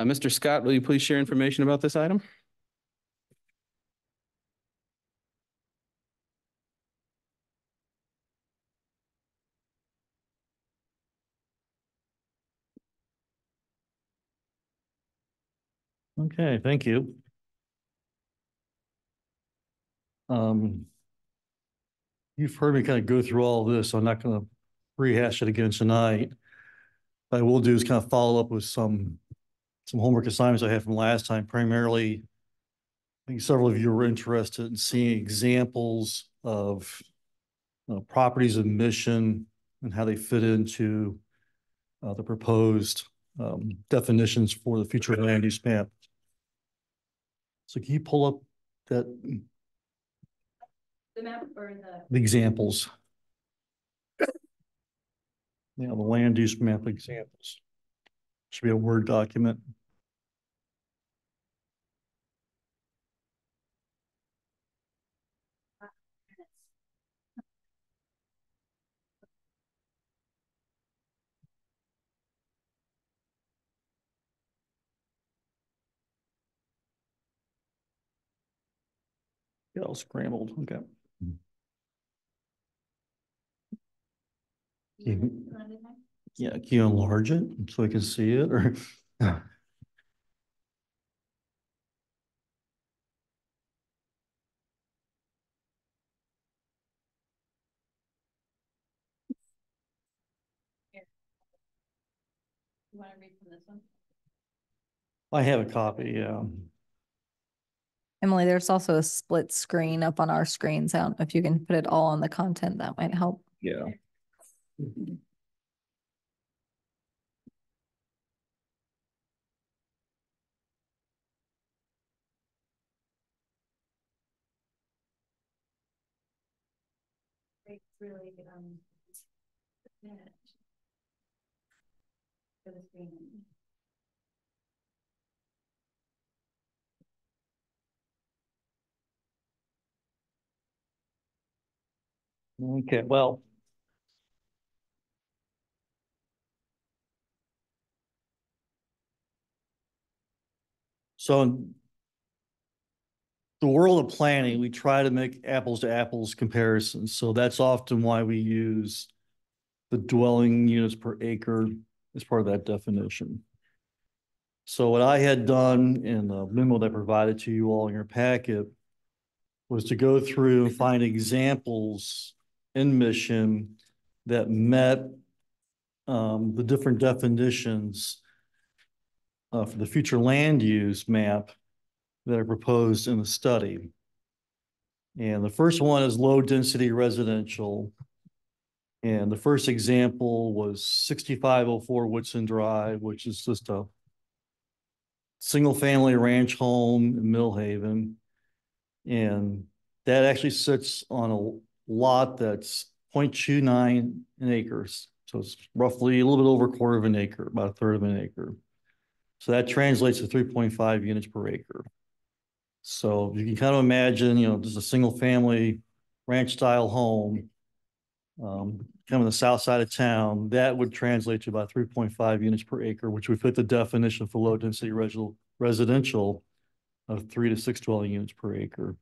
Mr. Scott, will you please share information about this item? Okay, thank you. You've heard me kind of go through all this, so I'm not going to rehash it again tonight. What I will do is kind of follow up with some homework assignments I had from last time. Primarily, I think several of you were interested in seeing examples of properties of Mission and how they fit into the proposed definitions for the future land use map. So can you pull up that? The map or the examples. Yeah, the land use map examples. Should be a Word document. Get all scrambled. Okay. Yeah, can you enlarge it so I can see it? Or here. You want to read from this one? I have a copy, yeah. Emily, there's also a split screen up on our screens. I don't know if you can put it all on the content. That might help. Yeah. It's really managed for the screen. Okay, well, so in the world of planning, we try to make apples-to-apples comparisons. So that's often why we use the dwelling units per acre as part of that definition. So what I had done in the memo that I provided to you all in your packet was to go through and find examples in Mission that met the different definitions for the future land use map that are proposed in the study. And the first one is low density residential. And the first example was 6504 Woodson Drive, which is just a single family ranch home in Millhaven. And that actually sits on a lot that's 0.29 acres. So it's roughly a little bit over a quarter of an acre, about a third of an acre. So that translates to 3.5 units per acre. So you can kind of imagine, you know, just a single family ranch style home, kind of on the south side of town, that would translate to about 3.5 units per acre, which would fit the definition for low density residential of 3 to 6 dwelling units per acre.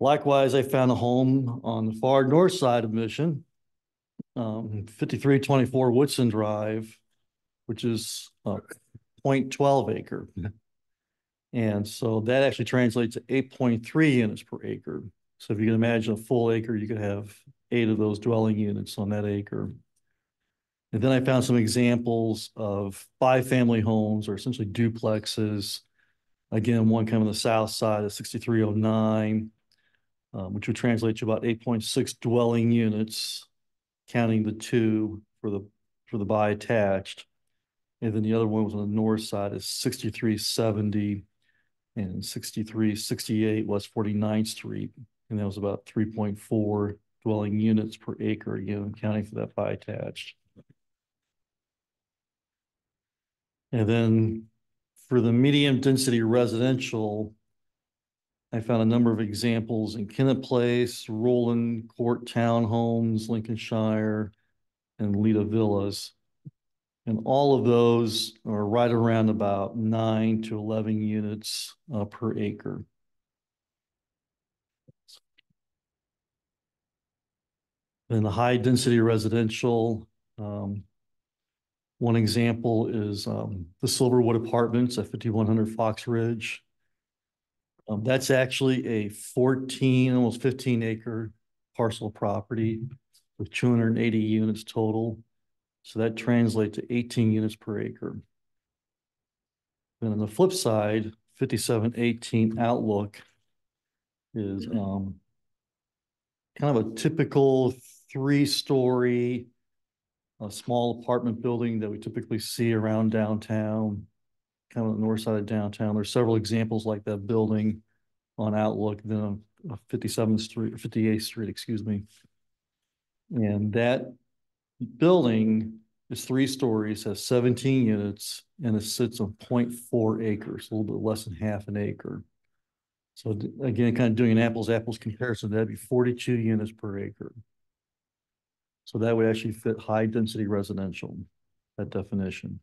Likewise, I found a home on the far north side of Mission, 5324 Woodson Drive, which is 0.12 acre. And so that actually translates to 8.3 units per acre. So if you can imagine a full acre, you could have 8 of those dwelling units on that acre. And then I found some examples of 5-family homes, or essentially duplexes. Again, one kind of on the south side of 6309, which would translate to about 8.6 dwelling units, counting the 2 for the by attached. And then the other one was on the north side is 6370 and 6368 West 49th Street. And that was about 3.4 dwelling units per acre, again, counting for that by attached. And then for the medium density residential, I found a number of examples in Kennett Place, Roland Court Townhomes, Lincolnshire, and Leda Villas. And all of those are right around about 9 to 11 units per acre. Then the high density residential, one example is the Silverwood Apartments at 5100 Fox Ridge. That's actually a 14, almost 15 acre parcel property with 280 units total. So that translates to 18 units per acre. Then on the flip side, 5718 Outlook is kind of a typical three-story, a small apartment building that we typically see around downtown, kind of on the north side of downtown. There's several examples like that building on Outlook, then 58th Street, excuse me. And that building is three stories, has 17 units, and it sits on 0.4 acres, a little bit less than half an acre. So again, kind of doing an apples-to-apples comparison, that'd be 42 units per acre. So that would actually fit high density residential, that definition.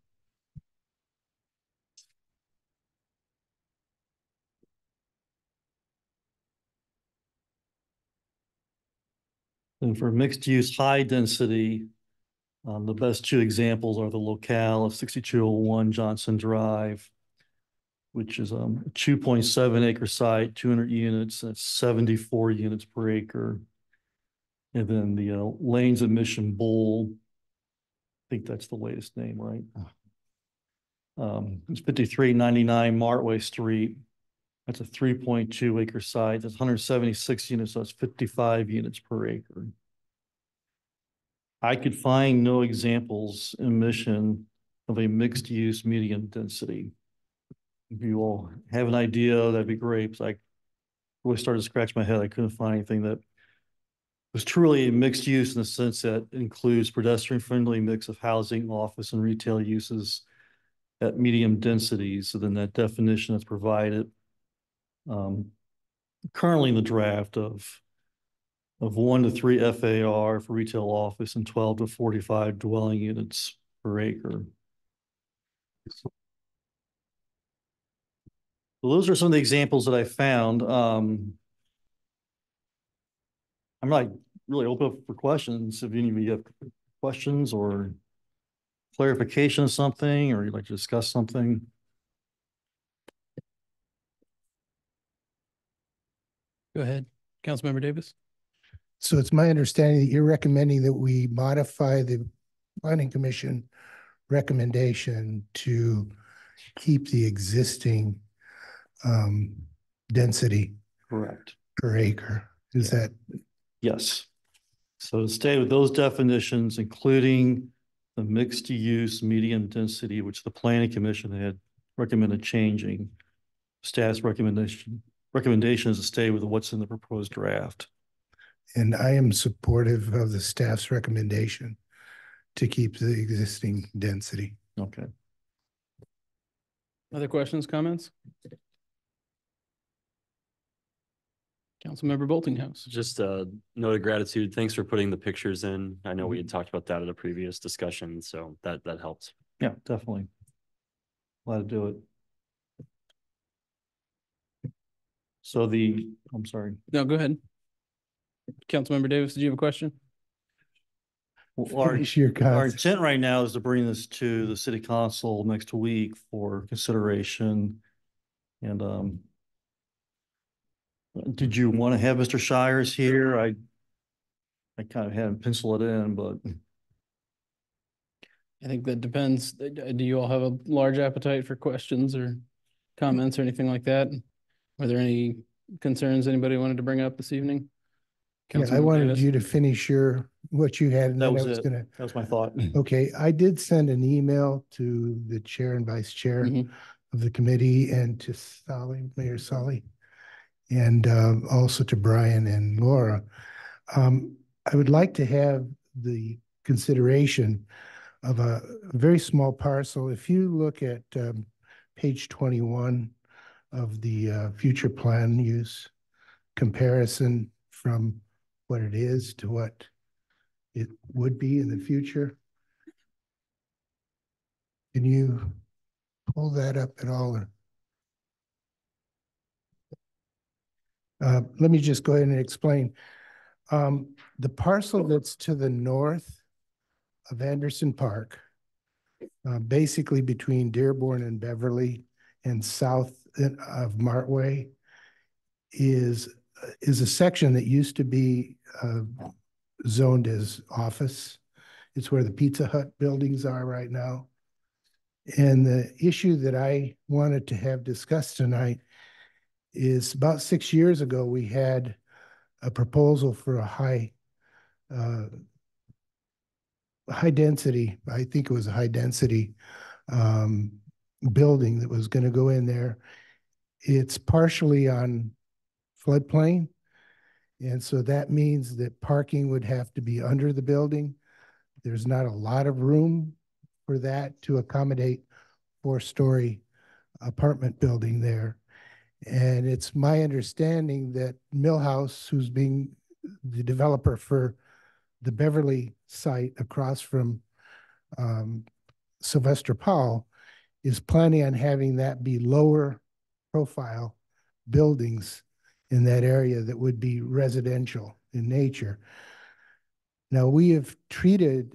And for mixed use high density, the best two examples are the locale of 6201 Johnson Drive, which is a 2.7 acre site, 200 units, that's 74 units per acre. And then the Lanes of Mission Bowl, I think that's the latest name, right? It's 5399 Martway Street. That's a 3.2 acre site. That's 176 units, so that's 55 units per acre. I could find no examples in Mission of a mixed use medium density. If you all have an idea, that'd be great, because I really started to scratch my head. I couldn't find anything that was truly mixed use in the sense that includes pedestrian-friendly mix of housing, office, and retail uses at medium densities. So then that definition that's provided currently in the draft of 1 to 3 FAR for retail office and 12 to 45 dwelling units per acre. So those are some of the examples that I found. I'm not really open up for questions. If any of you have questions or clarification of something, or you'd like to discuss something. Go ahead, Councilmember Davis. So it's my understanding that you're recommending that we modify the Planning Commission recommendation to keep the existing density correct per acre. Is that? Yes. So to stay with those definitions, including the mixed use medium density, which the Planning Commission had recommended changing, staff's recommendation is to stay with what's in the proposed draft. And I am supportive of the staff's recommendation to keep the existing density. Okay. Other questions, comments? Councilmember Boltinghouse. Just a note of gratitude. Thanks for putting the pictures in. I know we had talked about that at a previous discussion, so that helps. Yeah, definitely. Glad to do it. So I'm sorry. No, go ahead. Councilmember Davis, did you have a question? Well, our intent right now is to bring this to the City Council next week for consideration. And did you want to have Mr. Shires here? I kind of had him pencil it in, but I think that depends. Do you all have a large appetite for questions or comments or anything like that? Were there any concerns anybody wanted to bring up this evening? Yeah, I wanted Davis? You to finish what you had. And that was my thought. Okay, I did send an email to the chair and vice chair of the committee and to Mayor Solly, and also to Brian and Laura. I would like to have the consideration of a very small parcel. If you look at page 21 of the future plan use comparison from what it is to what it would be in the future, Can you pull that up at all? Let me just go ahead and explain. The parcel that's to the north of Anderson Park, basically between Dearborn and Beverly and south of Martway, is a section that used to be zoned as office. It's where the Pizza Hut buildings are right now. And the issue that I wanted to have discussed tonight is about 6 years ago, we had a proposal for a high density, I think it was a high density building that was gonna go in there. It's partially on floodplain. And so that means that parking would have to be under the building. There's not a lot of room for that to accommodate four-story apartment building there. And it's my understanding that Millhouse, who's being the developer for the Beverly site across from Sylvester Powell, is planning on having that be lower profile buildings in that area that would be residential in nature. Now, we have treated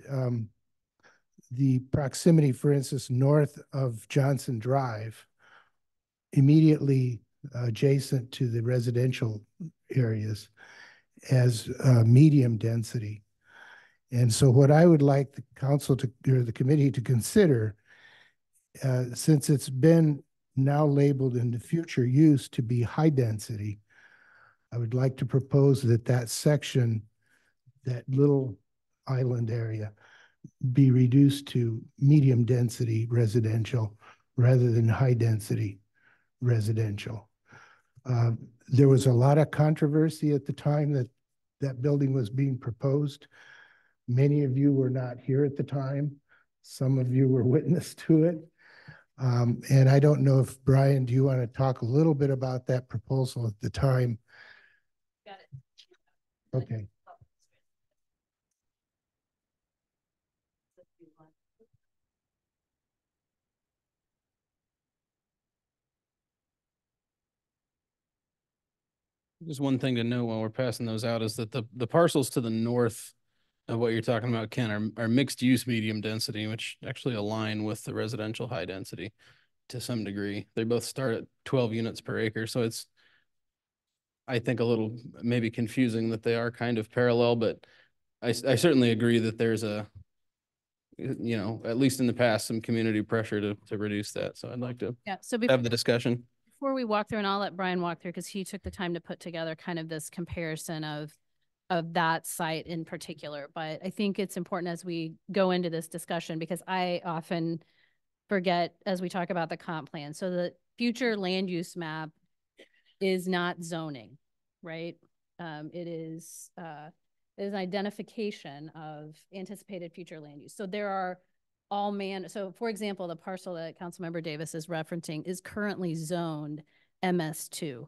the proximity, for instance, north of Johnson Drive, immediately adjacent to the residential areas, as medium density. And so what I would like the council to, or the committee to consider, since it's been now labeled in the future use to be high density, I would like to propose that that section, that little island area, be reduced to medium density residential rather than high density residential. There was a lot of controversy at the time that that building was being proposed. Many of you were not here at the time. Some of you were witness to it. And I don't know if, Brian, do you want to talk a little bit about that proposal at the time? Got it. Okay. Just one thing to know while we're passing those out is that the parcels to the north of what you're talking about, Ken, are mixed use medium density, which actually align with the residential high density to some degree. They both start at 12 units per acre. So it's, I think, a little maybe confusing that they are kind of parallel, but I certainly agree that there's a, you know, at least in the past, some community pressure to reduce that. So I'd like to have the discussion. Before we walk through, and I'll let Brian walk through because he took the time to put together kind of this comparison of that site in particular. But I think it's important as we go into this discussion, because I often forget as we talk about the comp plan. So the future land use map is not zoning, right? It is an identification of anticipated future land use. So there are so for example, the parcel that Councilmember Davis is referencing is currently zoned MS2,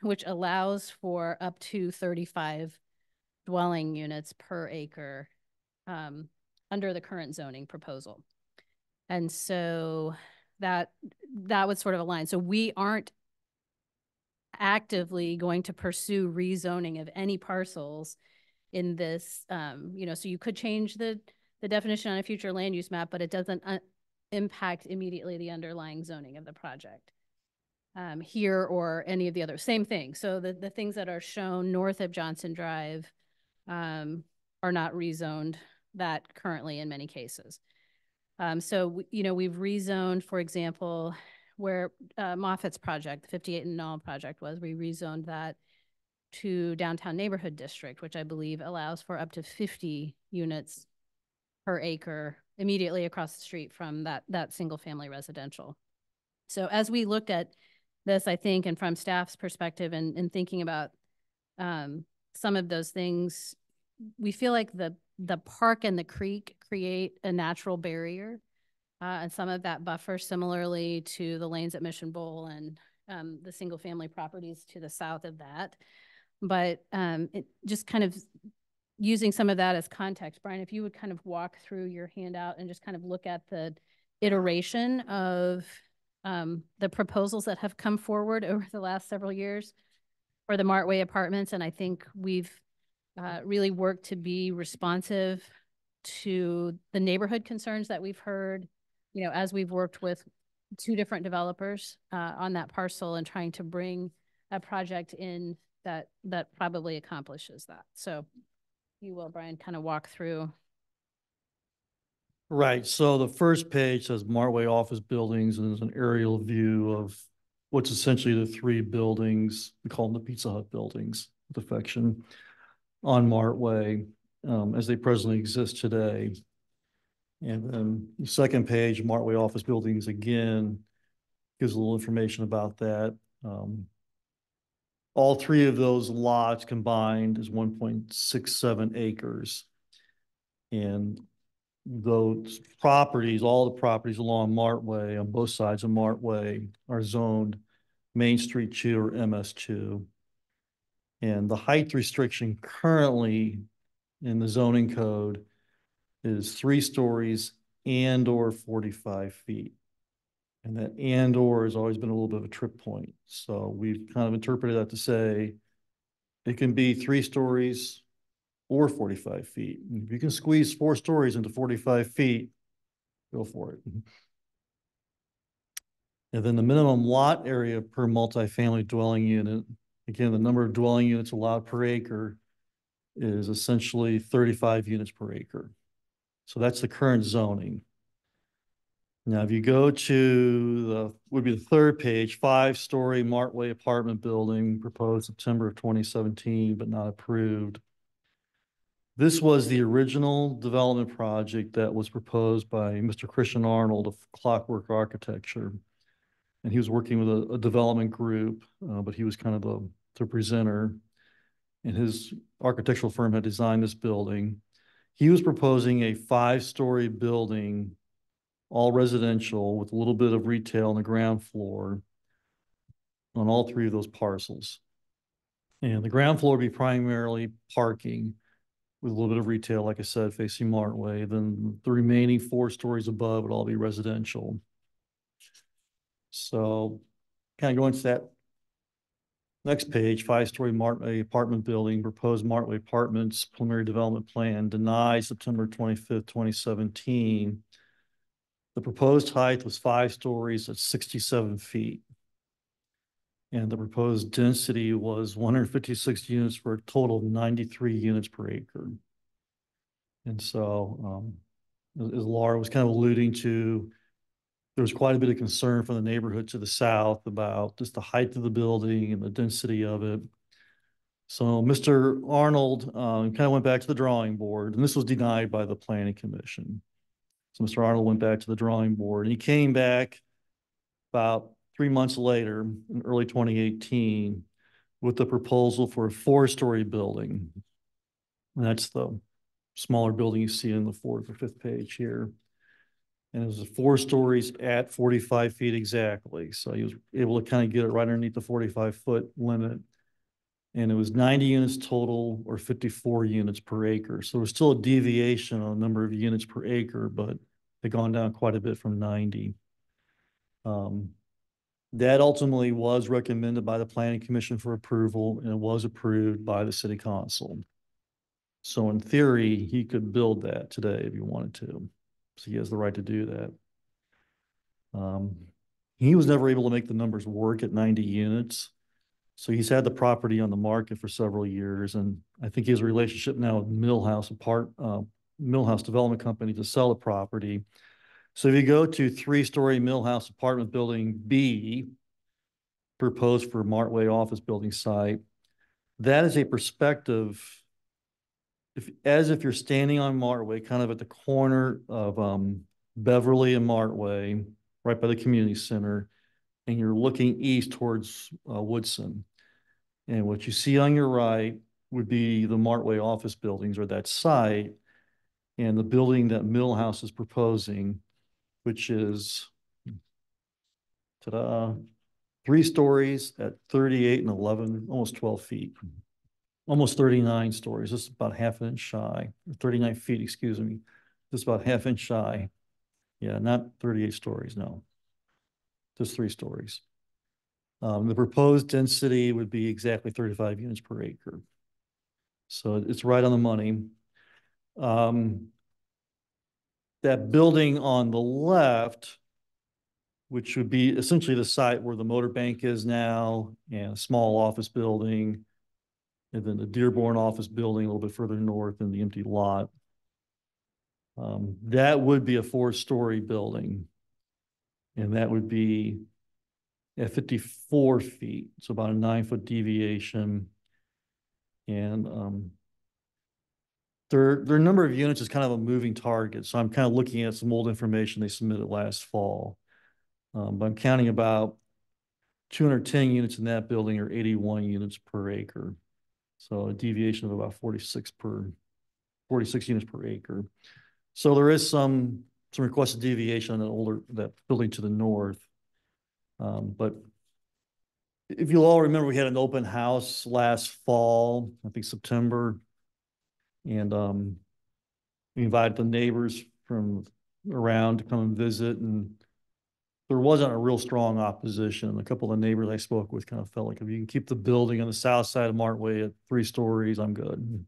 which allows for up to 35 dwelling units per acre under the current zoning proposal. And so that would sort of align. So we aren't actively going to pursue rezoning of any parcels in this, you know, so you could change the definition on a future land use map, but it doesn't impact immediately the underlying zoning of the project here or any of the other, same thing. So the things that are shown north of Johnson Drive are not rezoned that currently in many cases. So, you know, we've rezoned, for example, where Moffitt's project, the 58 and Knoll project was, we rezoned that to downtown neighborhood district, which I believe allows for up to 50 units per acre immediately across the street from that single family residential. So as we looked at this, I think, and from staff's perspective and thinking about some of those things, we feel like the park and the creek create a natural barrier and some of that buffer, similarly to the lanes at Mission Bowl and the single family properties to the south of that. But it just kind of, using some of that as context, Brian, if you would kind of walk through your handout and just kind of look at the iteration of the proposals that have come forward over the last several years for the Martway apartments. And I think we've really worked to be responsive to the neighborhood concerns that we've heard, you know, as we've worked with two different developers on that parcel and trying to bring a project in that probably accomplishes that. So you will, Brian, kind of walk through. Right, so the first page says Martway office buildings, and there's an aerial view of what's essentially the three buildings. We call them the Pizza Hut buildings, with affection, on Martway as they presently exist today. And then the second page, Martway office buildings again, gives a little information about that. All three of those lots combined is 1.67 acres. And those properties, all the properties along Martway, on both sides of Martway, are zoned Main Street 2 or MS2. And the height restriction currently in the zoning code is 3 stories and or 45 feet. And that and or has always been a little bit of a trip point. So we've kind of interpreted that to say it can be 3 stories or 45 feet. And if you can squeeze 4 stories into 45 feet, go for it. And then the minimum lot area per multifamily dwelling unit, again, the number of dwelling units allowed per acre is essentially 35 units per acre. So that's the current zoning. Now, if you go to the third page, 5-story Martway apartment building proposed September of 2017, but not approved. This was the original development project that was proposed by Mr. Christian Arnold of Clockwork Architecture. And he was working with a development group, but he was kind of the presenter. And his architectural firm had designed this building. He was proposing a 5-story building, all residential with a little bit of retail on the ground floor on all three of those parcels. And the ground floor would be primarily parking with a little bit of retail, like I said, facing Martway. Then the remaining 4 stories above would all be residential. So kind of going to that next page, 5-story Martway apartment building, proposed Martway Apartments preliminary development plan denied September 25th, 2017. The proposed height was 5 stories at 67 feet. And the proposed density was 156 units for a total of 93 units per acre. And so, as Laura was kind of alluding to, there was quite a bit of concern from the neighborhood to the south about just the height of the building and the density of it. So Mr. Arnold kind of went back to the drawing board, and this was denied by the Planning Commission. So Mr. Arnold went back to the drawing board, and he came back about 3 months later in early 2018 with the proposal for a 4-story building. And that's the smaller building you see in the fourth or fifth page here. And it was 4 stories at 45 feet exactly. So he was able to kind of get it right underneath the 45-foot limit. And it was 90 units total, or 54 units per acre. So it was still a deviation on the number of units per acre, but they'd gone down quite a bit from 90. That ultimately was recommended by the Planning Commission for approval, and it was approved by the City Council. So in theory, he could build that today if he wanted to. So he has the right to do that. He was never able to make the numbers work at 90 units. So he's had the property on the market for several years, and I think he has a relationship now with Millhouse Development Company to sell the property. So if you go to 3-story Millhouse apartment building B, proposed for Martway office building site, that is a perspective, as if you're standing on Martway, kind of at the corner of Beverly and Martway, right by the community center, and you're looking east towards Woodson. And what you see on your right would be the Martway office buildings, or that site, and the building that Millhouse is proposing, which is 3 stories at 38 and 11, almost 12 feet, almost 39 stories. This is about half an inch shy, 39 feet, excuse me. This is about half an inch shy Yeah, not 38 stories, no. Just 3 stories. The proposed density would be exactly 35 units per acre. So it's right on the money. That building on the left, which would be essentially the site where the motor bank is now, and a small office building, and then the Dearborn office building a little bit further north and the empty lot. That would be a 4-story building, and that would be at 54 feet, so about a 9-foot deviation. And their number of units is kind of a moving target, so I'm kind of looking at some old information they submitted last fall. But I'm counting about 210 units in that building, or 81 units per acre. So a deviation of about 46 units per acre. So there is some requested deviation on that building to the north. But if you all remember, we had an open house last fall, I think September, and we invited the neighbors from around to come and visit, and there wasn't a real strong opposition. A couple of the neighbors I spoke with kind of felt like, if you can keep the building on the south side of Martway at 3 stories, I'm good.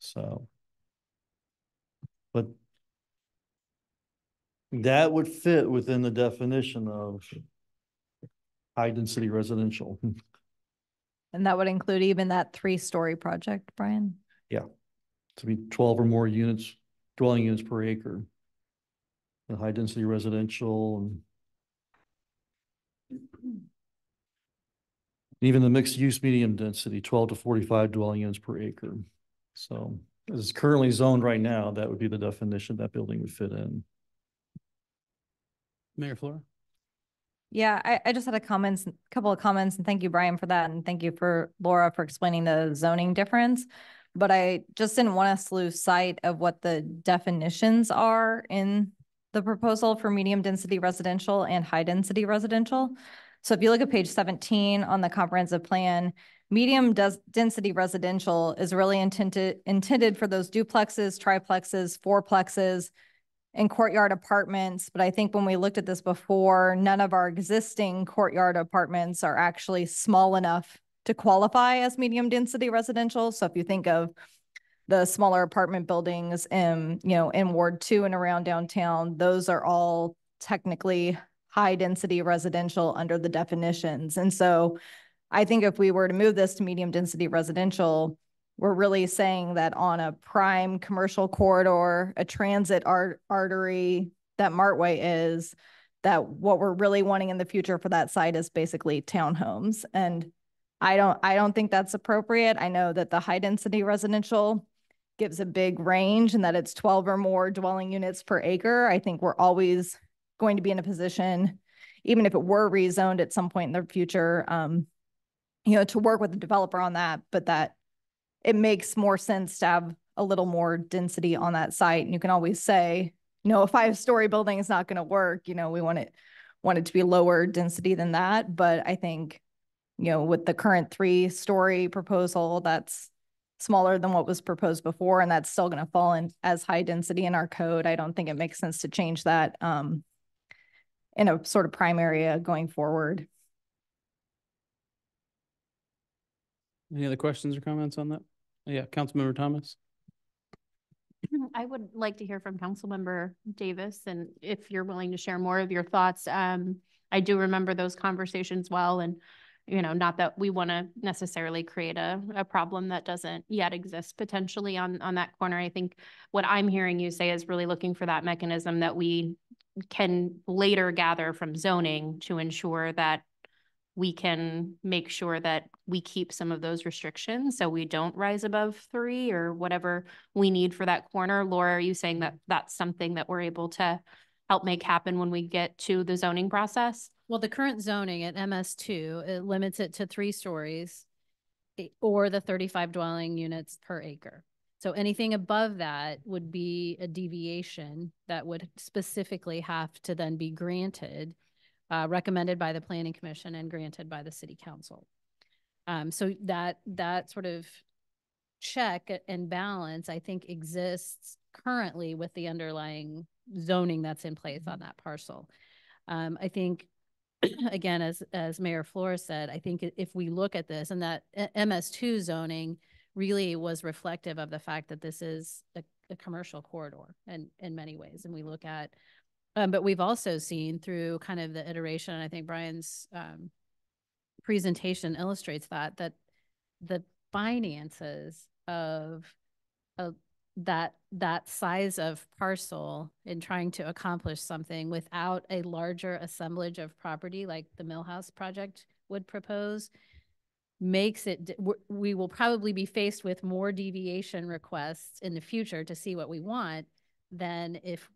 So, but that would fit within the definition of high density residential. And that would include even that 3-story project, Brian? Yeah, to be 12 or more units, dwelling units per acre, and high density residential, and even the mixed use medium density, 12 to 45 dwelling units per acre. So as it's currently zoned right now, that would be the definition that building would fit in. Mayor Flora? Yeah, I just had a couple of comments, and thank you, Brian, for that. And thank you for Laura for explaining the zoning difference. But I just didn't want us to lose sight of what the definitions are in the proposal for medium density residential and high density residential. So if you look at page 17 on the comprehensive plan, medium density residential is really intended for those duplexes, triplexes, fourplexes, and courtyard apartments. But I think when we looked at this before, none of our existing courtyard apartments are actually small enough to qualify as medium density residential. So if you think of the smaller apartment buildings in, you know, in Ward 2 and around downtown, those are all technically high density residential under the definitions. And so I think if we were to move this to medium density residential, we're really saying that on a prime commercial corridor, a transit artery that Martway is, that what we're really wanting in the future for that site is basically townhomes. And I don't think that's appropriate. I know that the high density residential gives a big range and that it's 12 or more dwelling units per acre. I think we're always going to be in a position, even if it were rezoned at some point in the future, you know, to work with the developer on that, but that it makes more sense to have a little more density on that site. And you can always say, no, a 5-story building is not going to work. You know, we want it to be lower density than that. But I think, you know, with the current 3-story proposal, that's smaller than what was proposed before, and that's still going to fall in as high density in our code. I don't think it makes sense to change that in a sort of prime area going forward. Any other questions or comments on that? Yeah, Councilmember Thomas. I would like to hear from Councilmember Davis, and if you're willing to share more of your thoughts. I do remember those conversations well, and you know, not that we want to necessarily create a problem that doesn't yet exist potentially on that corner. I think what I'm hearing you say is really looking for that mechanism that we can later gather from zoning to ensure that we can make sure that we keep some of those restrictions so we don't rise above 3 or whatever we need for that corner. Laura, are you saying that that's something that we're able to help make happen when we get to the zoning process? Well, the current zoning at MS2, it limits it to 3 stories or the 35 dwelling units per acre. So anything above that would be a deviation that would specifically have to then be granted, recommended by the Planning Commission and granted by the City Council. So that sort of check and balance, I think, exists currently with the underlying zoning that's in place on that parcel. I think, again, as Mayor Flores said, I think if we look at this, and that MS2 zoning really was reflective of the fact that this is a commercial corridor in many ways. And we look at, but we've also seen through kind of the iteration, and I think Brian's presentation illustrates that, that the finances of that size of parcel in trying to accomplish something without a larger assemblage of property like the Millhouse project would propose makes it, we will probably be faced with more deviation requests in the future to see what we want than if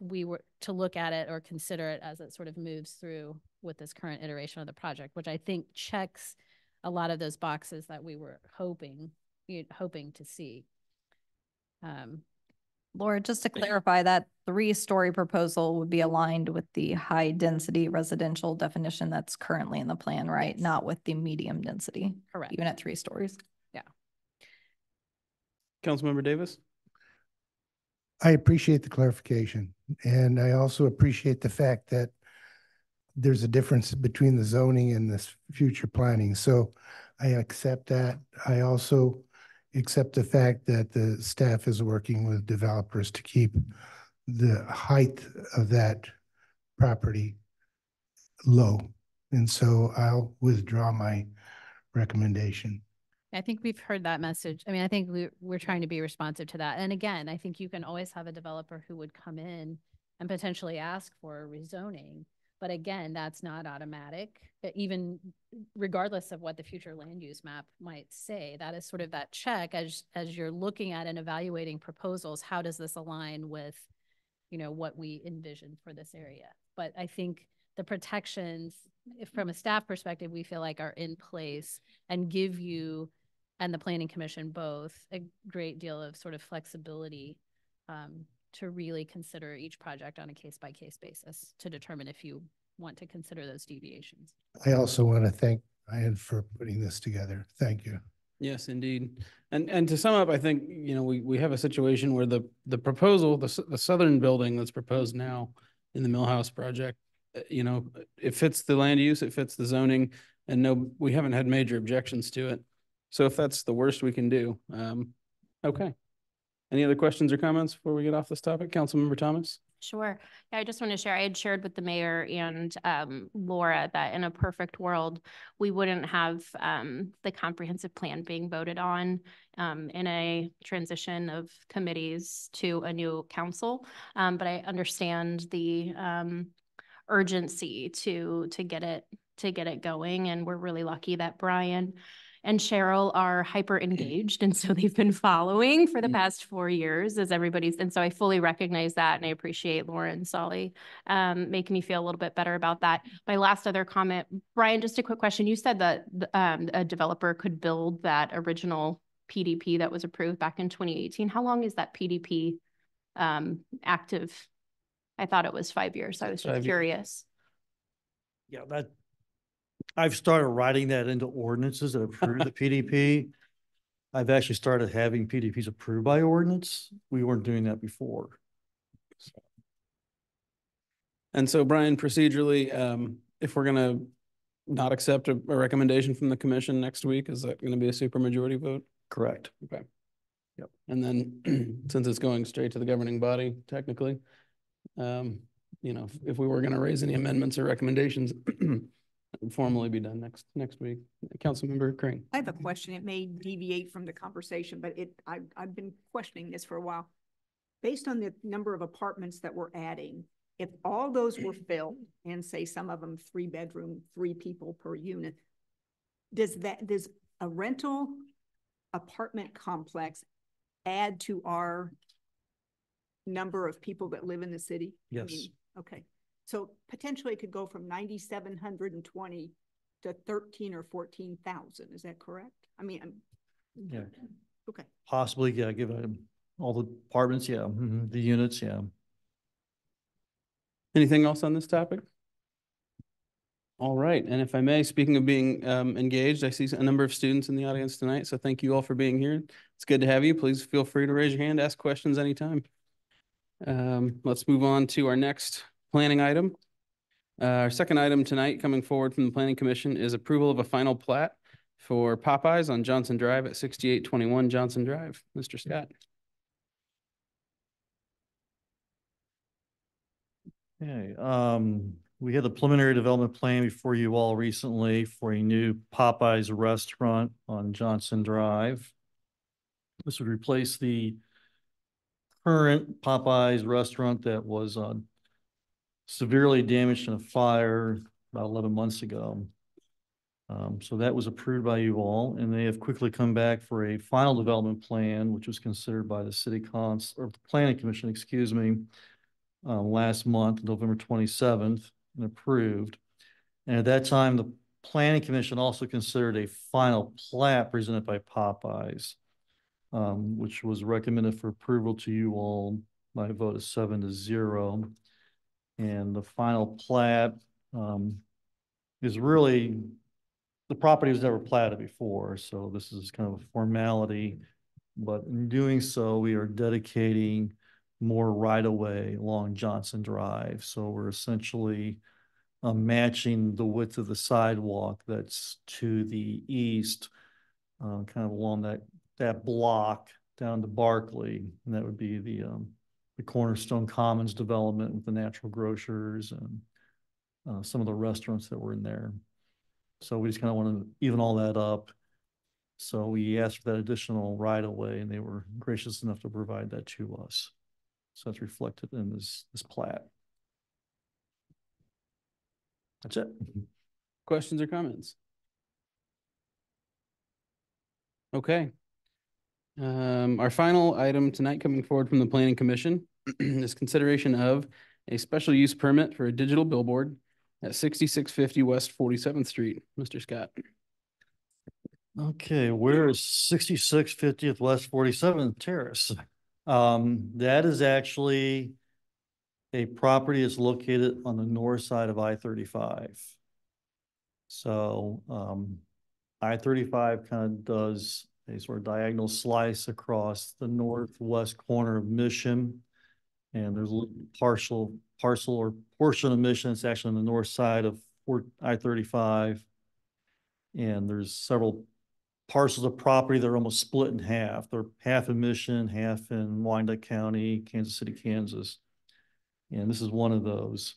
we were to look at it or consider it as it sort of moves through with this current iteration of the project, which I think checks a lot of those boxes that we were hoping to see. Laura, just to clarify, that three-story proposal would be aligned with the high-density residential definition that's currently in the plan, right? Yes. Not with the medium density. Correct. Even at 3 stories. Yeah. Councilmember Davis? I appreciate the clarification, and I also appreciate the fact that there's a difference between the zoning and this future planning. So I accept that. I also accept the fact that the staff is working with developers to keep the height of that property low. And so I'll withdraw my recommendation. I think we've heard that message. I mean, I think we're trying to be responsive to that. And again, I think you can always have a developer who would come in and potentially ask for rezoning. But again, that's not automatic, even regardless of what the future land use map might say. That is sort of that check as you're looking at and evaluating proposals. How does this align with, you know, what we envision for this area? But I think the protections, if from a staff perspective, we feel like are in place and give you and the Planning Commission both a great deal of sort of flexibility to really consider each project on a case-by-case basis to determine if you want to consider those deviations. I also want to thank Brian for putting this together. Thank you. Yes, indeed. And to sum up, I think, you know, we have a situation where the proposal, the southern building that's proposed now in the Millhouse project, you know, it fits the land use, it fits the zoning, and no, we haven't had major objections to it. So if that's the worst we can do, okay. Any other questions or comments before we get off this topic? Councilmember Thomas? Sure. Yeah, I just want to share, I had shared with the mayor and Laura that in a perfect world, we wouldn't have the comprehensive plan being voted on in a transition of committees to a new council. But I understand the urgency to get it going. And we're really lucky that Brian and Cheryl are hyper engaged. And so they've been following for the past 4 years as everybody's. And so I fully recognize that. And I appreciate Laura and Solly making me feel a little bit better about that. My last other comment, Brian, just a quick question. You said that a developer could build that original PDP that was approved back in 2018. How long is that PDP active? I thought it was 5 years. So I was just curious. Yeah, that. I've started writing that into ordinances that approve the PDP. I've actually started having PDPs approved by ordinance. We weren't doing that before. So. And so, Brian, procedurally, if we're going to not accept a recommendation from the commission next week, is that going to be a supermajority vote? Correct. Okay. Yep. And then since it's going straight to the governing body, technically, you know, if we were going to raise any amendments or recommendations, formally be done next week. Councilmember Crane. I have a question. It may deviate from the conversation, but I've been questioning this for a while. Based on the number of apartments that we're adding, if all those were filled and say some of them 3-bedroom, 3 people per unit, does a rental apartment complex add to our number of people that live in the city? Yes. I mean, okay. So potentially it could go from 9,720 to 13 or 14,000. Is that correct? I mean, yeah. Okay. Possibly, yeah, given all the apartments, yeah, the units, yeah. Anything else on this topic? All right. And if I may, speaking of being engaged, I see a number of students in the audience tonight. So thank you all for being here. It's good to have you. Please feel free to raise your hand, ask questions anytime. Let's move on to our next planning item. Our second item tonight coming forward from the Planning Commission is approval of a final plat for Popeye's on Johnson Drive at 6821 Johnson Drive. Mr. Scott. Okay. We had the preliminary development plan before you all recently for a new Popeye's restaurant on Johnson Drive. This would replace the current Popeye's restaurant that was severely damaged in a fire about 11 months ago. So that was approved by you all, and they have quickly come back for a final development plan, which was considered by the City Council or Planning Commission, excuse me, last month, November 27th, and approved. And at that time, the Planning Commission also considered a final plat presented by Popeye's, which was recommended for approval to you all by a vote of 7-0. And the final plat is really, the property was never platted before, so this is kind of a formality. But in doing so, we are dedicating more right-of-way along Johnson Drive. So we're essentially matching the width of the sidewalk that's to the east, kind of along that block down to Barkley. And that would be the Cornerstone Commons development with the natural grocers and some of the restaurants that were in there. So we just kind of want to even all that up. So we asked for that additional right-of-way, and they were gracious enough to provide that to us. So that's reflected in this plat. That's it. Questions or comments? Okay. Our final item tonight coming forward from the Planning Commission is consideration of a special use permit for a digital billboard at 6650 West 47th Street. Mr. Scott. Okay, where is 6650 West 47th Terrace? That is actually a property that's located on the north side of I-35. So I-35 kind of does a sort of diagonal slice across the northwest corner of Mission. And there's a parcel or portion of Mission that's actually on the north side of I-35. And there's several parcels of property that are almost split in half. They're half in Mission, half in Wyandotte County, Kansas City, Kansas. And this is one of those.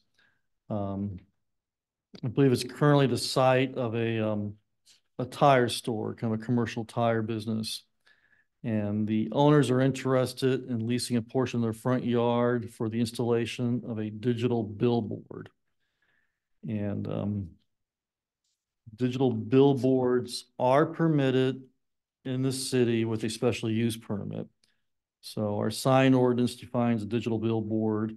I believe it's currently the site of a tire store, kind of a commercial tire business. And the owners are interested in leasing a portion of their front yard for the installation of a digital billboard. And digital billboards are permitted in the city with a special use permit. So our sign ordinance defines a digital billboard,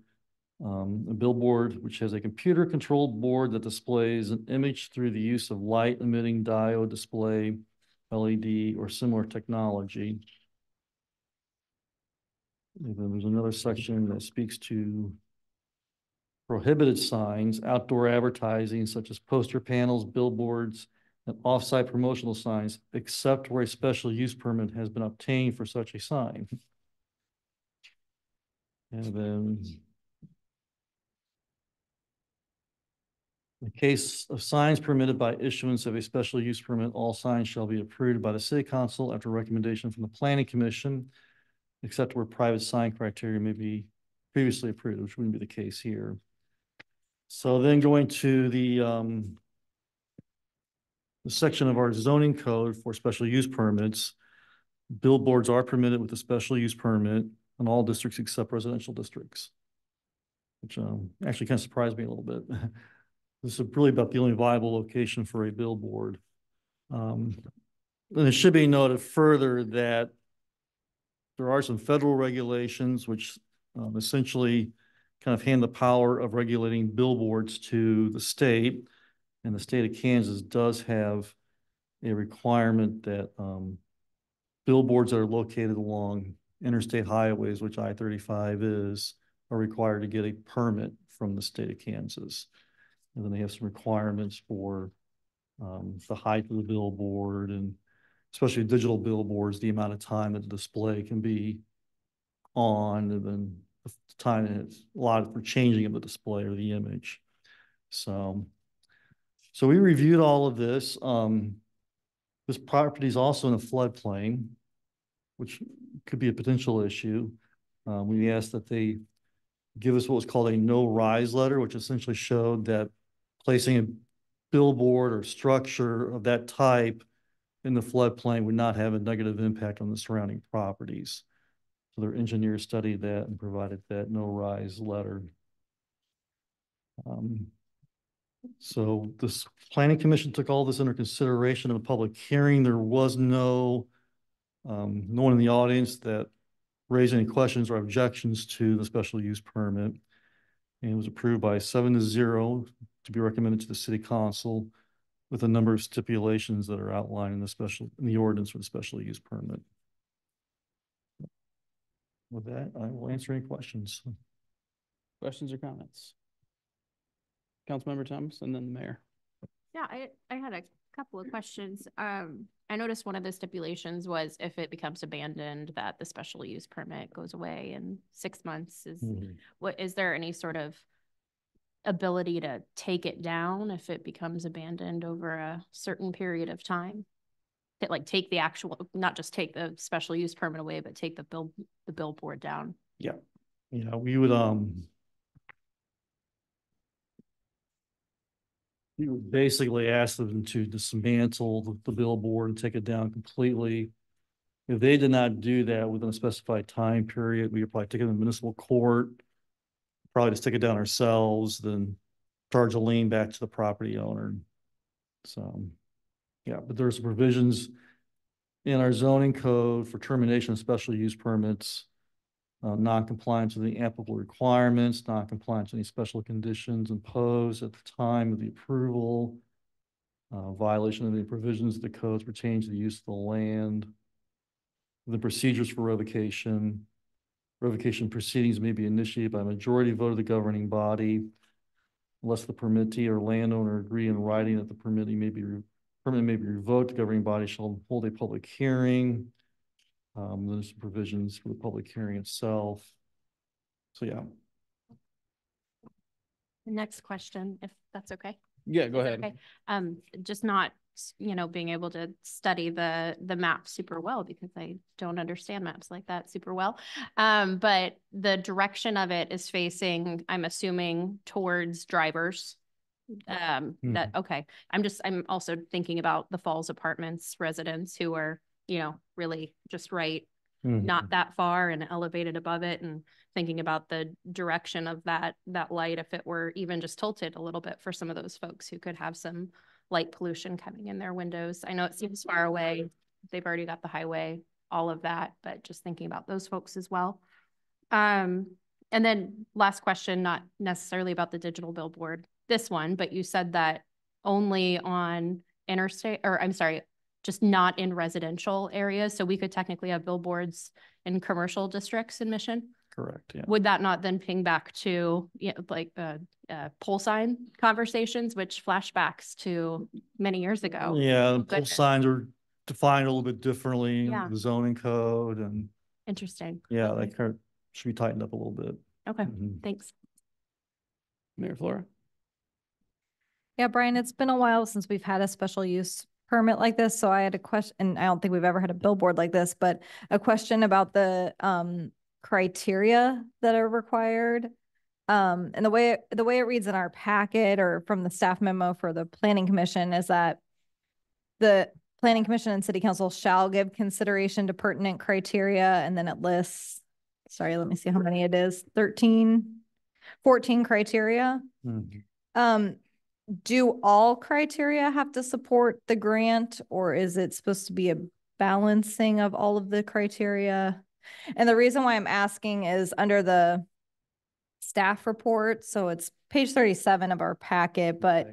a billboard which has a computer-controlled board that displays an image through the use of light-emitting diode display, LED, or similar technology. And then there's another section that speaks to prohibited signs, outdoor advertising such as poster panels, billboards, and off-site promotional signs, except where a special use permit has been obtained for such a sign. And then in the case of signs permitted by issuance of a special use permit, all signs shall be approved by the City Council after recommendation from the Planning Commission, except where private sign criteria may be previously approved, which wouldn't be the case here. So then going to the section of our zoning code for special use permits, billboards are permitted with a special use permit in all districts except residential districts, which actually kind of surprised me a little bit. This is really about the only viable location for a billboard. And it should be noted further that there are some federal regulations which essentially kind of hand the power of regulating billboards to the state. And the state of Kansas does have a requirement that billboards that are located along interstate highways, which I-35 is, are required to get a permit from the state of Kansas. And then they have some requirements for the height of the billboard, and especially digital billboards, the amount of time that the display can be on, and then the time it's allotted for changing of the display or the image. So we reviewed all of this. This property is also in a floodplain, which could be a potential issue. We asked that they give us what was called a no-rise letter, which essentially showed that placing a billboard or structure of that type in the floodplain would not have a negative impact on the surrounding properties. So their engineer studied that and provided that no-rise letter. So this Planning Commission took all this under consideration in a public hearing. There was no one in the audience that raised any questions or objections to the special use permit, and it was approved by 7-0 to be recommended to the City Council with a number of stipulations that are outlined in the ordinance for the special use permit. With that, I will answer any questions. Questions or comments? Councilmember Thomas and then the mayor. Yeah, I had a couple of questions. I noticed one of the stipulations was if it becomes abandoned that the special use permit goes away in 6 months. Is there any sort of ability to take it down if it becomes abandoned over a certain period of time? That like take the actual, not just take the special use permit away, but take the billboard down. Yeah. Yeah, we would basically ask them to dismantle the billboard and take it down completely. If they did not do that within a specified time period, we would probably take it to the municipal court, probably just take it down ourselves, then charge a lien back to the property owner. So, yeah, but there's provisions in our zoning code for termination of special use permits, non-compliance with the applicable requirements, non-compliance with any special conditions imposed at the time of the approval, violation of any provisions of the codes pertaining to the use of the land, the procedures for revocation. Revocation proceedings may be initiated by a majority vote of the governing body, unless the permittee or landowner agree in writing that the permit may be revoked. The governing body shall hold a public hearing. There's provisions for the public hearing itself. So, yeah. The next question, if that's okay. Yeah, go ahead. Okay. Just not, you know, being able to study the map super well because I don't understand maps like that super well. But the direction of it is facing, I'm assuming, towards drivers. That okay. I'm also thinking about the Falls Apartments residents who are, you know, really just right, not that far and elevated above it, and thinking about the direction of that light, if it were even just tilted a little bit for some of those folks who could have some light pollution coming in their windows. I know it seems far away. They've already got the highway, all of that, but just thinking about those folks as well. And then last question, not necessarily about the digital billboard, this one, but you said that only on interstate, or I'm sorry, just not in residential areas. So we could technically have billboards in commercial districts in Mission? Correct, yeah. Would that not then ping back to, you know, like pole sign conversations, which flashbacks to many years ago? Yeah, pole signs are defined a little bit differently in the zoning code. And interesting. Yeah, okay. That kind of should be tightened up a little bit. Okay, thanks. Mayor Flora? Yeah, Brian, it's been a while since we've had a special use permit like this. So I had a question, and I don't think we've ever had a billboard like this, but a question about the criteria that are required. And the way it reads in our packet or from the staff memo for the Planning Commission is that the Planning Commission and City Council shall give consideration to pertinent criteria. And then it lists, sorry, let me see how many it is, 14 criteria. Do all criteria have to support the grant, or is it supposed to be a balancing of all of the criteria? And the reason why I'm asking is under the staff report, so it's page 37 of our packet, but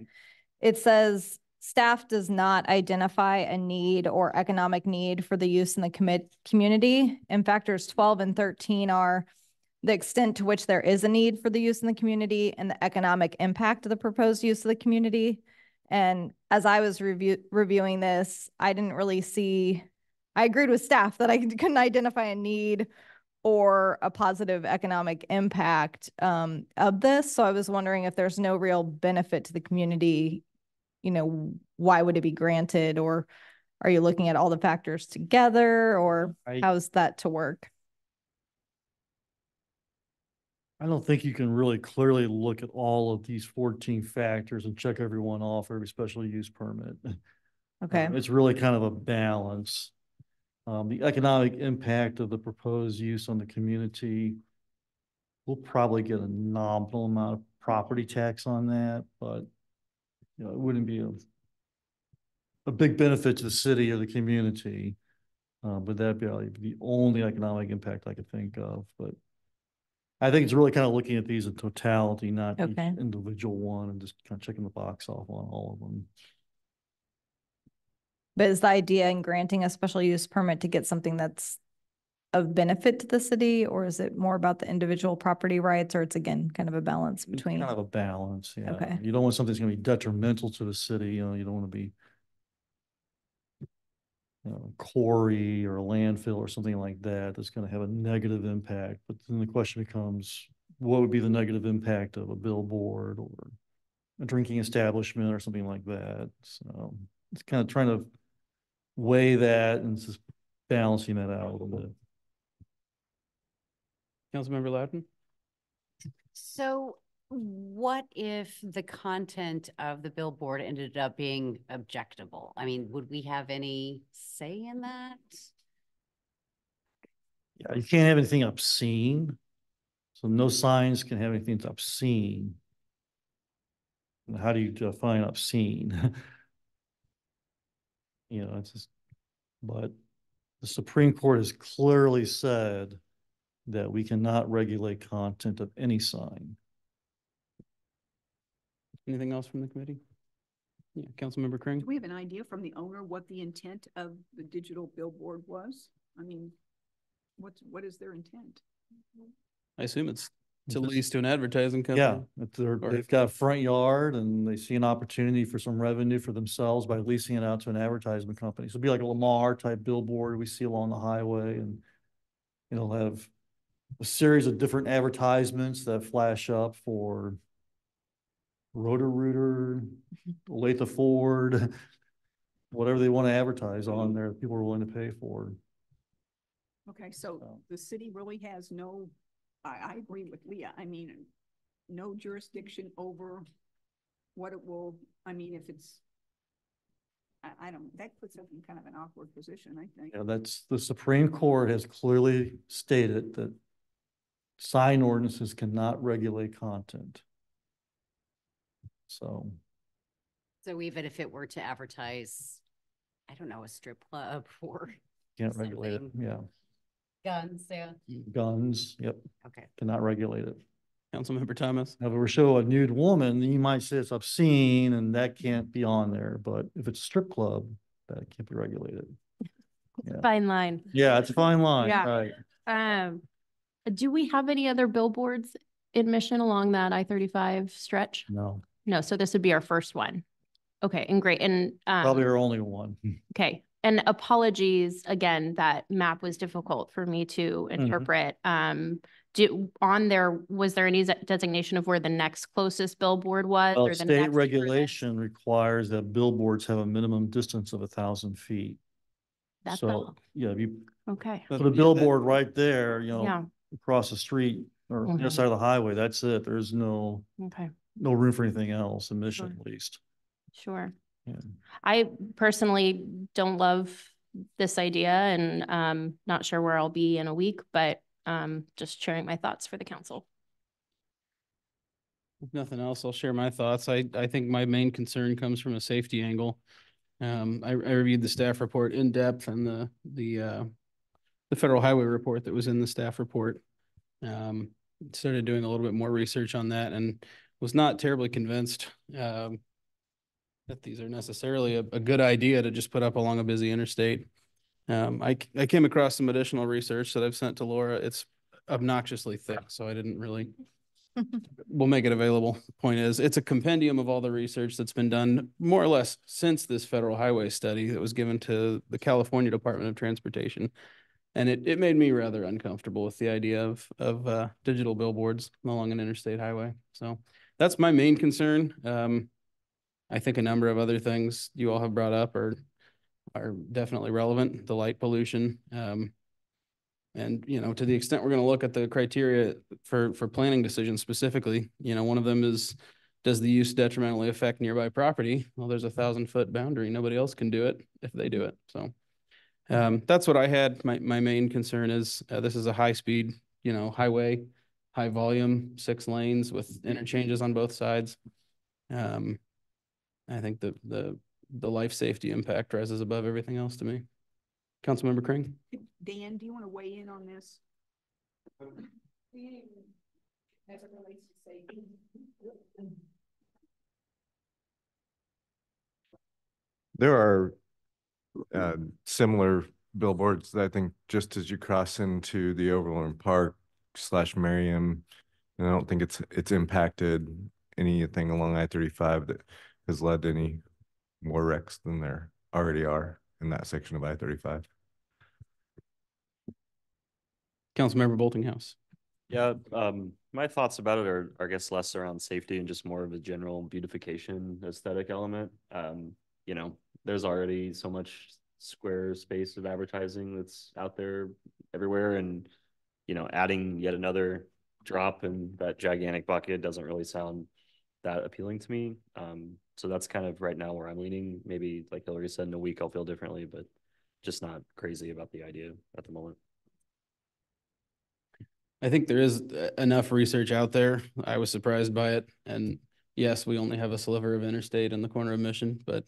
it says staff does not identify a need or economic need for the use in the community. And factors 12 and 13 are the extent to which there is a need for the use in the community and the economic impact of the proposed use of the community. And as I was reviewing this, I didn't really see, I agreed with staff that I couldn't identify a need or a positive economic impact of this. So I was wondering, if there's no real benefit to the community, you know, why would it be granted? Or are you looking at all the factors together, or how's that to work? I don't think you can really clearly look at all of these 14 factors and check every one off every special use permit. Okay. It's really kind of a balance. The economic impact of the proposed use on the community, we'll probably get a nominal amount of property tax on that, but you know, it wouldn't be a big benefit to the city or the community. But that'd be the only economic impact I could think of. But I think it's really kind of looking at these in totality, not each individual one, and just kind of checking the box off on all of them. But is the idea in granting a special use permit to get something that's of benefit to the city, or is it more about the individual property rights, or it's again kind of a balance between? It's kind of a balance, yeah. Okay. You don't want something that's going to be detrimental to the city. You know, you don't want to be, you know, a quarry or a landfill or something like that that's going to have a negative impact. But then the question becomes, what would be the negative impact of a billboard or a drinking establishment or something like that? So it's kind of trying to weigh that and just balancing that out a little bit. Councilmember Loudon? So what if the content of the billboard ended up being objectionable? I mean, would we have any say in that? Yeah, you can't have anything obscene. So no signs can have anything that's obscene. And how do you define obscene? You know, it's just, but the Supreme Court has clearly said that we cannot regulate content of any sign. Anything else from the committee? Yeah, Councilmember Kring. Do we have an idea from the owner what the intent of the digital billboard was? I mean, what is their intent? I assume it's to lease to an advertising company. Yeah, they've got a front yard and they see an opportunity for some revenue for themselves by leasing it out to an advertisement company. So it'd be like a Lamar type billboard we see along the highway, and it'll have a series of different advertisements that flash up for Roto-Rooter, Olathe Ford, whatever they want to advertise on there, people are willing to pay for. Okay, so the city really has no, I agree with Lea. I mean, no jurisdiction over what it will, I mean, if it's, I don't, that puts us in kind of an awkward position, I think. Yeah, that's, the Supreme Court has clearly stated that sign ordinances cannot regulate content. So even if it were to advertise, I don't know, a strip club or can't something. Regulate it, yeah. Guns, yeah. Guns, yep. Okay. Cannot regulate it. Councilmember Thomas. Now, if it were to show a nude woman, you might say it's obscene and that can't be on there. But if it's a strip club, that can't be regulated. Yeah. Fine line. Yeah, it's a fine line. Yeah. Right. Do we have any other billboards in Mission along that I-35 stretch? No. No, so this would be our first one. Okay, and great. And probably our only one. Okay. And apologies again, that map was difficult for me to interpret. Was there any designation of where the next closest billboard was? Well, or the state regulation requires that billboards have a minimum distance of 1,000 feet. That's so all. Yeah, if you put a billboard right there, you know, across the street or on the other side of the highway, that's it. There's no no room for anything else in Mission, at least. Sure. Yeah. I personally don't love this idea, and not sure where I'll be in a week, but just sharing my thoughts for the council. If nothing else, I'll share my thoughts. I think my main concern comes from a safety angle. I reviewed the staff report in depth, and the federal highway report that was in the staff report. Started doing a little bit more research on that, and was not terribly convinced that these are necessarily a good idea to just put up along a busy interstate. I came across some additional research that I've sent to Laura. It's obnoxiously thick, so I didn't really, we'll make it available. Point is, it's a compendium of all the research that's been done more or less since this federal highway study that was given to the California Department of Transportation. And it made me rather uncomfortable with the idea of digital billboards along an interstate highway. So that's my main concern. I think a number of other things you all have brought up are definitely relevant. The light pollution, and you know, to the extent we're going to look at the criteria for planning decisions specifically, you know, one of them is, does the use detrimentally affect nearby property? Well, there's a 1,000-foot boundary. Nobody else can do it if they do it. So that's what I had. My main concern is this is a high speed, you know, highway, high volume, 6 lanes with interchanges on both sides. I think the life safety impact rises above everything else to me. Councilmember Kring. Dan, do you want to weigh in on this? As it relates to safety. There are similar billboards that I think just as you cross into the Overland Park / Merriam, and I don't think it's impacted anything along I-35 that has led to any more wrecks than there already are in that section of I-35. Councilmember Boltinghouse. Yeah, my thoughts about it are, I guess, less around safety and just more of a general beautification aesthetic element. You know, there's already so much square space of advertising that's out there everywhere, and you know, adding yet another drop in that gigantic bucket doesn't really sound that appealing to me. So that's kind of right now where I'm leaning. Maybe, like Hillary said, in a week I'll feel differently, but just not crazy about the idea at the moment. I think there is enough research out there. I was surprised by it. And yes, we only have a sliver of interstate in the corner of Mission, but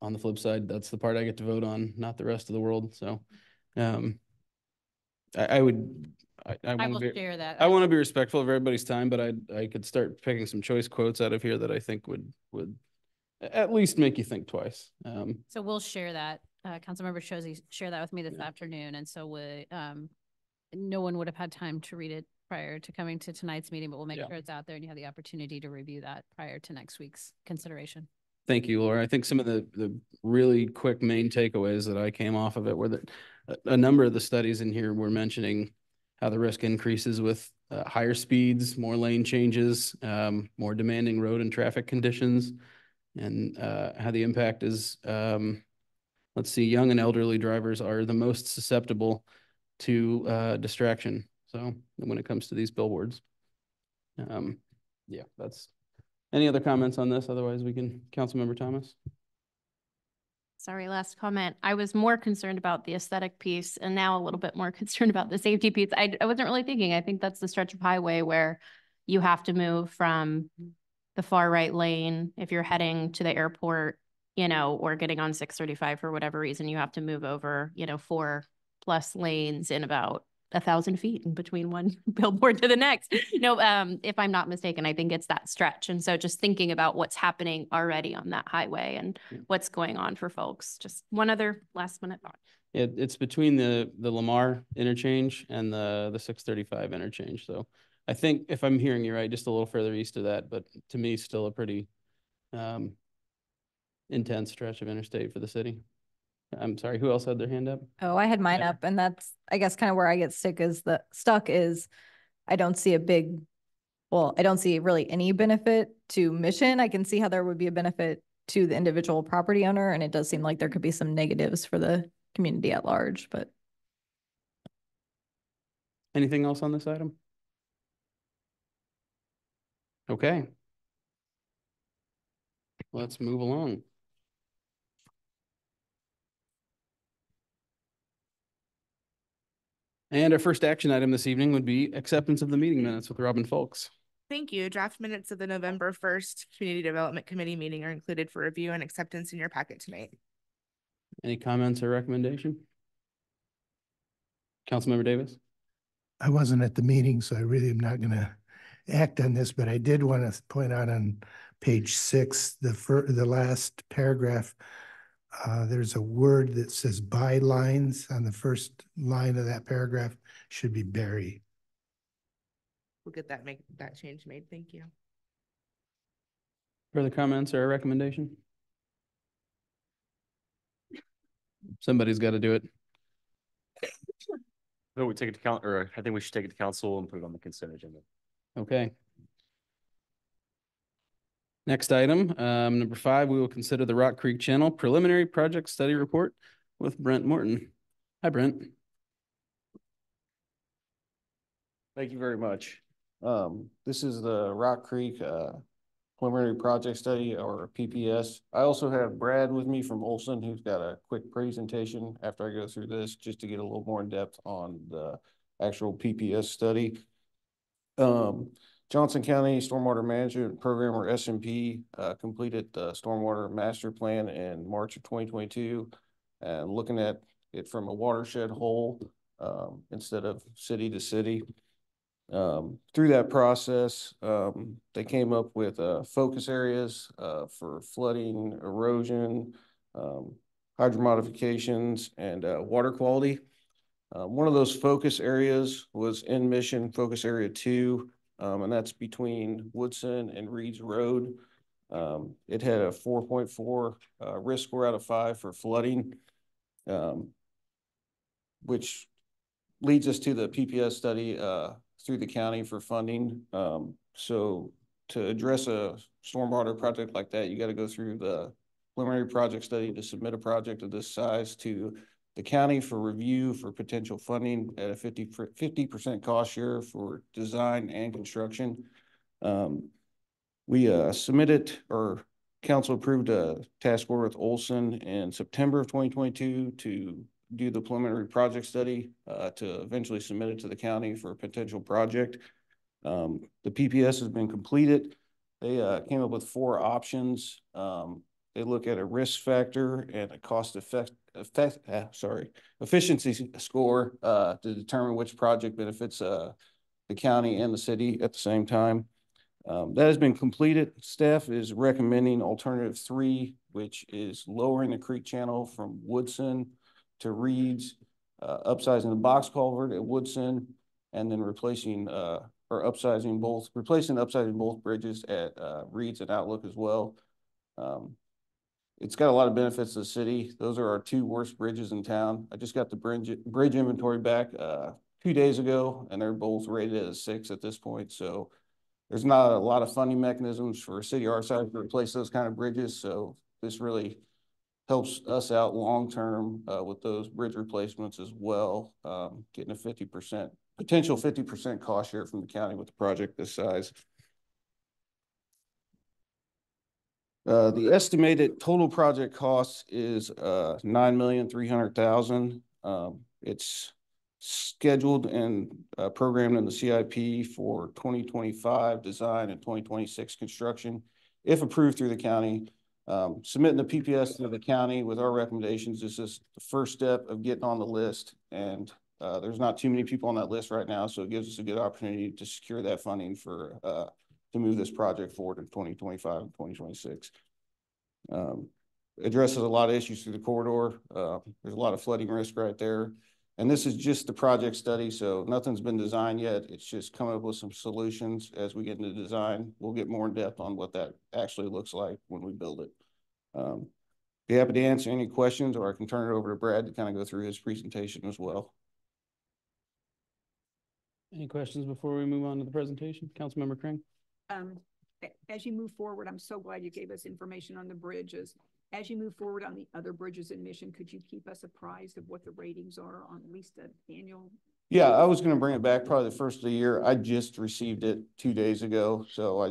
on the flip side, that's the part I get to vote on, not the rest of the world. So I want to be respectful of everybody's time, but I could start picking some choice quotes out of here that I think would at least make you think twice. So we'll share that. Councilmember Chociej shared that with me this afternoon. And so we, no one would have had time to read it prior to coming to tonight's meeting, but we'll make sure it's out there and you have the opportunity to review that prior to next week's consideration. Thank you, Laura. I think some of the really quick main takeaways that I came off of it were that a number of the studies in here were mentioning how the risk increases with higher speeds, more lane changes, more demanding road and traffic conditions, and how the impact is, let's see, young and elderly drivers are the most susceptible to distraction. So when it comes to these billboards, yeah, that's, any other comments on this? Otherwise we can, Councilmember Thomas. Sorry, last comment. I was more concerned about the aesthetic piece and now a little bit more concerned about the safety piece. I wasn't really thinking. I think that's the stretch of highway where you have to move from the far right lane. If you're heading to the airport, you know, or getting on 635 for whatever reason, you have to move over, you know, 4+ lanes in about 1,000 feet in between one billboard to the next. No, if I'm not mistaken, I think it's that stretch. And so just thinking about what's happening already on that highway and what's going on for folks. Just one other last minute thought. It's between the Lamar interchange and the 635 interchange. So I think if I'm hearing you right, just a little further east of that, but to me still a pretty intense stretch of interstate for the city. I'm sorry, who else had their hand up? Oh, I had mine up, and that's, I guess, kind of where I get stuck is I don't see a big, well, I don't see really any benefit to Mission. I can see how there would be a benefit to the individual property owner, and it does seem like there could be some negatives for the community at large, but. Anything else on this item? Okay. Let's move along. And our first action item this evening would be acceptance of the meeting minutes with Robin Folks. Thank you. Draft minutes of the November 1st Community Development Committee meeting are included for review and acceptance in your packet tonight. Any comments or recommendation? Councilmember Davis? I wasn't at the meeting, so I really am not going to act on this, but I did want to point out on page 6, the last paragraph, there's a word that says bylines on the first line of that paragraph should be buried. We'll get that, make that change made. Thank you. Further comments or a recommendation? Somebody's got to do it. No, we take it to count, or I think we should take it to council and put it on the consent agenda. Okay. Next item, number 5, we will consider the Rock Creek Channel preliminary project study report with Brent Morton. Hi, Brent. Thank you very much. This is the Rock Creek preliminary project study, or PPS. I also have Brad with me from Olson, who's got a quick presentation after I go through this, just to get a little more in depth on the actual PPS study. Johnson County Stormwater Management Program, or SMP, completed the Stormwater Master Plan in March of 2022, and looking at it from a watershed whole instead of city to city. Through that process, they came up with focus areas for flooding, erosion, hydro modifications, and water quality. One of those focus areas was in Mission Focus Area 2, and that's between Woodson and Reed's Road. It had a 4.4 risk score out of 5 for flooding, which leads us to the PPS study through the county for funding. So to address a stormwater project like that, you got to go through the preliminary project study to submit a project of this size to the county for review for potential funding at a 50% cost share for design and construction. We submitted, or council approved, a task order with Olson in September of 2022 to do the preliminary project study to eventually submit it to the county for a potential project. The PPS has been completed. They came up with 4 options. They look at a risk factor and a cost efficiency score to determine which project benefits the county and the city at the same time. That has been completed. Staff is recommending alternative 3, which is lowering the creek channel from Woodson to Reed's, upsizing the box culvert at Woodson, and then replacing and upsizing both bridges at Reed's and Outlook as well. It's got a lot of benefits to the city. Those are our 2 worst bridges in town. I just got the bridge inventory back 2 days ago, and they're both rated as 6 at this point. So there's not a lot of funding mechanisms for a city our size to replace those kind of bridges. So this really helps us out long-term with those bridge replacements as well, getting a 50% cost share from the county with a project this size. The estimated total project cost is $9,300,000. It's scheduled and programmed in the CIP for 2025 design and 2026 construction. If approved through the county, submitting the PPS to the county with our recommendations, this is the first step of getting on the list. And there's not too many people on that list right now, so it gives us a good opportunity to secure that funding for to move this project forward in 2025 and 2026. Addresses a lot of issues through the corridor. There's a lot of flooding risk right there. And this is just the project study, so nothing's been designed yet. It's just coming up with some solutions. As we get into design, we'll get more in depth on what that actually looks like when we build it. Be happy to answer any questions, or I can turn it over to Brad to kind of go through his presentation as well. Any questions before we move on to the presentation? Councilmember Crane. As you move forward, I'm so glad you gave us information on the bridges. As you move forward on the other bridges in Mission, could you keep us apprised of what the ratings are on at least an annual? Yeah, I was going to bring it back probably the first of the year. I just received it 2 days ago. So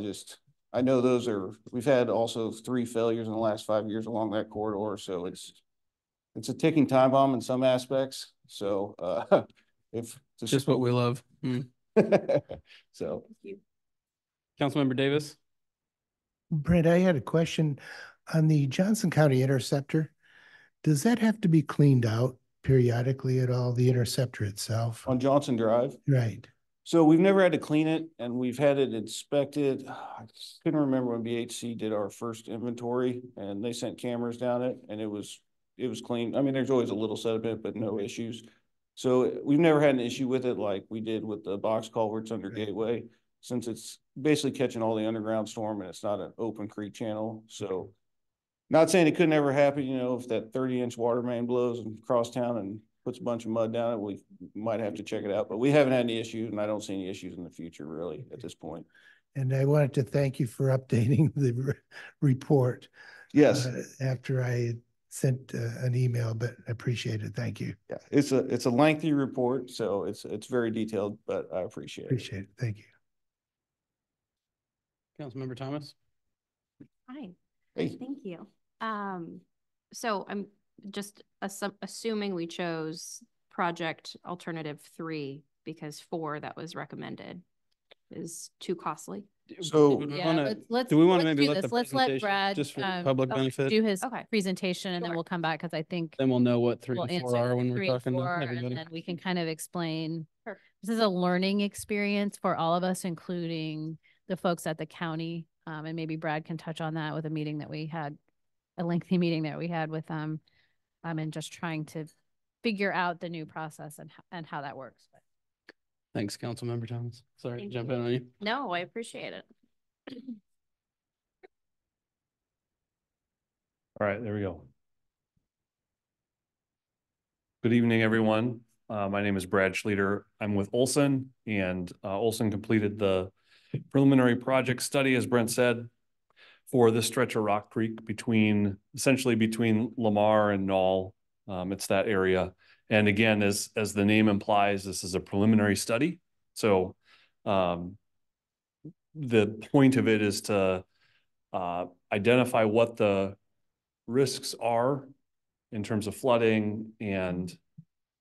I know those are, we've had also 3 failures in the last 5 years along that corridor. So it's a ticking time bomb in some aspects. So if it's just what we love. Mm. So thank you. Councilmember Davis. Brent, I had a question. On the Johnson County interceptor, does that have to be cleaned out periodically at all, the interceptor itself? On Johnson Drive? Right. So we've never had to clean it, and we've had it inspected. I couldn't remember when BHC did our first inventory, and they sent cameras down it, and it was clean. I mean, there's always a little sediment, but no issues. So we've never had an issue with it like we did with the box culverts under Gateway, since it's basically catching all the underground storm, and it's not an open creek channel. So not saying it could never happen, you know, if that 30-inch water main blows across town and puts a bunch of mud down it, we might have to check it out. But we haven't had any issues, and I don't see any issues in the future, really, at this point. And I wanted to thank you for updating the report. Yes. After I sent an email, but I appreciate it. Thank you. Yeah, it's a lengthy report, so it's very detailed, but I appreciate it. Appreciate it. Thank you. Councilmember Thomas. Hi. Hey. Thank you. So I'm just assuming we chose project alternative 3 because 4 that was recommended is too costly. So do we want to let Brad just for public benefit do his presentation, and then we'll come back, because I think then we'll know what 3 and 4 are when we're talking to everybody. And then we can kind of explain. This is a learning experience for all of us, including the folks at the county. And maybe Brad can touch on that with a meeting that we had, a lengthy meeting that we had with them, and just trying to figure out the new process and how that works. Thanks, Councilmember Thomas. Sorry to jump in on you. No, I appreciate it. All right, there we go. Good evening, everyone. My name is Brad Schleter. I'm with Olson, and Olson completed the preliminary project study, as Brent said, for this stretch of Rock Creek essentially between Lamar and Knoll. It's that area. And again, as the name implies, this is a preliminary study. So the point of it is to identify what the risks are in terms of flooding and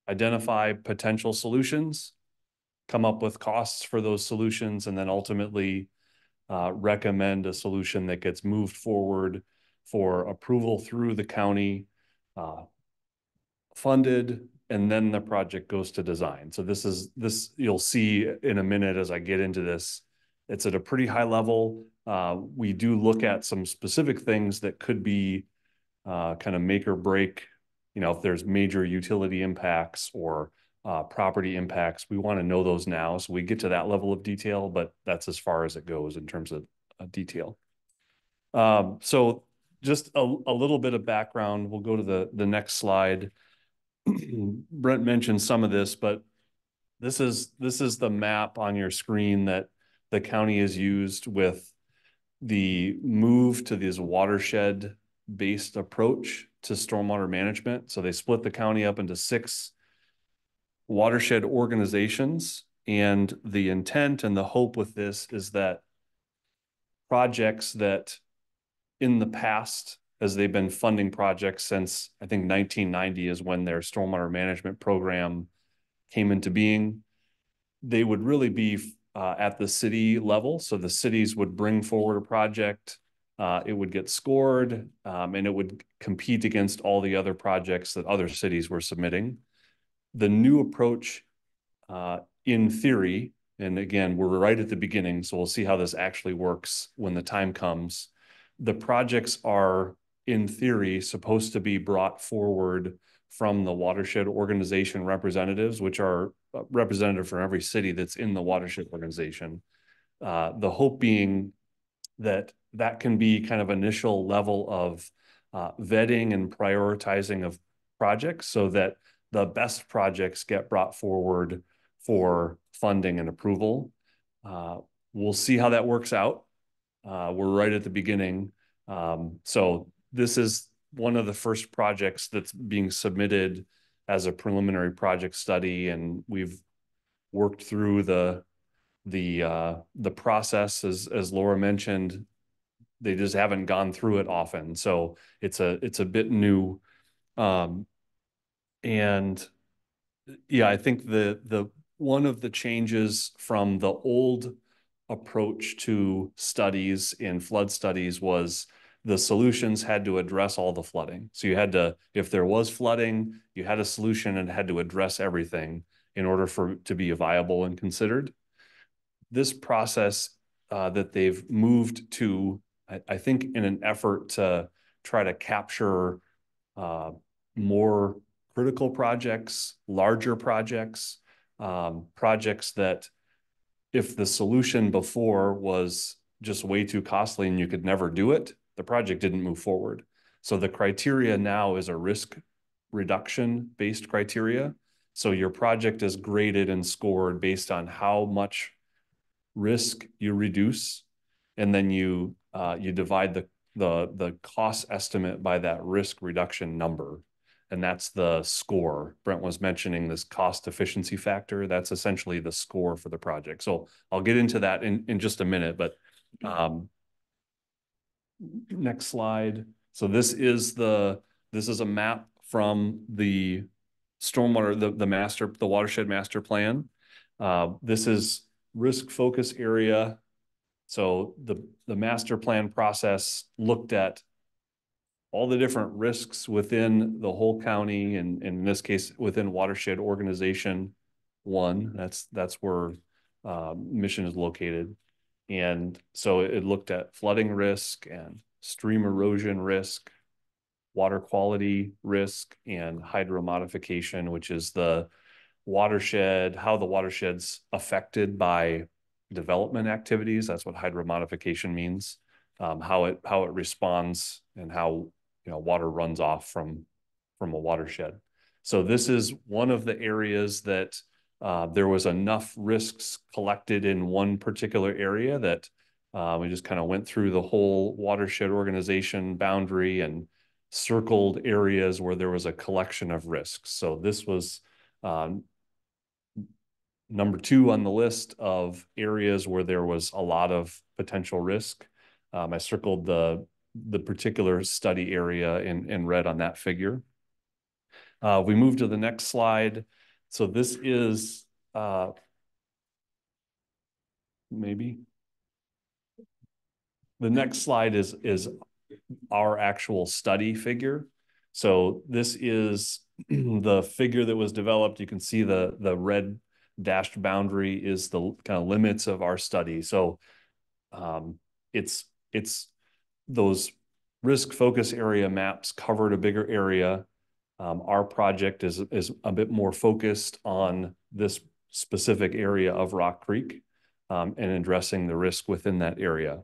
identify potential solutions, come up with costs for those solutions, and then ultimately recommend a solution that gets moved forward for approval through the county, funded, and then the project goes to design. So this you'll see in a minute as I get into this. It's at a pretty high level. We do look at some specific things that could be kind of make or break. You know, if there's major utility impacts or property impacts, we want to know those now. So we get to that level of detail, but that's as far as it goes in terms of detail. So just a little bit of background. We'll go to the next slide. Brent mentioned some of this, but this is the map on your screen that the county has used with the move to this watershed-based approach to stormwater management. So they split the county up into 6 watershed organizations, and the intent and the hope with this is that projects that in the past, as they've been funding projects since, I think 1990 is when their stormwater management program came into being, they would really be at the city level. So the cities would bring forward a project, it would get scored, and it would compete against all the other projects that other cities were submitting. The new approach, in theory, and again, we're right at the beginning, so we'll see how this actually works when the time comes. The projects are, in theory, supposed to be brought forward from the watershed organization representatives, which are representative from every city that's in the watershed organization. The hope being that that can be kind of initial level of vetting and prioritizing of projects so that the best projects get brought forward for funding and approval. We'll see how that works out. We're right at the beginning. So this is one of the first projects that's being submitted as a preliminary project study, and we've worked through the process. As Laura mentioned, they just haven't gone through it often, so it's a bit new. And yeah, I think the one of the changes from the old approach to studies in flood studies was the solutions had to address all the flooding. So you had to, if there was flooding, you had a solution and had to address everything in order for it to be viable and considered. This process that they've moved to, I think in an effort to try to capture more critical projects, larger projects, projects that if the solution before was just way too costly and you could never do it, the project didn't move forward. So the criteria now is a risk reduction-based criteria. So your project is graded and scored based on how much risk you reduce, and then you you divide the cost estimate by that risk reduction number, and that's the score. Brent was mentioning this cost efficiency factor. That's essentially the score for the project. So I'll get into that in just a minute, but next slide. So this is a map from the stormwater, the watershed master plan. This is risk focus area. So the master plan process looked at all the different risks within the whole county, and in this case, within watershed organization one. That's where Mission is located. And so it looked at flooding risk and stream erosion risk, water quality risk, and hydro modification, which is the watershed, how the watershed's affected by development activities. That's what hydro modification means, how it responds and how, you know, water runs off from a watershed. So this is one of the areas that there was enough risks collected in one particular area that we just kind of went through the whole watershed organization boundary and circled areas where there was a collection of risks. So this was number 2 on the list of areas where there was a lot of potential risk. I circled the particular study area in red on that figure. We move to the next slide. So this is maybe the next slide is our actual study figure. So this is the figure that was developed. You can see the red dashed boundary is the kind of limits of our study. So it's those risk focus area maps covered a bigger area. Our project is a bit more focused on this specific area of Rock Creek and addressing the risk within that area.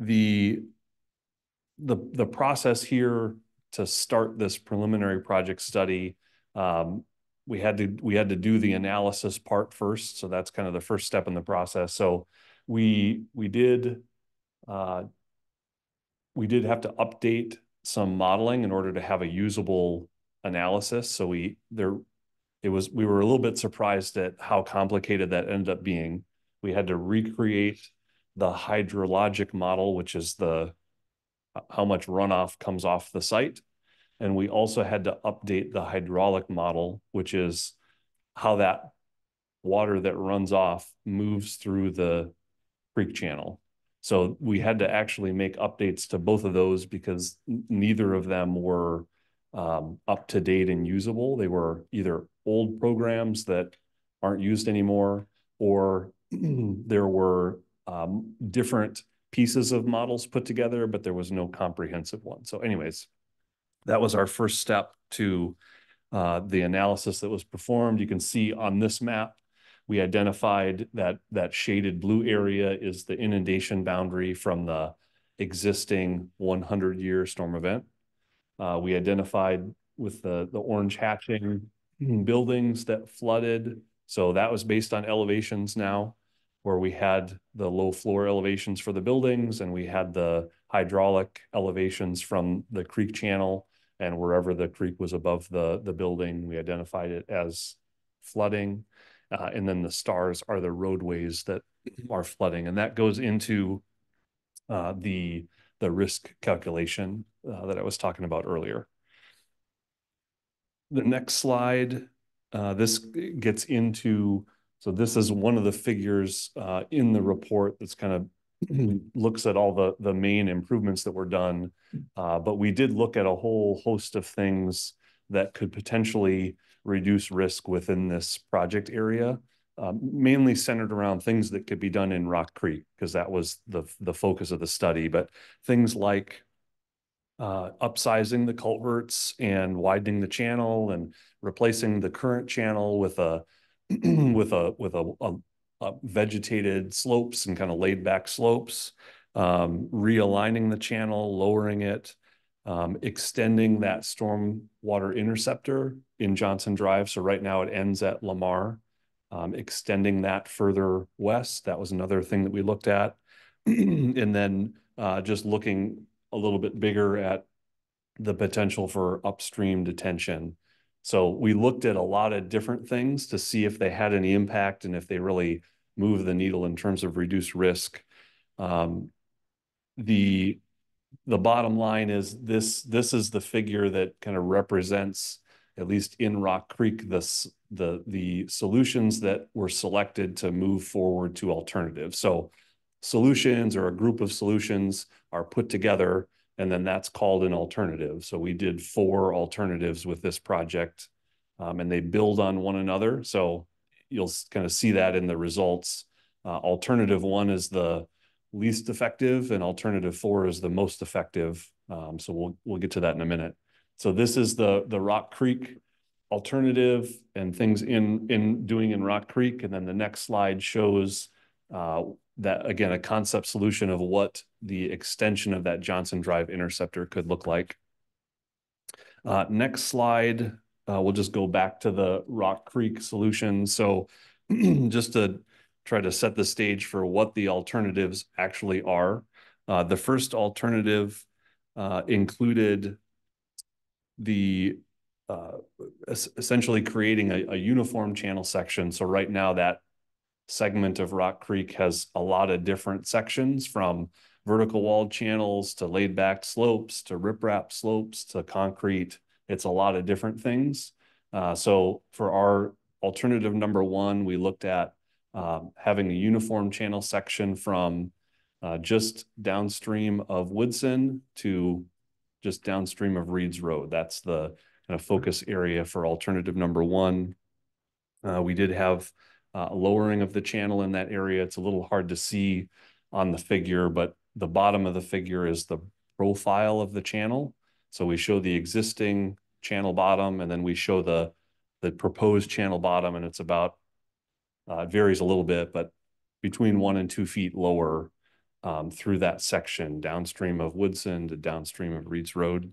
The process here to start this preliminary project study, we had to do the analysis part first. So that's kind of the first step in the process. So we did have to update some modeling in order to have a usable analysis. So we were a little bit surprised at how complicated that ended up being. We had to recreate the hydrologic model, which is the how much runoff comes off the site. And we also had to update the hydraulic model, which is how that water that runs off moves through the creek channel. So we had to actually make updates to both of those because neither of them were up to date and usable. They were either old programs that aren't used anymore, or there were different pieces of models put together, but there was no comprehensive one. So anyways, that was our first step to the analysis that was performed. You can see on this map, we identified that shaded blue area is the inundation boundary from the existing 100-year storm event. We identified with the orange hatching buildings that flooded. So that was based on elevations now, where we had the low floor elevations for the buildings and we had the hydraulic elevations from the creek channel, and wherever the creek was above the building, we identified it as flooding. And then the stars are the roadways that are flooding. And that goes into the risk calculation that I was talking about earlier. The next slide, this gets into, so this is one of the figures in the report that's kind of looks at all the main improvements that were done. But we did look at a whole host of things that could potentially reduce risk within this project area, mainly centered around things that could be done in Rock Creek, because that was the focus of the study. But things like upsizing the culverts and widening the channel and replacing the current channel with a vegetated slopes and kind of laid back slopes, realigning the channel, lowering it, extending that storm water interceptor in Johnson Drive. So right now it ends at Lamar, extending that further west. That was another thing that we looked at. And then just looking a little bit bigger at the potential for upstream detention. So we looked at a lot of different things to see if they had any impact and if they really move the needle in terms of reduced risk. The bottom line is this is the figure that kind of represents, at least in Rock Creek, the solutions that were selected to move forward to alternatives. So solutions or a group of solutions are put together, and then that's called an alternative. So we did 4 alternatives with this project, and they build on one another. So you'll kind of see that in the results. Alternative 1 is the least effective, and alternative 4 is the most effective. So we'll get to that in a minute. So this is the Rock Creek alternative and things in Rock Creek, and then the next slide shows that, again, a concept solution of what the extension of that Johnson Drive interceptor could look like. Next slide, we'll just go back to the Rock Creek solution. So just to try to set the stage for what the alternatives actually are. The first alternative included the essentially creating a uniform channel section. So right now that segment of Rock Creek has a lot of different sections, from vertical walled channels to laid back slopes to riprap slopes to concrete. It's a lot of different things. So for our alternative number 1, we looked at having a uniform channel section from just downstream of Woodson to just downstream of Reed's Road. That's the kind of focus area for alternative number 1. We did have lowering of the channel in that area. It's a little hard to see on the figure, but the bottom of the figure is the profile of the channel. So we show the existing channel bottom, and then we show the proposed channel bottom, and it's about, it varies a little bit, but between 1 and 2 feet lower through that section, downstream of Woodson to downstream of Reed's Road.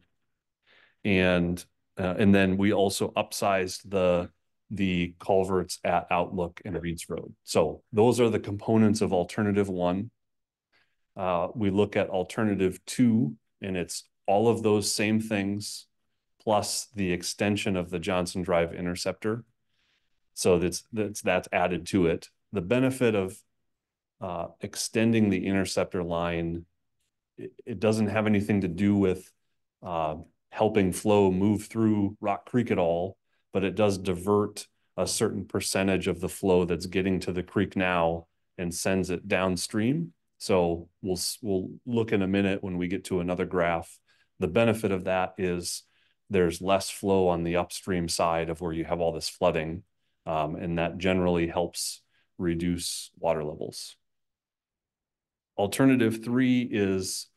And then we also upsized the culverts at Outlook and Reed's Road. So those are the components of alternative 1. We look at alternative 2, and it's all of those same things plus the extension of the Johnson Drive interceptor. So that's added to it. The benefit of extending the interceptor line, it doesn't have anything to do with helping flow move through Rock Creek at all, but it does divert a certain percentage of the flow that's getting to the creek now and sends it downstream. So we'll look in a minute when we get to another graph. The benefit of that is there's less flow on the upstream side of where you have all this flooding. And that generally helps reduce water levels. Alternative 3 is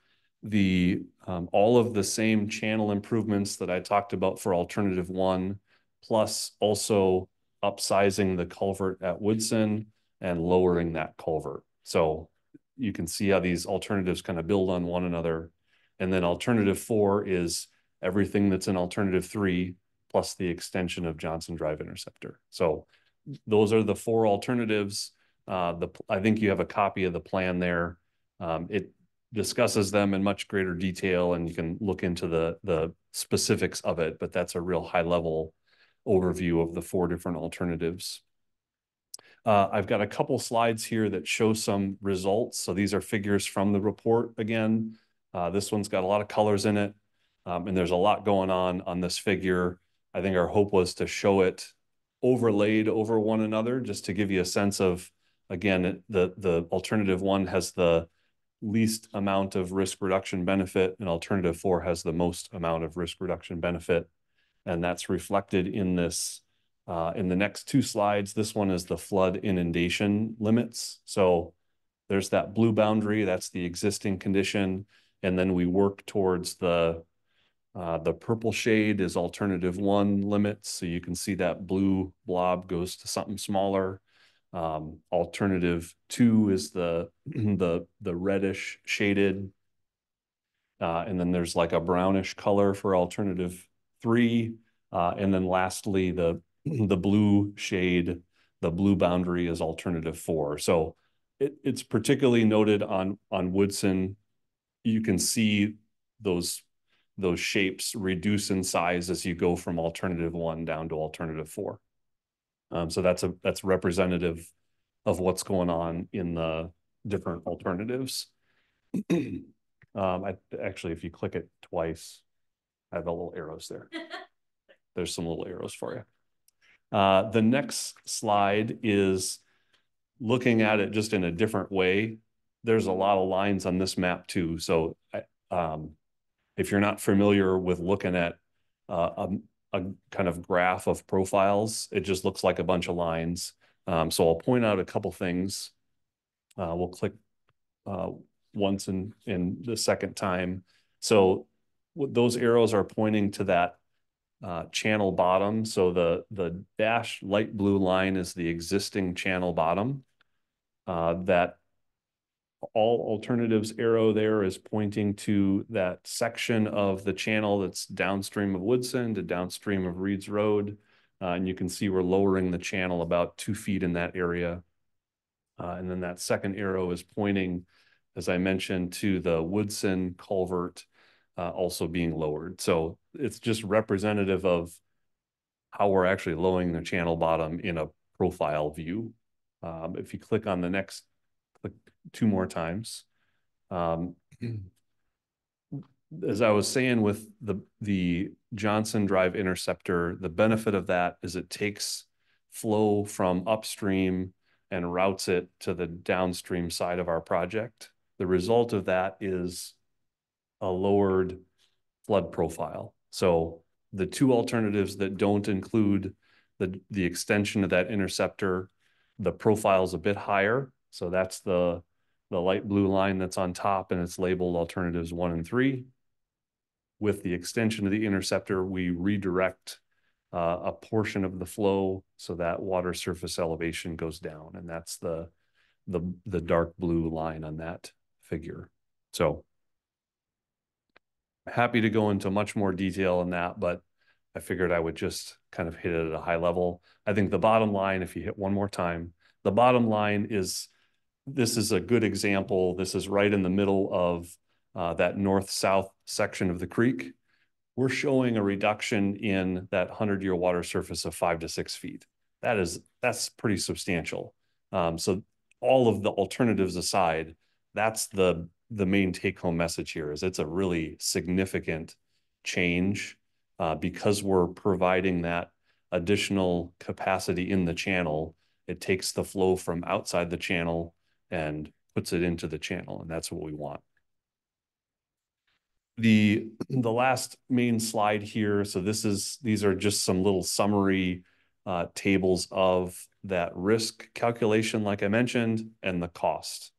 the all of the same channel improvements that I talked about for alternative 1, plus also upsizing the culvert at Woodson and lowering that culvert. So you can see how these alternatives kind of build on one another. And then alternative 4 is everything that's in alternative 3, plus the extension of Johnson Drive interceptor. So those are the 4 alternatives. I think you have a copy of the plan there. It discusses them in much greater detail, and you can look into the specifics of it, but that's a real high level overview of the 4 different alternatives. I've got a couple slides here that show some results. So these are figures from the report again. This one's got a lot of colors in it, and there's a lot going on this figure. I think our hope was to show it overlaid over one another, just to give you a sense of, again, the alternative 1 has the least amount of risk reduction benefit, and alternative 4 has the most amount of risk reduction benefit. And that's reflected in this, in the next 2 slides. This one is the flood inundation limits. So there's that blue boundary, that's the existing condition. And then we work towards the purple shade is alternative 1 limits. So you can see that blue blob goes to something smaller. Alternative 2 is the reddish shaded. And then there's like a brownish color for alternative 3. And then lastly, the blue shade, the blue boundary is alternative 4. So it's particularly noted on Woodson. You can see those shapes reduce in size as you go from alternative 1 down to alternative 4. So that's representative of what's going on in the different alternatives. Actually, if you click it twice, I have a little arrows there. There's some little arrows for you. The next slide is looking at it just in a different way. There's a lot of lines on this map too. So if you're not familiar with looking at a kind of graph of profiles, it just looks like a bunch of lines. So I'll point out a couple things. We'll click once and the second time. So those arrows are pointing to that channel bottom. So the dashed light blue line is the existing channel bottom. That all alternatives arrow there is pointing to that section of the channel that's downstream of Woodson to downstream of Reed's Road. And you can see we're lowering the channel about 2 feet in that area. And then that second arrow is pointing, as I mentioned, to the Woodson culvert also being lowered. So it's just representative of how we're actually lowering the channel bottom in a profile view. If you click on the next, click 2 more times. As I was saying with the Johnson Drive interceptor, the benefit of that is it takes flow from upstream and routes it to the downstream side of our project. The result of that is a lowered flood profile. So the 2 alternatives that don't include the extension of that interceptor, the profile's a bit higher. So that's the light blue line that's on top, and it's labeled alternatives 1 and 3. With the extension of the interceptor, we redirect a portion of the flow so that water surface elevation goes down, and that's the dark blue line on that figure. So happy to go into much more detail on that, but I figured I would just kind of hit it at a high level. I think the bottom line, if you hit one more time, the bottom line is this is a good example. This is right in the middle of that north-south section of the creek. We're showing a reduction in that 100-year water surface of 5 to 6 feet. That's pretty substantial. So all of the alternatives aside, that's the main take-home message here is it's a really significant change because we're providing that additional capacity in the channel. It takes the flow from outside the channel and puts it into the channel, and that's what we want. The last main slide here, so these are just some little summary tables of that risk calculation, like I mentioned, and the cost.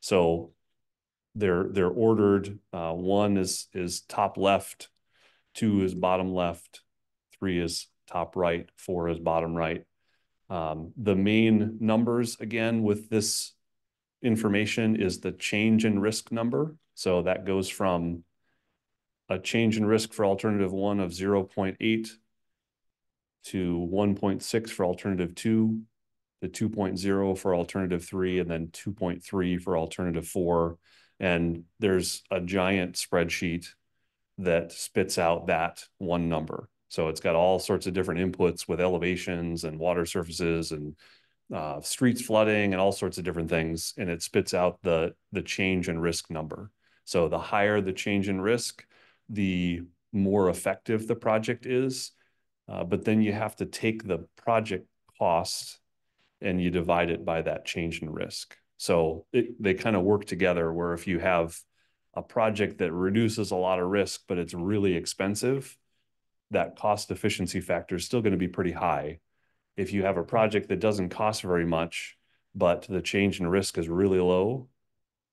So they're ordered. 1 is top left, 2 is bottom left, 3 is top right, 4 is bottom right. The main numbers, again, with this information is the change in risk number. So that goes from a change in risk for alternative 1 of 0.8 to 1.6 for alternative 2, to 2.0 for alternative 3, and then 2.3 for alternative 4. And there's a giant spreadsheet that spits out that one number. So it's got all sorts of different inputs with elevations and water surfaces and streets flooding and all sorts of different things. And it spits out the change in risk number. So the higher the change in risk, the more effective the project is. But then you have to take the project cost and you divide it by that change in risk. So they kind of work together, where if you have a project that reduces a lot of risk, but it's really expensive, that cost efficiency factor is still going to be pretty high. If you have a project that doesn't cost very much, but the change in risk is really low,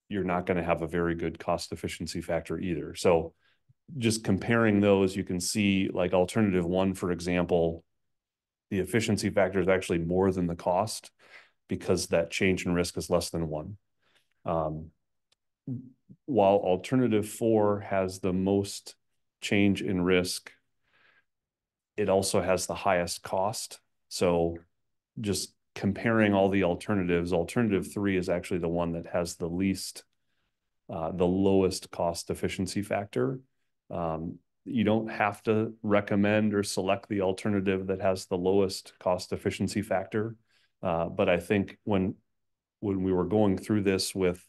you're not going to have a very good cost efficiency factor either. So just comparing those, you can see like alternative 1, for example, the efficiency factor is actually more than the cost because that change in risk is less than 1. while alternative 4 has the most change in risk, it also has the highest cost. So just comparing all the alternatives, alternative 3 is actually the one that has the least, the lowest cost efficiency factor. You don't have to recommend or select the alternative that has the lowest cost efficiency factor. But I think when we were going through this with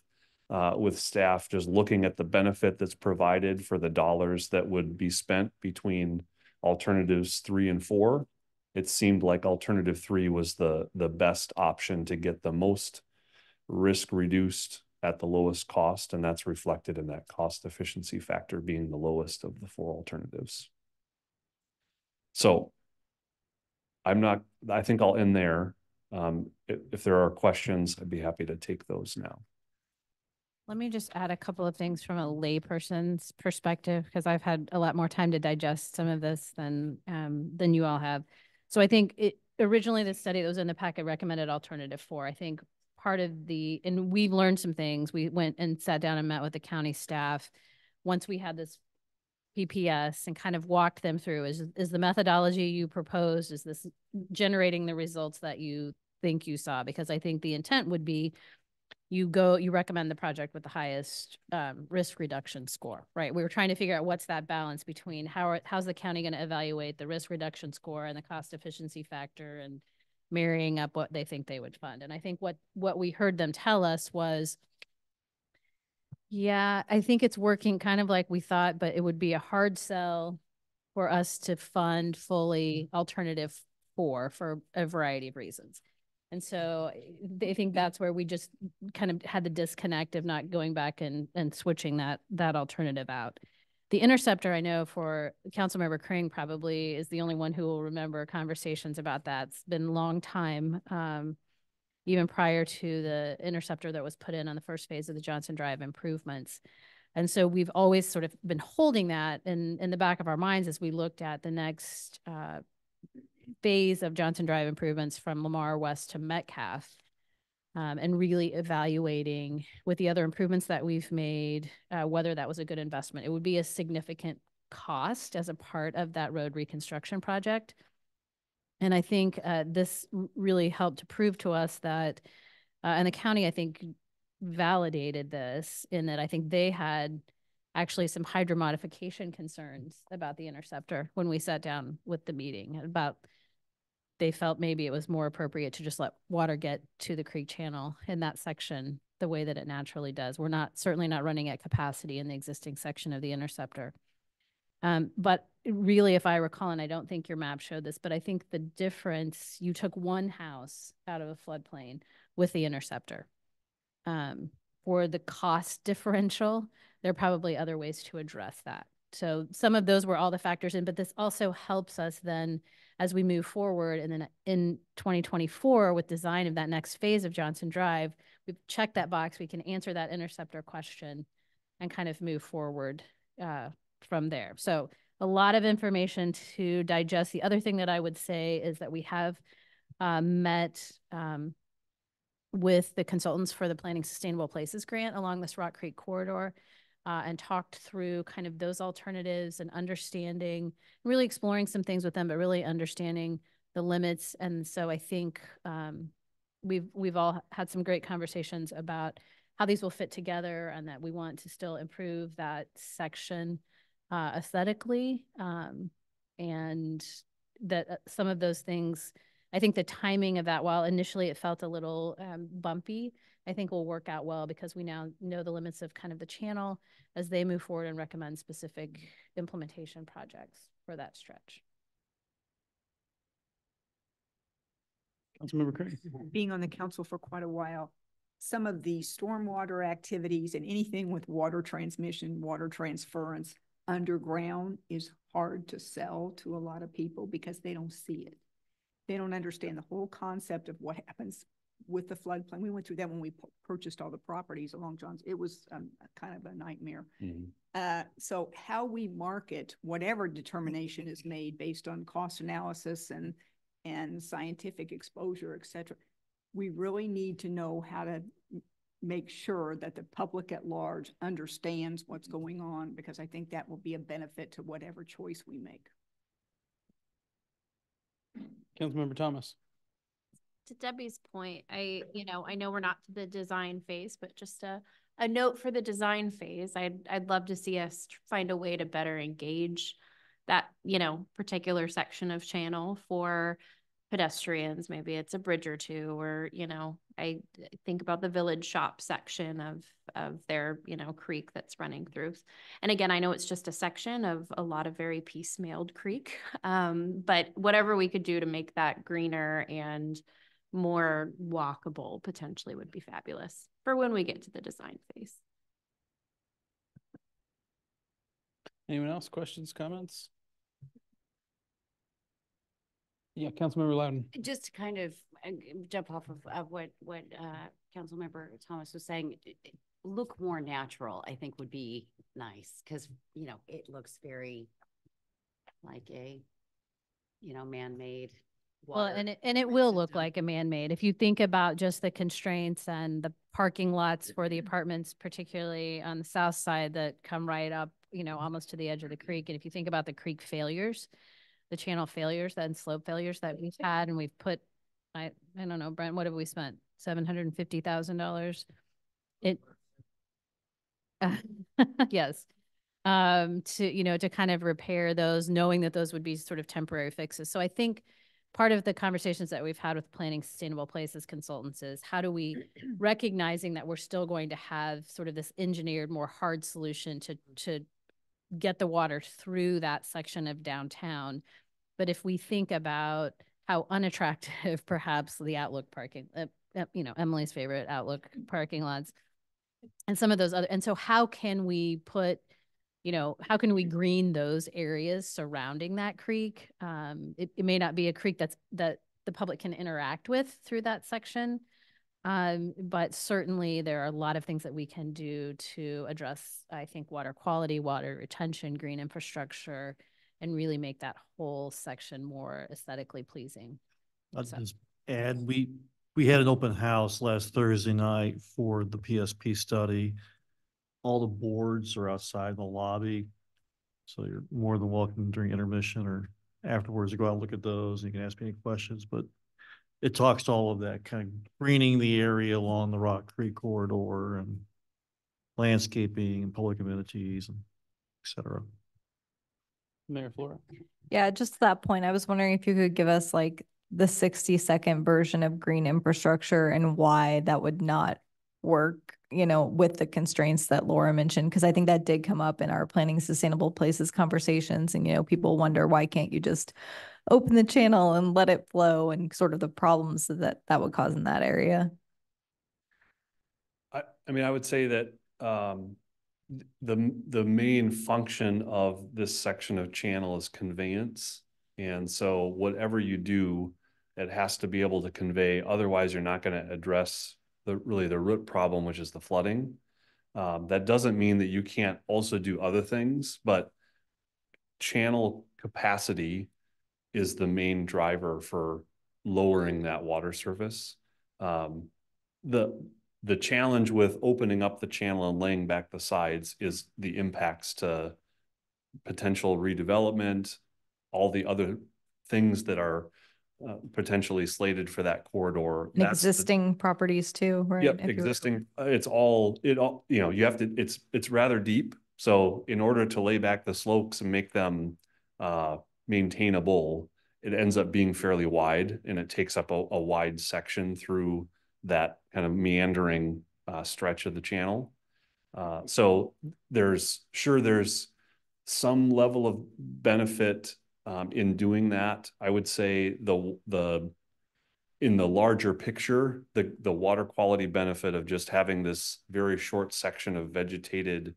staff, just looking at the benefit that's provided for the dollars that would be spent between alternatives 3 and 4, it seemed like alternative 3 was the best option to get the most risk reduced at the lowest cost, and that's reflected in that cost efficiency factor being the lowest of the 4 alternatives. So I think I'll end there. If there are questions, I'd be happy to take those now. Let me just add a couple of things from a layperson's perspective, because I've had a lot more time to digest some of this than you all have. So I think originally the study that was in the packet recommended alternative 4. I think part of the, and we've learned some things. We went and sat down and met with the county staff once we had this PPS and kind of walked them through, is the methodology you proposed, is this generating the results that you think you saw? Because I think the intent would be, you recommend the project with the highest risk reduction score, right? We were trying to figure out what's that balance between how's the county going to evaluate the risk reduction score and the cost efficiency factor and marrying up what they think they would fund. And I think what we heard them tell us was, yeah, I think it's working kind of like we thought, but it would be a hard sell for us to fund fully alternative 4 for a variety of reasons. And so I think that's where we just kind of had the disconnect of not going back and switching that alternative out. The Interceptor, I know for Councilmember Kring probably is the only one who will remember conversations about that. It's been a long time, even prior to the Interceptor that was put in on the first phase of the Johnson Drive improvements. And so we've always sort of been holding that in the back of our minds as we looked at the next phase of Johnson Drive improvements from Lamar West to Metcalf, and really evaluating with the other improvements that we've made, whether that was a good investment. It would be a significant cost as a part of that road reconstruction project. And I think this really helped to prove to us that, and the county, I think, validated this in that I think they had actually some hydro modification concerns about the Interceptor when we sat down with the meeting about, they felt maybe it was more appropriate to just let water get to the creek channel in that section the way that it naturally does. We're certainly not running at capacity in the existing section of the Interceptor. But really, if I recall, and I don't think your map showed this, but I think the difference, you took one house out of a floodplain with the Interceptor. For the cost differential, there are probably other ways to address that. So some of those were all the factors in, but this also helps us then as we move forward. And then in 2024 with design of that next phase of Johnson Drive, we've checked that box. We can answer that Interceptor question and kind of move forward from there. So a lot of information to digest. The other thing that I would say is that we have met with the consultants for the Planning Sustainable Places grant along this Rock Creek corridor. And talked through kind of those alternatives and understanding, really exploring some things with them, but really understanding the limits. And so I think we've all had some great conversations about how these will fit together and that we want to still improve that section aesthetically. And that some of those things, I think the timing of that, while initially it felt a little bumpy, I think will work out well because we now know the limits of kind of the channel as they move forward and recommend specific implementation projects for that stretch. Councilmember Curry. Being on the council for quite a while, some of the stormwater activities and anything with water transmission, water transference underground is hard to sell to a lot of people because they don't see it. They don't understand the whole concept of what happens with the floodplain. We went through that when we purchased all the properties along John's. It was kind of a nightmare. Mm-hmm. So how we market whatever determination is made based on cost analysis and scientific exposure, et cetera, we really need to know how to make sure that the public at large understands what's going on, because I think that will be a benefit to whatever choice we make. Councilmember Thomas. To Debbie's point, I know we're not to the design phase, but just a note for the design phase, I'd love to see us find a way to better engage that, particular section of channel for pedestrians. Maybe it's a bridge or two, or, I think about the village shop section of their, creek that's running through. And again, I know it's just a section of a lot of very piecemealed creek, but whatever we could do to make that greener and more walkable potentially would be fabulous for when we get to the design phase. Anyone else? Questions, comments? Yeah, Councilmember Loudon. Just to kind of jump off of what Councilmember Thomas was saying, look more natural, I think would be nice, because, it looks very like a, man-made water. Well, and it will look like a man-made. If you think about just the constraints and the parking lots for the apartments, particularly on the south side that come right up, almost to the edge of the creek. And if you think about the creek failures, the channel failures and slope failures that we've had, and we've put, I don't know, Brent, what have we spent? $750,000. It yes, to kind of repair those, knowing that those would be sort of temporary fixes. So I think part of the conversations that we've had with planning sustainable places consultants is how do we, recognizing that we're still going to have sort of this engineered, more hard solution to get the water through that section of downtown. But if we think about how unattractive perhaps the Outlook parking, Emily's favorite Outlook parking lots and some of those other, and so how can we put, how can we green those areas surrounding that creek? It may not be a creek that the public can interact with through that section, but certainly there are a lot of things that we can do to address, I think, water quality, water retention, green infrastructure, and really make that whole section more aesthetically pleasing. And we had an open house last Thursday night for the PSP study. All the boards are outside in the lobby, so you're more than welcome during intermission or afterwards to go out and look at those, and you can ask me any questions, but it talks to all of that, kind of greening the area along the Rock Creek corridor and landscaping and public amenities and et cetera. Mayor Flora. Yeah, just to that point, I was wondering if you could give us like the 60-second version of green infrastructure and why that would not work, with the constraints that Laura mentioned, because I think that did come up in our planning sustainable places conversations. And, people wonder, why can't you just open the channel and let it flow, and sort of the problems that would cause in that area? I would say that the main function of this section of channel is conveyance. And so whatever you do, it has to be able to convey. Otherwise, you're not going to address really the root problem, which is the flooding. That doesn't mean that you can't also do other things, but channel capacity is the main driver for lowering that water surface. The challenge with opening up the channel and laying back the sides is the impacts to potential redevelopment, all the other things that are potentially slated for that corridor. And existing properties too, right? Yep, existing. It's rather deep. So in order to lay back the slopes and make them maintainable, it ends up being fairly wide, and it takes up a wide section through that kind of meandering stretch of the channel. So there's some level of benefit in doing that. I would say in the larger picture, the water quality benefit of just having this very short section of vegetated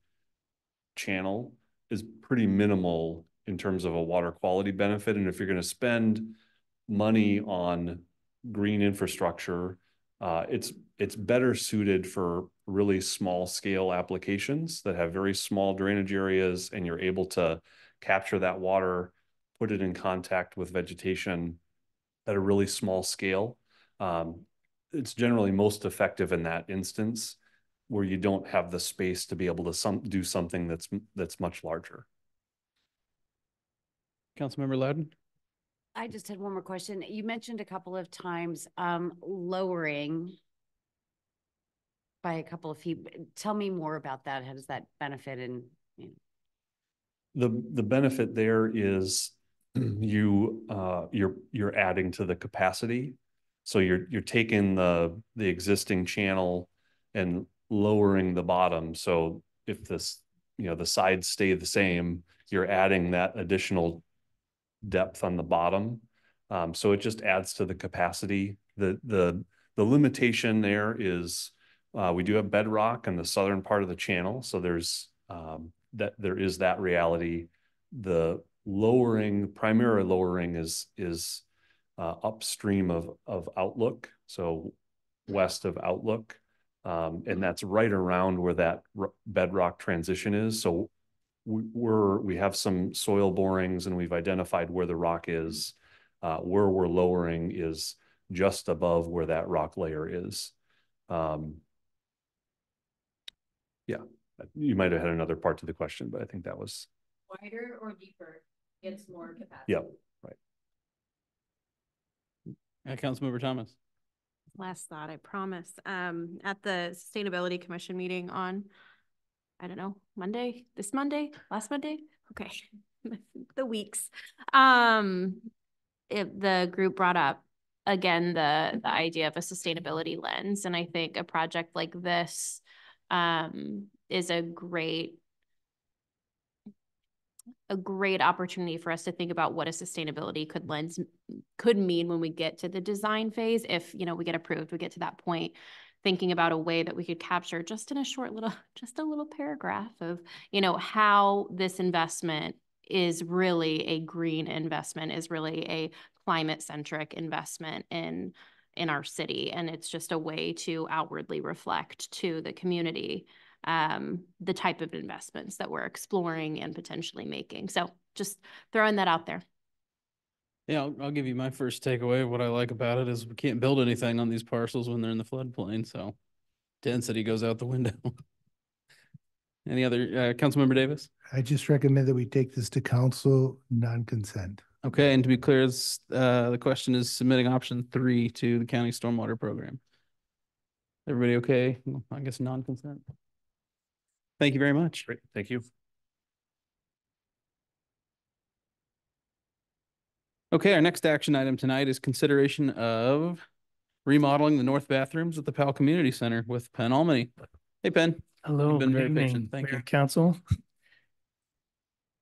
channel is pretty minimal in terms of a water quality benefit. And if you're going to spend money on green infrastructure, it's better suited for really small scale applications that have very small drainage areas, and you're able to capture that water, put it in contact with vegetation at a really small scale. It's generally most effective in that instance. where you don't have the space to be able to do something that's much larger. Councilmember Loudon. I just had one more question. You mentioned a couple of times lowering by a couple of feet. Tell me more about that. How does that benefit? And you know, the benefit there is you you're adding to the capacity, so you're taking the existing channel and lowering the bottom. So if this, you know, the sides stay the same, you're adding that additional depth on the bottom. So it just adds to the capacity. The limitation there is we do have bedrock in the southern part of the channel. So there's there is that reality. The lowering, primary lowering is upstream of Outlook. So west of Outlook. And that's right around where that bedrock transition is. So we have some soil borings and we've identified where the rock is. Where we're lowering is just above where that rock layer is. Yeah, you might have had another part to the question, but I think that was. Wider or deeper gets more capacity. Yeah, right. Councilmember Thomas. Last thought, I promise. At the Sustainability Commission meeting on, I don't know, Monday, this Monday, last Monday? Okay, the weeks. The group brought up, again, the idea of a sustainability lens. And I think a project like this is a great opportunity for us to think about what a sustainability could mean when we get to the design phase. If, you know, we get approved, we get to that point, thinking about a way that we could capture just in a short little, just a little paragraph of, you know, how this investment is really a green investment, is really a climate centric investment in our city. And it's just a way to outwardly reflect to the community the type of investments that we're exploring and potentially making. So just throwing that out there. Yeah, I'll give you my first takeaway. What I like about it is we can't build anything on these parcels when they're in the floodplain. So density goes out the window. Any other, Councilmember Davis? I just recommend that we take this to council non-consent. Okay, and to be clear, the question is submitting option 3 to the county stormwater program. Everybody okay? Well, I guess non-consent. Thank you very much. Great. Thank you. Okay, our next action item tonight is consideration of remodeling the north bathrooms at the Powell Community Center with Penn Almany. Hey, Penn. Hello. You've been very patient. Thank you, Council.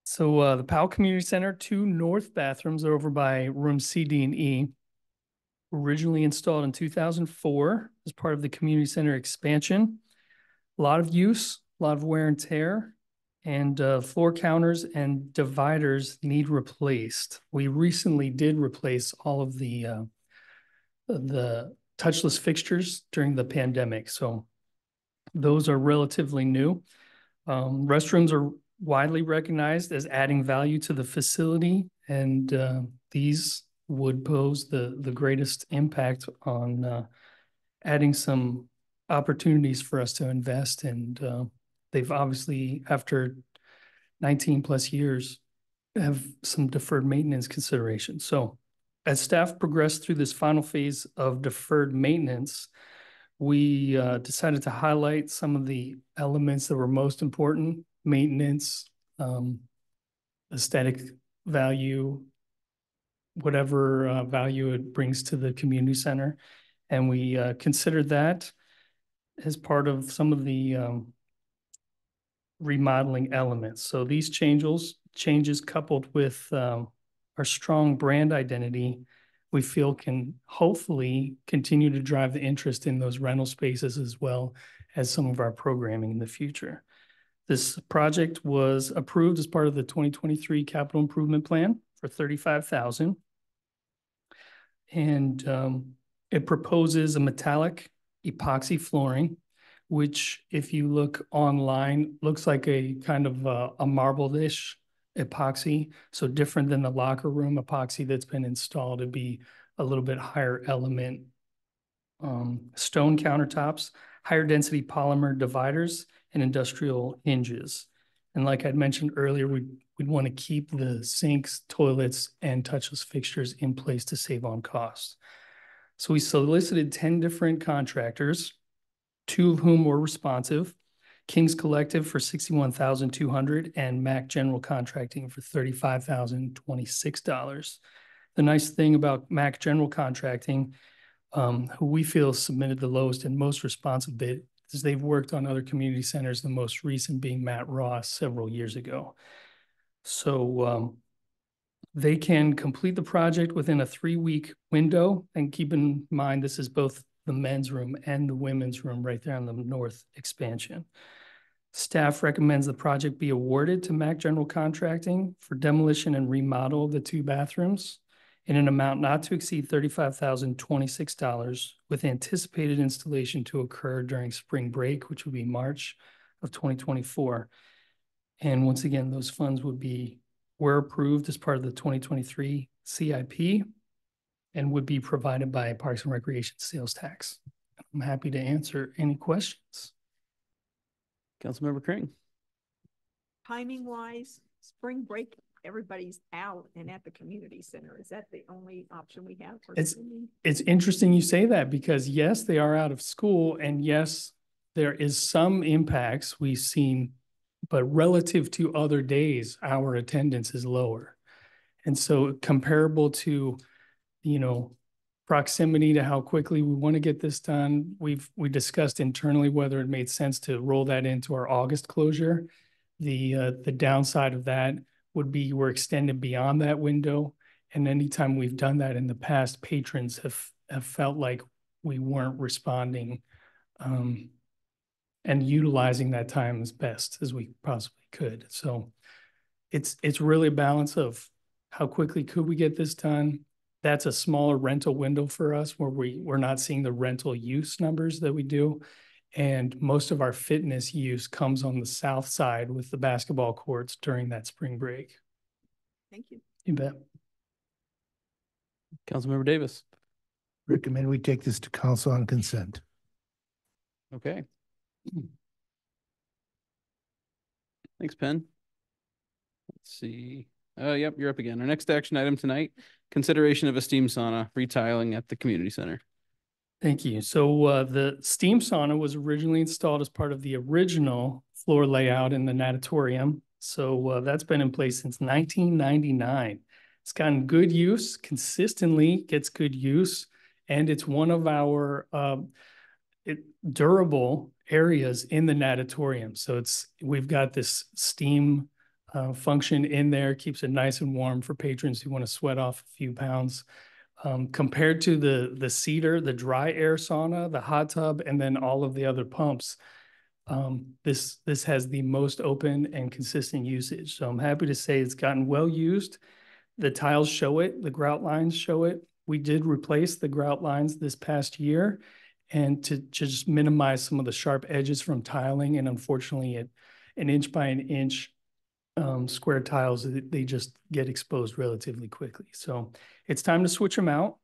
So the Powell Community Center, 2 north bathrooms are over by room C, D, and E. Originally installed in 2004 as part of the community center expansion. A lot of use. A lot of wear and tear, and floor counters and dividers need replaced. We recently did replace all of the touchless fixtures during the pandemic, so those are relatively new. Restrooms are widely recognized as adding value to the facility, and these would pose the greatest impact on adding some opportunities for us to invest and they've obviously, after 19 plus years, have some deferred maintenance considerations. So as staff progressed through this final phase of deferred maintenance, we decided to highlight some of the elements that were most important: maintenance, aesthetic value, whatever value it brings to the community center. And we considered that as part of some of the remodeling elements. So these changes coupled with our strong brand identity, we feel can hopefully continue to drive the interest in those rental spaces as well as some of our programming in the future. This project was approved as part of the 2023 capital improvement plan for $35,000. And it proposes a metallic epoxy flooring, which if you look online, looks like a kind of a marble-ish epoxy. So different than the locker room epoxy that's been installed, to be a little bit higher element. Stone countertops, higher density polymer dividers, and industrial hinges. And like I'd mentioned earlier, we'd want to keep the sinks, toilets, and touchless fixtures in place to save on costs. So we solicited 10 different contractors, 2 of whom were responsive, King's Collective for $61,200 and Mac General Contracting for $35,026. The nice thing about Mac General Contracting, who we feel submitted the lowest and most responsive bid, is they've worked on other community centers, the most recent being Matt Ross several years ago. So they can complete the project within a 3-week window. And keep in mind, this is both the men's room and the women's room right there on the north expansion. Staff recommends the project be awarded to MAC General Contracting for demolition and remodel of the 2 bathrooms in an amount not to exceed $35,026 with anticipated installation to occur during spring break, which would be March of 2024. And once again, those funds were approved as part of the 2023 CIP and would be provided by Parks and Recreation sales tax. I'm happy to answer any questions. Councilmember Kring. Timing wise, spring break, everybody's out and at the community center. Is that the only option we have? It's interesting you say that, because yes, they are out of school, and yes, there is some impacts we've seen, but relative to other days, our attendance is lower. And so comparable to, you know, proximity to how quickly we want to get this done, we discussed internally whether it made sense to roll that into our August closure. The downside of that would be we're extended beyond that window. And anytime we've done that in the past, patrons have felt like we weren't responding and utilizing that time as best as we possibly could. So it's really a balance of how quickly could we get this done. That's a smaller rental window for us where we're not seeing the rental use numbers that we do. And most of our fitness use comes on the south side with the basketball courts during that spring break. Thank you. You bet. Councilmember Davis. Recommend we take this to council on consent. Okay. Thanks, Penn. Let's see. Oh, yep, you're up again. Our next action item tonight, consideration of a steam sauna retiling at the community center. Thank you. So the steam sauna was originally installed as part of the original floor layout in the natatorium. So that's been in place since 1999. It's gotten good use, consistently gets good use, and it's one of our durable areas in the natatorium. So we've got this steam function in there, keeps it nice and warm for patrons who want to sweat off a few pounds. Compared to the cedar, the dry air sauna, the hot tub, and then all of the other pumps, this has the most open and consistent usage. So I'm happy to say it's gotten well used. The tiles show it, the grout lines show it. We did replace the grout lines this past year, and to just minimize some of the sharp edges from tiling. And unfortunately, an inch by an inch, square tiles, they just get exposed relatively quickly. So it's time to switch them out.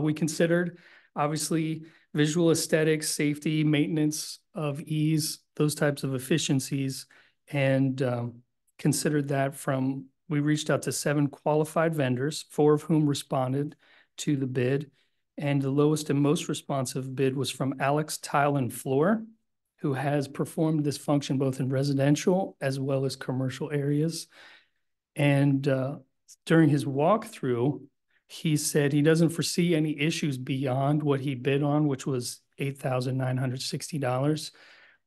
We considered, obviously, visual aesthetics, safety, maintenance of ease, those types of efficiencies, and considered that from, we reached out to 7 qualified vendors, 4 of whom responded to the bid. And the lowest and most responsive bid was from Alex Tile and Floor, who has performed this function both in residential as well as commercial areas. And during his walkthrough, he said he doesn't foresee any issues beyond what he bid on, which was $8,960.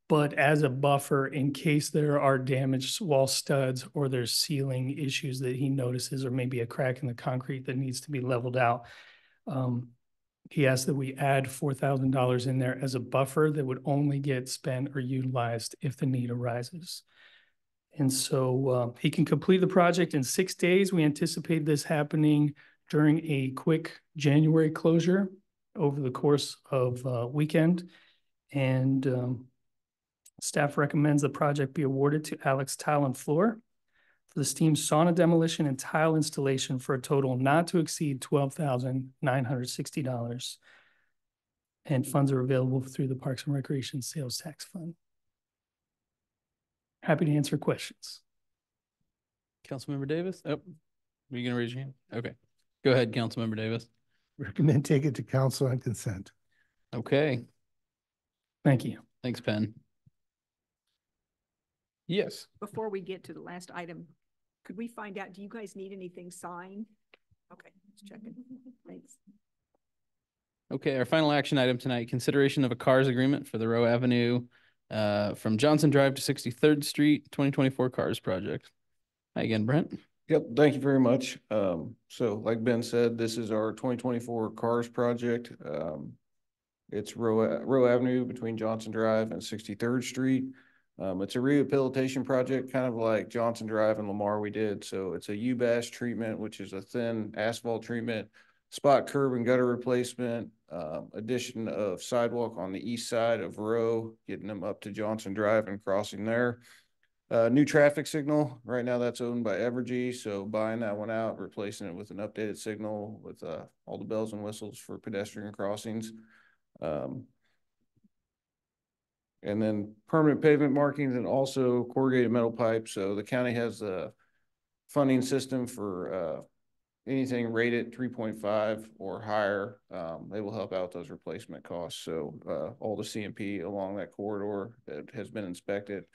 But as a buffer, in case there are damaged wall studs or there's ceiling issues that he notices, or maybe a crack in the concrete that needs to be leveled out, he asked that we add $4,000 in there as a buffer that would only get spent or utilized if the need arises. And so he can complete the project in 6 days. We anticipate this happening during a quick January closure over the course of a weekend. And staff recommends the project be awarded to Alex Tile and Floor for the steam sauna demolition and tile installation for a total not to exceed $12,960. and funds are available through the Parks and Recreation Sales Tax Fund. Happy to answer questions. Councilmember Davis? Oh, were you going to raise your hand? Okay. Go ahead, Councilmember Davis. Recommend take it to council on consent. Okay. Thank you. Thanks, Penn. Yes. Before we get to the last item, could we find out, do you guys need anything signed? Okay, let's check it. Thanks. Okay, our final action item tonight, consideration of a CARS agreement for the Roe Avenue from Johnson Drive to 63rd Street, 2024 CARS project. Hi again, Brent. Yep, thank you very much. So like Ben said, this is our 2024 CARS project. It's Roe Avenue between Johnson Drive and 63rd Street. It's a rehabilitation project, kind of like Johnson Drive and Lamar we did. So it's a UBAS treatment, which is a thin asphalt treatment, spot curb and gutter replacement, addition of sidewalk on the east side of Roe, getting them up to Johnson Drive and crossing there. New traffic signal. Right now that's owned by Evergy, so buying that one out, replacing it with an updated signal with all the bells and whistles for pedestrian crossings. And then permanent pavement markings and also corrugated metal pipe. So the county has a funding system for anything rated 3.5 or higher. They will help out those replacement costs. So all the CMP along that corridor that has been inspected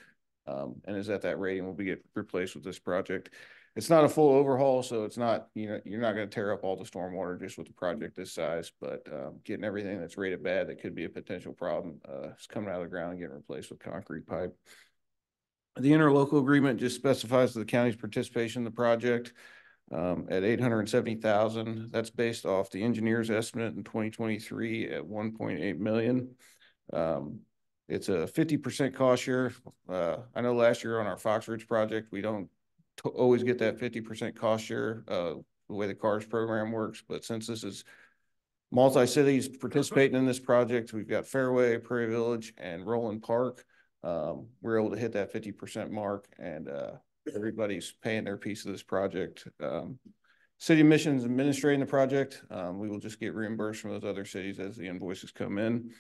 and is at that rating will be replaced with this project. It's not a full overhaul, so it's not, you know, you're not going to tear up all the stormwater just with a project this size, but getting everything that's rated bad that could be a potential problem is coming out of the ground and getting replaced with concrete pipe. The interlocal agreement just specifies the county's participation in the project at $870,000. That's based off the engineer's estimate in 2023 at $1.8 million. It's a 50% cost share. I know last year on our Fox Ridge project, we don't always get that 50% cost share the way the CARS program works, but since this is multi-cities participating in this project, we've got Fairway, Prairie Village, and Roland Park. We're able to hit that 50% mark, and everybody's paying their piece of this project. City of Mission is administrating the project. We will just get reimbursed from those other cities as the invoices come in.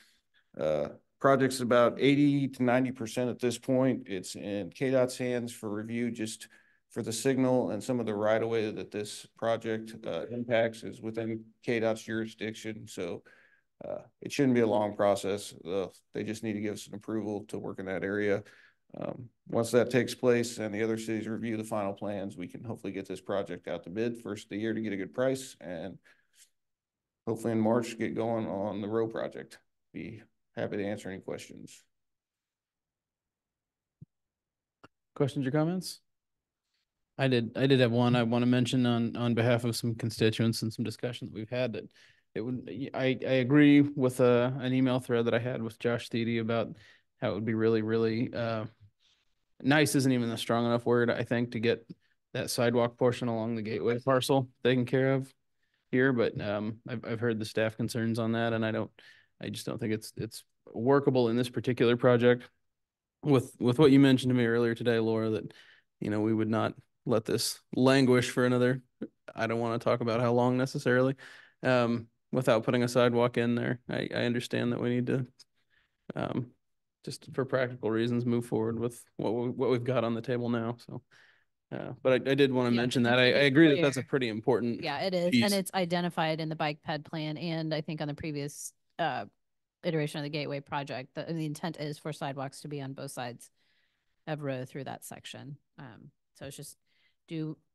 Project's about 80 to 90% at this point. It's in KDOT's hands for review. Just for the signal and some of the right-of-way that this project impacts is within KDOT's jurisdiction. So it shouldn't be a long process. They just need to give us an approval to work in that area. Once that takes place and the other cities review the final plans, we can hopefully get this project out to bid first of the year to get a good price, and hopefully in March get going on the Roe project. Be happy to answer any questions. Questions or comments? I did have one I want to mention on behalf of some constituents and some discussion that we've had, that it would, I agree with an email thread that I had with Josh Thiede about how it would be really, really nice isn't even a strong enough word, I think, to get that sidewalk portion along the gateway parcel taken care of here. But I've heard the staff concerns on that, and I just don't think it's workable in this particular project. With what you mentioned to me earlier today, Laura, that, you know, we would not let this languish for another, I don't want to talk about how long necessarily, without putting a sidewalk in there. I understand that we need to, just for practical reasons, move forward with what we've got on the table now. So, but I did want to mention that. I agree that that's a pretty important piece. And it's identified in the bike ped plan. And I think on the previous iteration of the Gateway project, the intent is for sidewalks to be on both sides of Roe through that section. So it's just,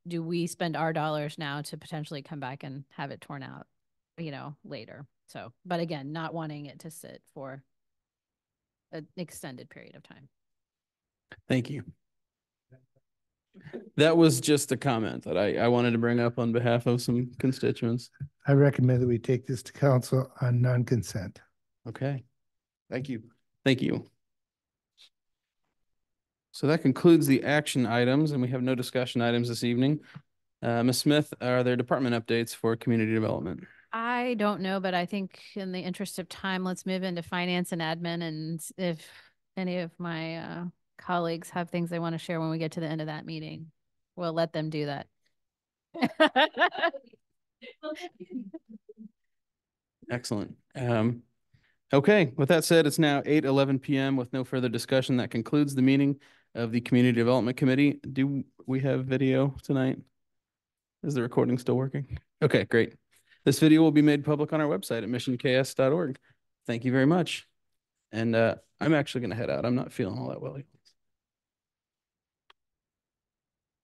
do we spend our dollars now to potentially come back and have it torn out, you know, later? So, but again, not wanting it to sit for an extended period of time. Thank you. That was just a comment that I wanted to bring up on behalf of some constituents. I recommend that we take this to council on non-consent. Okay. Thank you. Thank you. So that concludes the action items, and we have no discussion items this evening. Ms. Smith, are there department updates for community development? I don't know, but I think in the interest of time, let's move into finance and admin. And if any of my colleagues have things they want to share when we get to the end of that meeting, we'll let them do that. Excellent. Okay, with that said, it's now 8:11 p.m. With no further discussion, that concludes the meeting of the Community Development Committee. Do we have video tonight? Is the recording still working? Okay, great. This video will be made public on our website at missionks.org. Thank you very much. And I'm actually going to head out. I'm not feeling all that well.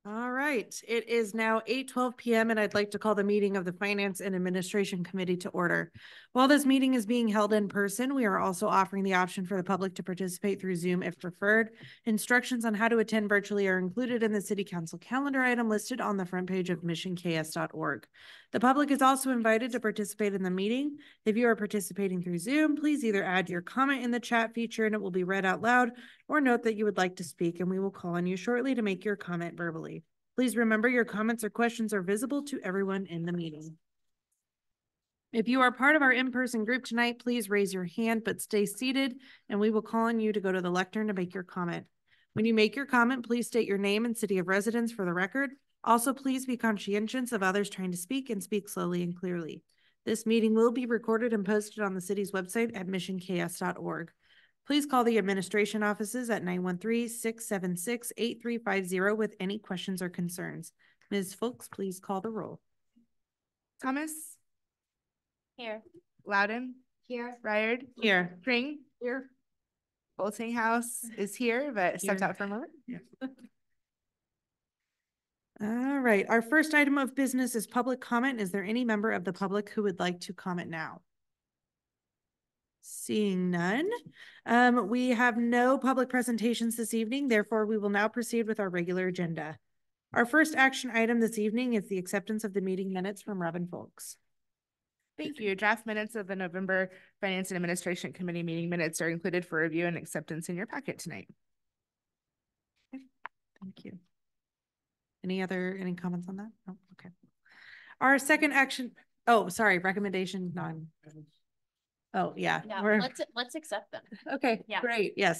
All right. It is now 8:12 p.m. and I'd like to call the meeting of the Finance and Administration Committee to order. While this meeting is being held in person, we are also offering the option for the public to participate through Zoom if preferred. Instructions on how to attend virtually are included in the City Council calendar item listed on the front page of missionks.org. The public is also invited to participate in the meeting. If you are participating through Zoom, please either add your comment in the chat feature and it will be read out loud, or note that you would like to speak and we will call on you shortly to make your comment verbally. Please remember your comments or questions are visible to everyone in the meeting. If you are part of our in-person group tonight, please raise your hand, but stay seated and we will call on you to go to the lectern to make your comment. When you make your comment, please state your name and city of residence for the record. Also, please be conscientious of others trying to speak and speak slowly and clearly. This meeting will be recorded and posted on the city's website at missionks.org. Please call the administration offices at 913-676-8350 with any questions or concerns. Ms. Fulks, please call the roll. Thomas? Here. Loudon? Here. Ryherd? Here. Pring? Here. Boltinghouse is here, but stepped out for a moment. Yeah. All right. Our first item of business is public comment. Is there any member of the public who would like to comment now? Seeing none, we have no public presentations this evening. Therefore, we will now proceed with our regular agenda. Our first action item this evening is the acceptance of the meeting minutes from Robin Fulks. Thank you. Draft minutes of the November Finance and Administration Committee meeting minutes are included for review and acceptance in your packet tonight. Okay. Thank you. Any comments on that? No? Okay. Our second action. Oh, sorry. Recommendation none. Oh, yeah. Yeah, let's accept them. Okay, yeah. Great. Yes.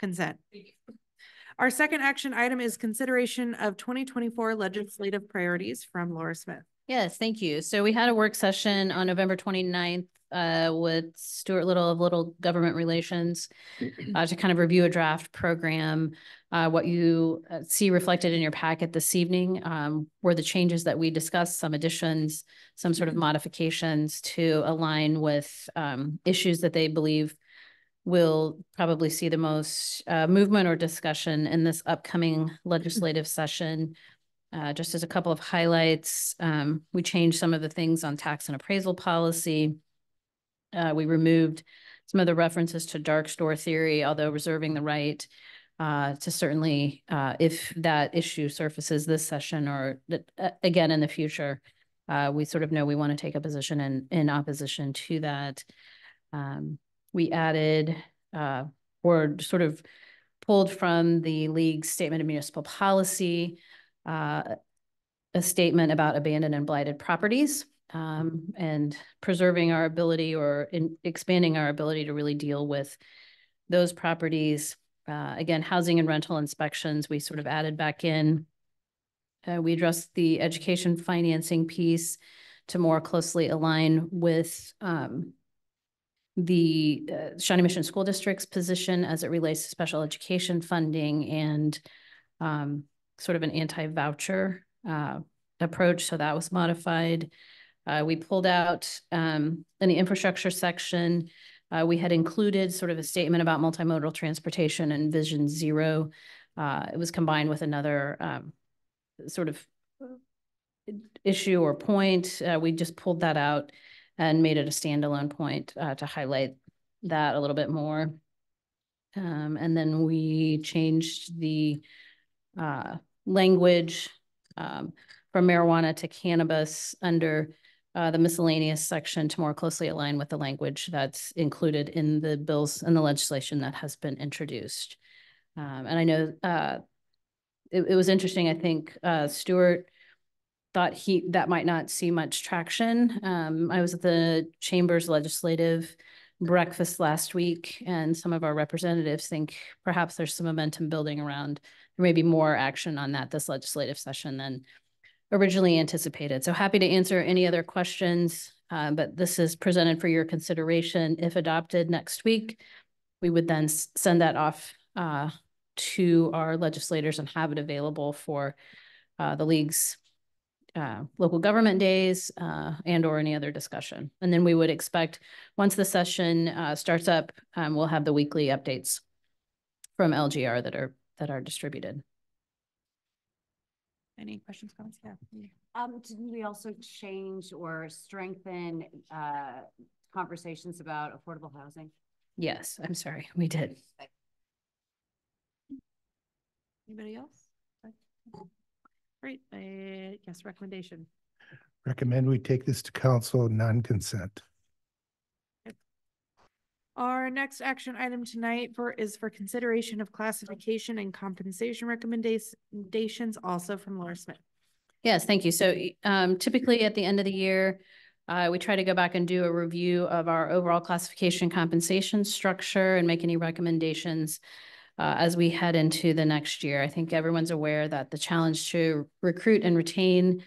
Consent. Our second action item is consideration of 2024 legislative priorities from Laura Smith. Yes, thank you. So we had a work session on November 29th with Stuart Little of Little Government Relations to kind of review a draft program. What you see reflected in your packet this evening were the changes that we discussed, some additions, some sort of modifications to align with issues that they believe will probably see the most movement or discussion in this upcoming legislative session. Just as a couple of highlights, we changed some of the things on tax and appraisal policy. We removed some of the references to dark store theory, although reserving the right to certainly, if that issue surfaces this session or again in the future, we sort of know we want to take a position in opposition to that. We added or sort of pulled from the League's Statement of Municipal Policy a statement about abandoned and blighted properties. And preserving our ability or expanding our ability to really deal with those properties. Again, housing and rental inspections, we sort of added back in. We addressed the education financing piece to more closely align with the Shawnee Mission School District's position as it relates to special education funding and sort of an anti-voucher approach. So that was modified. We pulled out in the infrastructure section, we had included sort of a statement about multimodal transportation and Vision Zero. It was combined with another sort of issue or point. We just pulled that out and made it a standalone point to highlight that a little bit more. And then we changed the language from marijuana to cannabis under the miscellaneous section to more closely align with the language that's included in the bills and the legislation that has been introduced. And I know it was interesting. I think Stuart thought that might not see much traction. I was at the Chamber's legislative breakfast last week, and some of our representatives think perhaps there's some momentum building around. There may be more action on that this legislative session than originally anticipated. So happy to answer any other questions But this is presented for your consideration. If adopted next week, we would then send that off to our legislators and have it available for the league's local government days and or any other discussion. And then we would expect once the session starts up, we'll have the weekly updates from LGR that are distributed. Any questions, comments? Yeah. Didn't we also change or strengthen conversations about affordable housing? Yes, I'm sorry, we did. Anybody else? Great. Yes, recommendation. Recommend we take this to council non-consent. Okay. Our next action item tonight is for consideration of classification and compensation recommendations, also from Laura Smith. Yes, thank you. So typically at the end of the year, we try to go back and do a review of our overall classification compensation structure and make any recommendations as we head into the next year. I think everyone's aware that the challenge to recruit and retain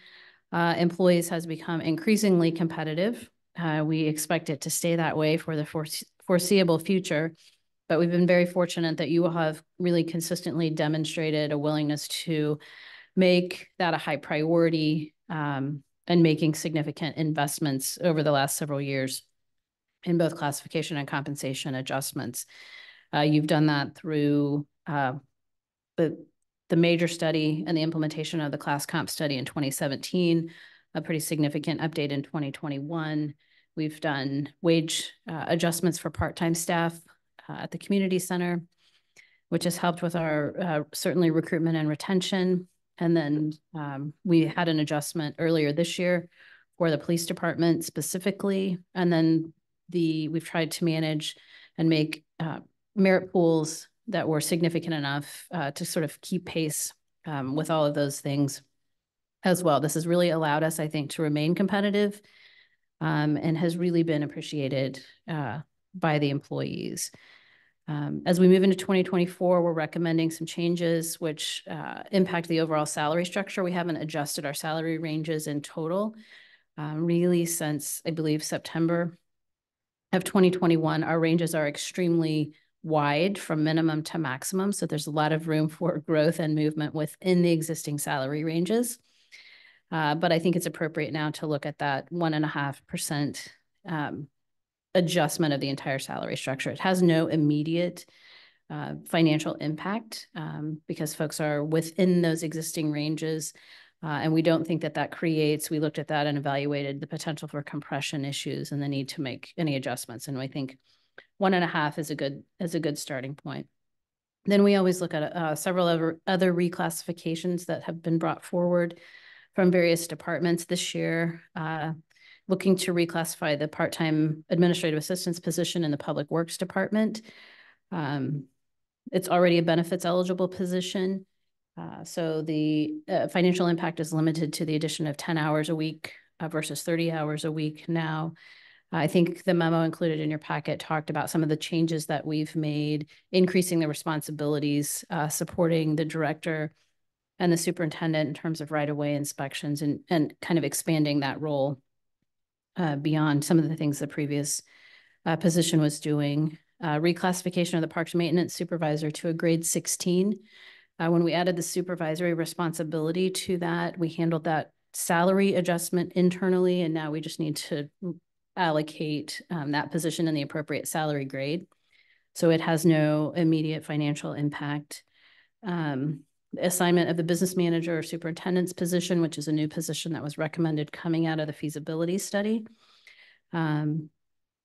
employees has become increasingly competitive. We expect it to stay that way for the foreseeable future, but we've been very fortunate that you will have really consistently demonstrated a willingness to make that a high priority and making significant investments over the last several years in both classification and compensation adjustments. You've done that through the major study and the implementation of the class comp study in 2017, a pretty significant update in 2021. We've done wage adjustments for part-time staff at the community center, which has helped with our certainly recruitment and retention. And then we had an adjustment earlier this year for the police department specifically. And then we've tried to manage and make merit pools that were significant enough to sort of keep pace with all of those things as well. This has really allowed us, I think, to remain competitive and has really been appreciated by the employees. As we move into 2024, we're recommending some changes which impact the overall salary structure. We haven't adjusted our salary ranges in total really since, I believe, September of 2021. Our ranges are extremely wide from minimum to maximum, so there's a lot of room for growth and movement within the existing salary ranges. But I think it's appropriate now to look at that 1.5% adjustment of the entire salary structure. It has no immediate financial impact because folks are within those existing ranges. And we don't think that creates, we looked at that and evaluated the potential for compression issues and the need to make any adjustments. And I think 1.5 is a good starting point. Then we always look at several other reclassifications that have been brought forward from various departments this year. Looking to reclassify the part-time administrative assistance position in the Public Works Department. It's already a benefits-eligible position, so the financial impact is limited to the addition of 10 hours a week versus 30 hours a week now. I think the memo included in your packet talked about some of the changes that we've made, increasing the responsibilities, supporting the director and the superintendent in terms of right-of-way inspections and kind of expanding that role beyond some of the things the previous position was doing. Reclassification of the parks maintenance supervisor to a grade 16. When we added the supervisory responsibility to that, we handled that salary adjustment internally, and now we just need to allocate that position in the appropriate salary grade. So it has no immediate financial impact. Assignment of the business manager or superintendent's position, which is a new position that was recommended coming out of the feasibility study,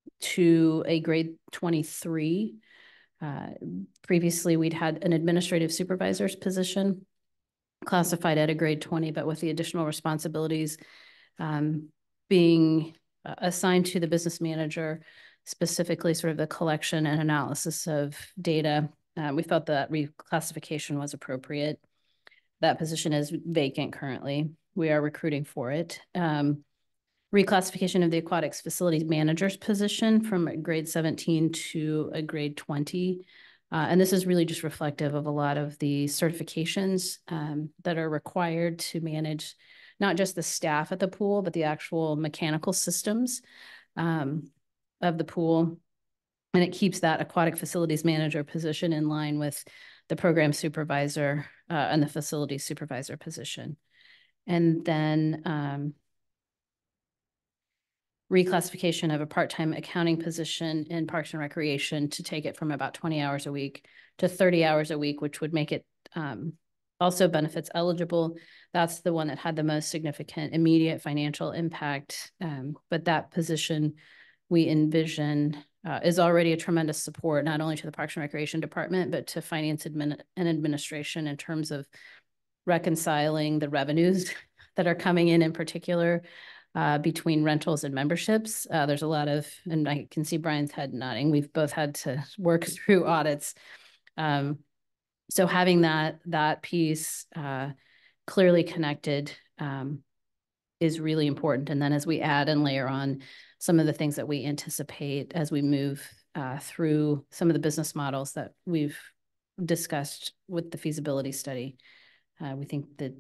to a grade 23. Previously, we'd had an administrative supervisor's position classified at a grade 20, but with the additional responsibilities being assigned to the business manager, specifically sort of the collection and analysis of data. We felt that reclassification was appropriate. That position is vacant currently. We are recruiting for it. Reclassification of the aquatics facilities manager's position from a grade 17 to a grade 20. And this is really just reflective of a lot of the certifications that are required to manage not just the staff at the pool, but the actual mechanical systems of the pool. And it keeps that aquatic facilities manager position in line with the program supervisor and the facility supervisor position. And then reclassification of a part-time accounting position in Parks and Recreation to take it from about 20 hours a week to 30 hours a week, which would make it also benefits eligible. That's the one that had the most significant immediate financial impact. But that position we envision is already a tremendous support, not only to the Parks and Recreation Department, but to Finance and Administration in terms of reconciling the revenues that are coming in particular, between rentals and memberships. There's a lot of, and I can see Brian's head nodding, we've both had to work through audits. So having that piece clearly connected is really important. And then as we add and layer on some of the things that we anticipate as we move through some of the business models that we've discussed with the feasibility study, we think that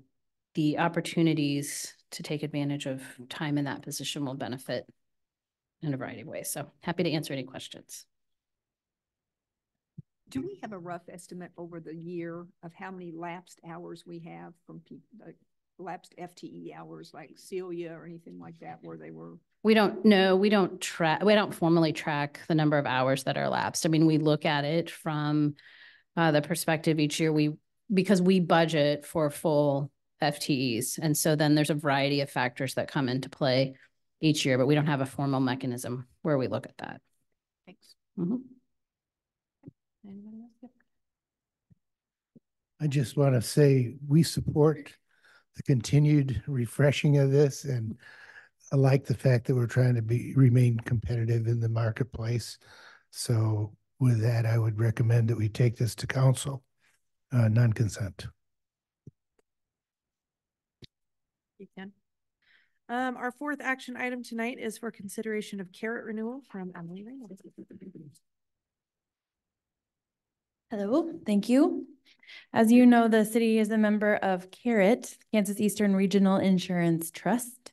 the opportunities to take advantage of time in that position will benefit in a variety of ways. So happy to answer any questions. Do we have a rough estimate over the year of how many lapsed hours we have from people, like lapsed FTE hours like Celia or anything like that where they were? We don't know. We don't formally track the number of hours that are lapsed. I mean, we look at it from the perspective each year because we budget for full FTEs. And so then there's a variety of factors that come into play each year, but we don't have a formal mechanism where we look at that. Thanks. Mm-hmm. Anybody else? Yep. I just want to say we support the continued refreshing of this, and I like the fact that we're trying to remain competitive in the marketplace. So with that, I would recommend that we take this to council, non-consent. You can. Our fourth action item tonight is for consideration of KERIT renewal from Emily Reynolds. Hello, thank you. As you know, the city is a member of KERIT, Kansas Eastern Regional Insurance Trust,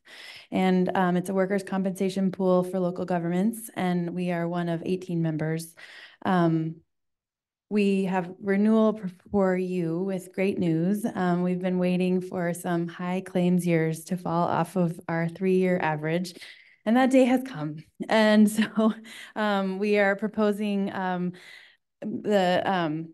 and it's a workers' compensation pool for local governments, and we are one of 18 members. We have renewal for you with great news. We've been waiting for some high claims years to fall off of our 3-year average, and that day has come. And so we are proposing and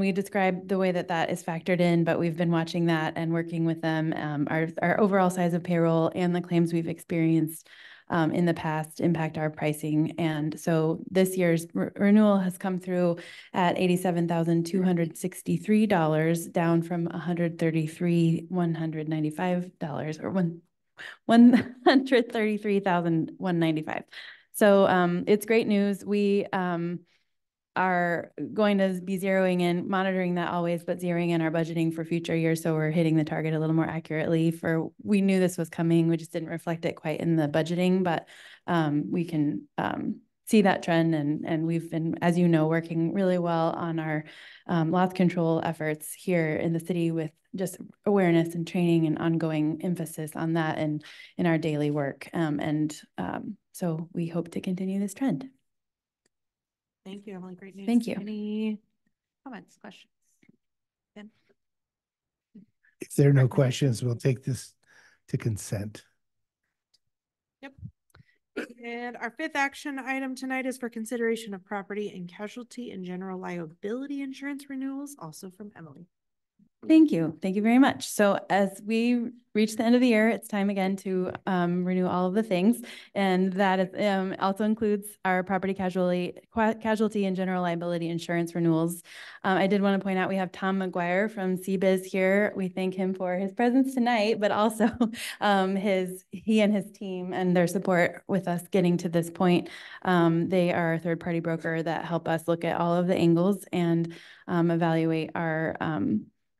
we describe the way that is factored in, but we've been watching that and working with them. Our overall size of payroll and the claims we've experienced in the past impact our pricing. And so this year's renewal has come through at $87,263, down from $133,195 or $133,195. So it's great news. We are going to be zeroing in, monitoring that always, but zeroing in our budgeting for future years. So we're hitting the target a little more accurately we knew this was coming. We just didn't reflect it quite in the budgeting, but we can see that trend. And we've been, as you know, working really well on our loss control efforts here in the city with just awareness and training and ongoing emphasis on that and in our daily work. So we hope to continue this trend. Thank you, Emily. Great news. Thank you. Any comments, questions? Ben? If there are no questions, we'll take this to consent. Yep. And our fifth action item tonight is for consideration of property and casualty and general liability insurance renewals, also from Emily. Thank you. Thank you very much. So as we reach the end of the year, it's time again to renew all of the things. And that is, also includes our property casualty and general liability insurance renewals. I did want to point out we have Tom McGuire from CBIZ here. We thank him for his presence tonight, but also he and his team and their support with us getting to this point. They are a third-party broker that help us look at all of the angles and evaluate our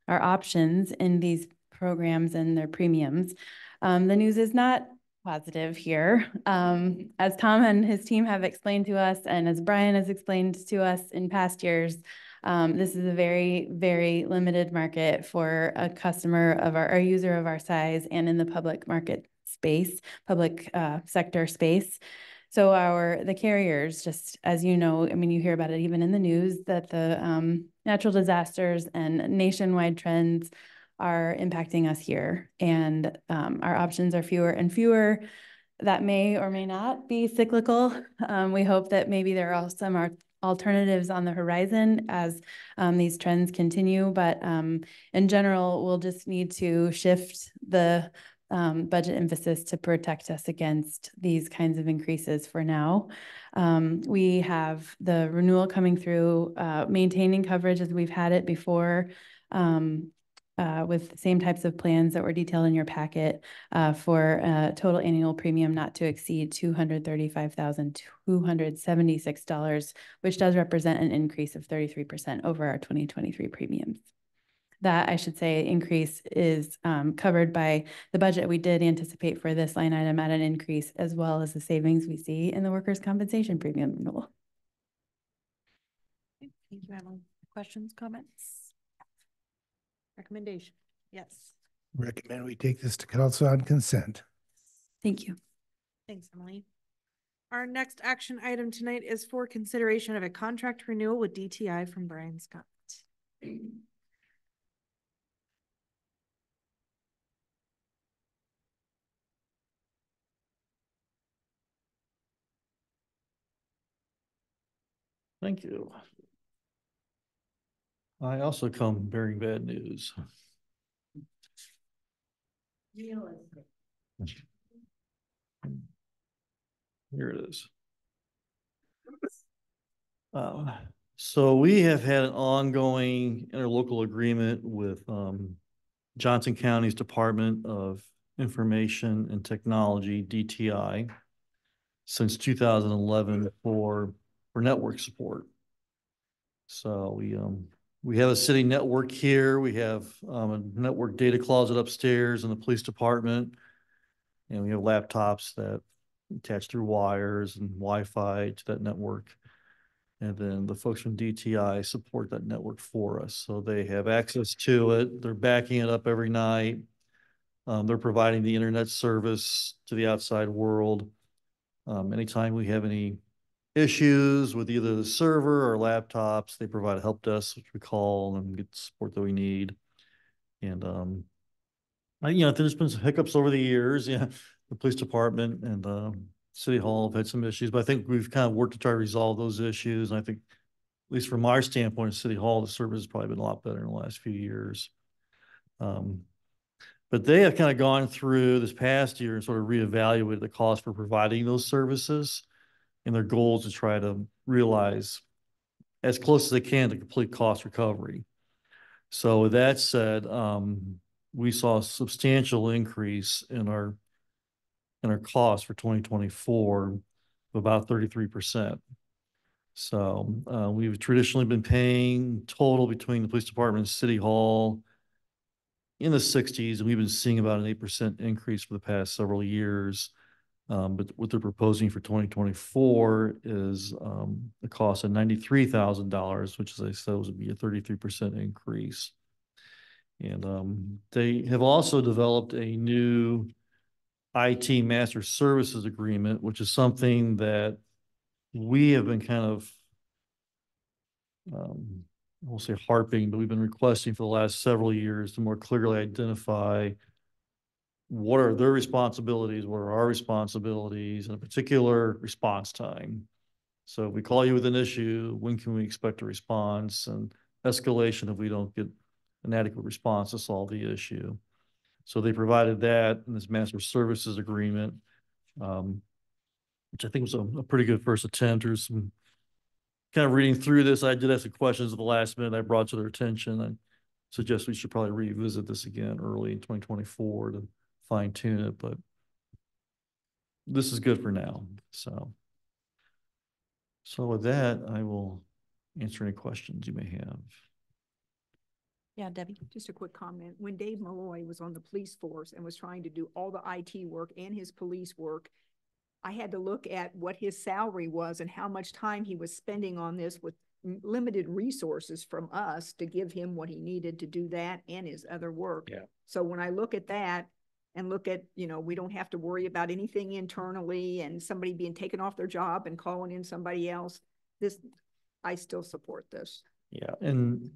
options in these programs and their premiums. The news is not positive here. As Tom and his team have explained to us, and as Brian has explained to us in past years, This is a very, very limited market for a customer of our user of our size and in the public market space, public sector space. So the carriers, just as you know, I mean, you hear about it even in the news, that the natural disasters and nationwide trends are impacting us here, and our options are fewer and fewer. That may or may not be cyclical. We hope that maybe there are some alternatives on the horizon as these trends continue, but in general, we'll just need to shift the budget emphasis to protect us against these kinds of increases for now. We have the renewal coming through, maintaining coverage as we've had it before, with the same types of plans that were detailed in your packet for a total annual premium not to exceed $235,276, which does represent an increase of 33% over our 2023 premiums. That, I should say, increase is covered by the budget we did anticipate for this line item at an increase, as well as the savings we see in the workers' compensation premium renewal. Thank you, Emily. Questions, comments? Recommendation? Yes. Recommend we take this to council on consent. Thank you. Thanks, Emily. Our next action item tonight is for consideration of a contract renewal with DTI from Brian Scott. Thank you. I also come bearing bad news. Here it is. So we have had an ongoing interlocal agreement with Johnson County's Department of Information and Technology, DTI, since 2011 for network support. So we have a city network here. We have a network data closet upstairs in the police department, and we have laptops that attach through wires and Wi-Fi to that network. And then the folks from DTI support that network for us. So they have access to it. They're backing it up every night. They're providing the internet service to the outside world. Anytime we have any issues with either the server or laptops, they provide a help desk, which we call and get the support that we need. And you know, there's been some hiccups over the years. Yeah, the police department and City Hall have had some issues, but I think we've kind of worked to try to resolve those issues. And I think, at least from our standpoint at City Hall, the service has probably been a lot better in the last few years. But they have kind of gone through this past year and sort of reevaluated the cost for providing those services, and their goal is to try to realize as close as they can to complete cost recovery. So with that said, we saw a substantial increase in our costs for 2024 of about 33%. So we've traditionally been paying total between the police department and City Hall in the 60s, and we've been seeing about an 8% increase for the past several years. But what they're proposing for 2024 is the cost of $93,000, which, as I said, would be a 33% increase. And they have also developed a new IT master services agreement, which is something that we have been kind of, I won't say harping, but we've been requesting for the last several years to more clearly identify what are their responsibilities, what are our responsibilities, and a particular response time. So if we call you with an issue, when can we expect a response, and escalation if we don't get an adequate response to solve the issue. So they provided that in this master services agreement, which I think was a pretty good first attempt. There's some kind of reading through this. I did have some questions at the last minute I brought to their attention. I suggest we should probably revisit this again early in 2024 to fine tune it, but this is good for now. So with that, I will answer any questions you may have. Yeah, Debbie. Just a quick comment. When Dave Malloy was on the police force and was trying to do all the IT work and his police work, I had to look at what his salary was and how much time he was spending on this with limited resources from us to give him what he needed to do that and his other work. Yeah. So when I look at that and look at, you know, we don't have to worry about anything internally and somebody being taken off their job and calling in somebody else, this, I still support this. Yeah. And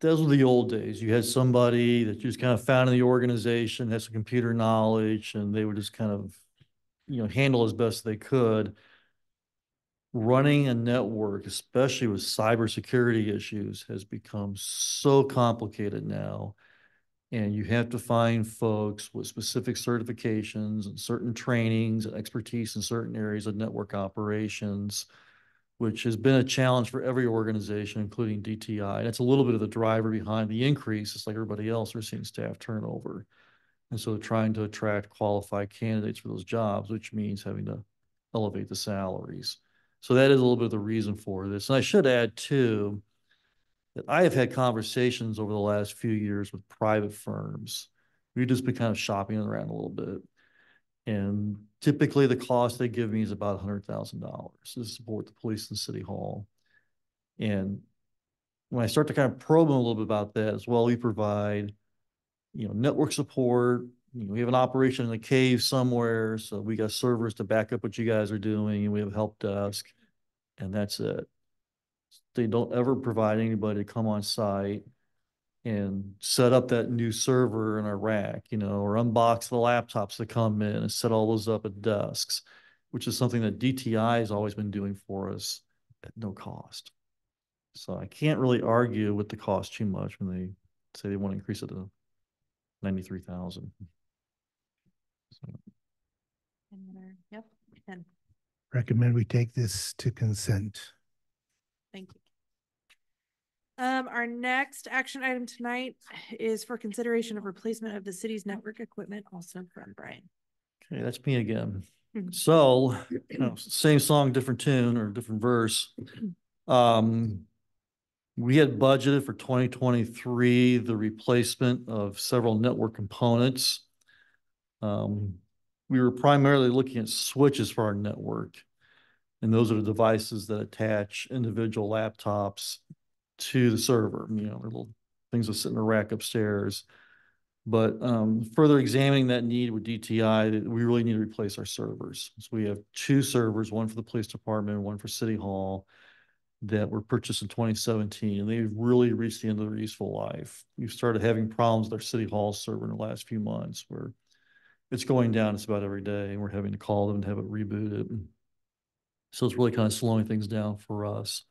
those were the old days. You had somebody that you just kind of found in the organization, had some computer knowledge, and they would just kind of, you know, handle as best they could. Running a network, especially with cybersecurity issues, has become so complicated now. And you have to find folks with specific certifications and certain trainings and expertise in certain areas of network operations, which has been a challenge for every organization, including DTI. That's a little bit of the driver behind the increase. It's like everybody else, we're seeing staff turnover. And so trying to attract qualified candidates for those jobs, which means having to elevate the salaries. So that is a little bit of the reason for this. And I should add, too, that I have had conversations over the last few years with private firms. We've just been kind of shopping around a little bit. And typically the cost they give me is about $100,000 to support the police and City Hall. And when I start to kind of probe them a little bit about that as well, we provide, you know, network support. You know, we have an operation in a cave somewhere, so we got servers to back up what you guys are doing, and we have a help desk, and that's it. They don't ever provide anybody to come on site and set up that new server in our rack, you know, or unbox the laptops that come in and set all those up at desks, which is something that DTI has always been doing for us at no cost. So I can't really argue with the cost too much when they say they want to increase it to 93,000. So. Yep. And recommend we take this to consent. Thank you. Our next action item tonight is for consideration of replacement of the city's network equipment, also from Brian. Okay, that's me again. So, you know, same song, different tune or different verse. We had budgeted for 2023 the replacement of several network components. We were primarily looking at switches for our network, and those are the devices that attach individual laptops to the server, you know, little things that sit in a rack upstairs. But further examining that need with DTI, we really need to replace our servers. So we have two servers, one for the police department, one for City Hall, that were purchased in 2017, and they've really reached the end of their useful life. We've started having problems with our City Hall server in the last few months where it's going down just about every day, and we're having to call them and have it rebooted. So it's really kind of slowing things down for us.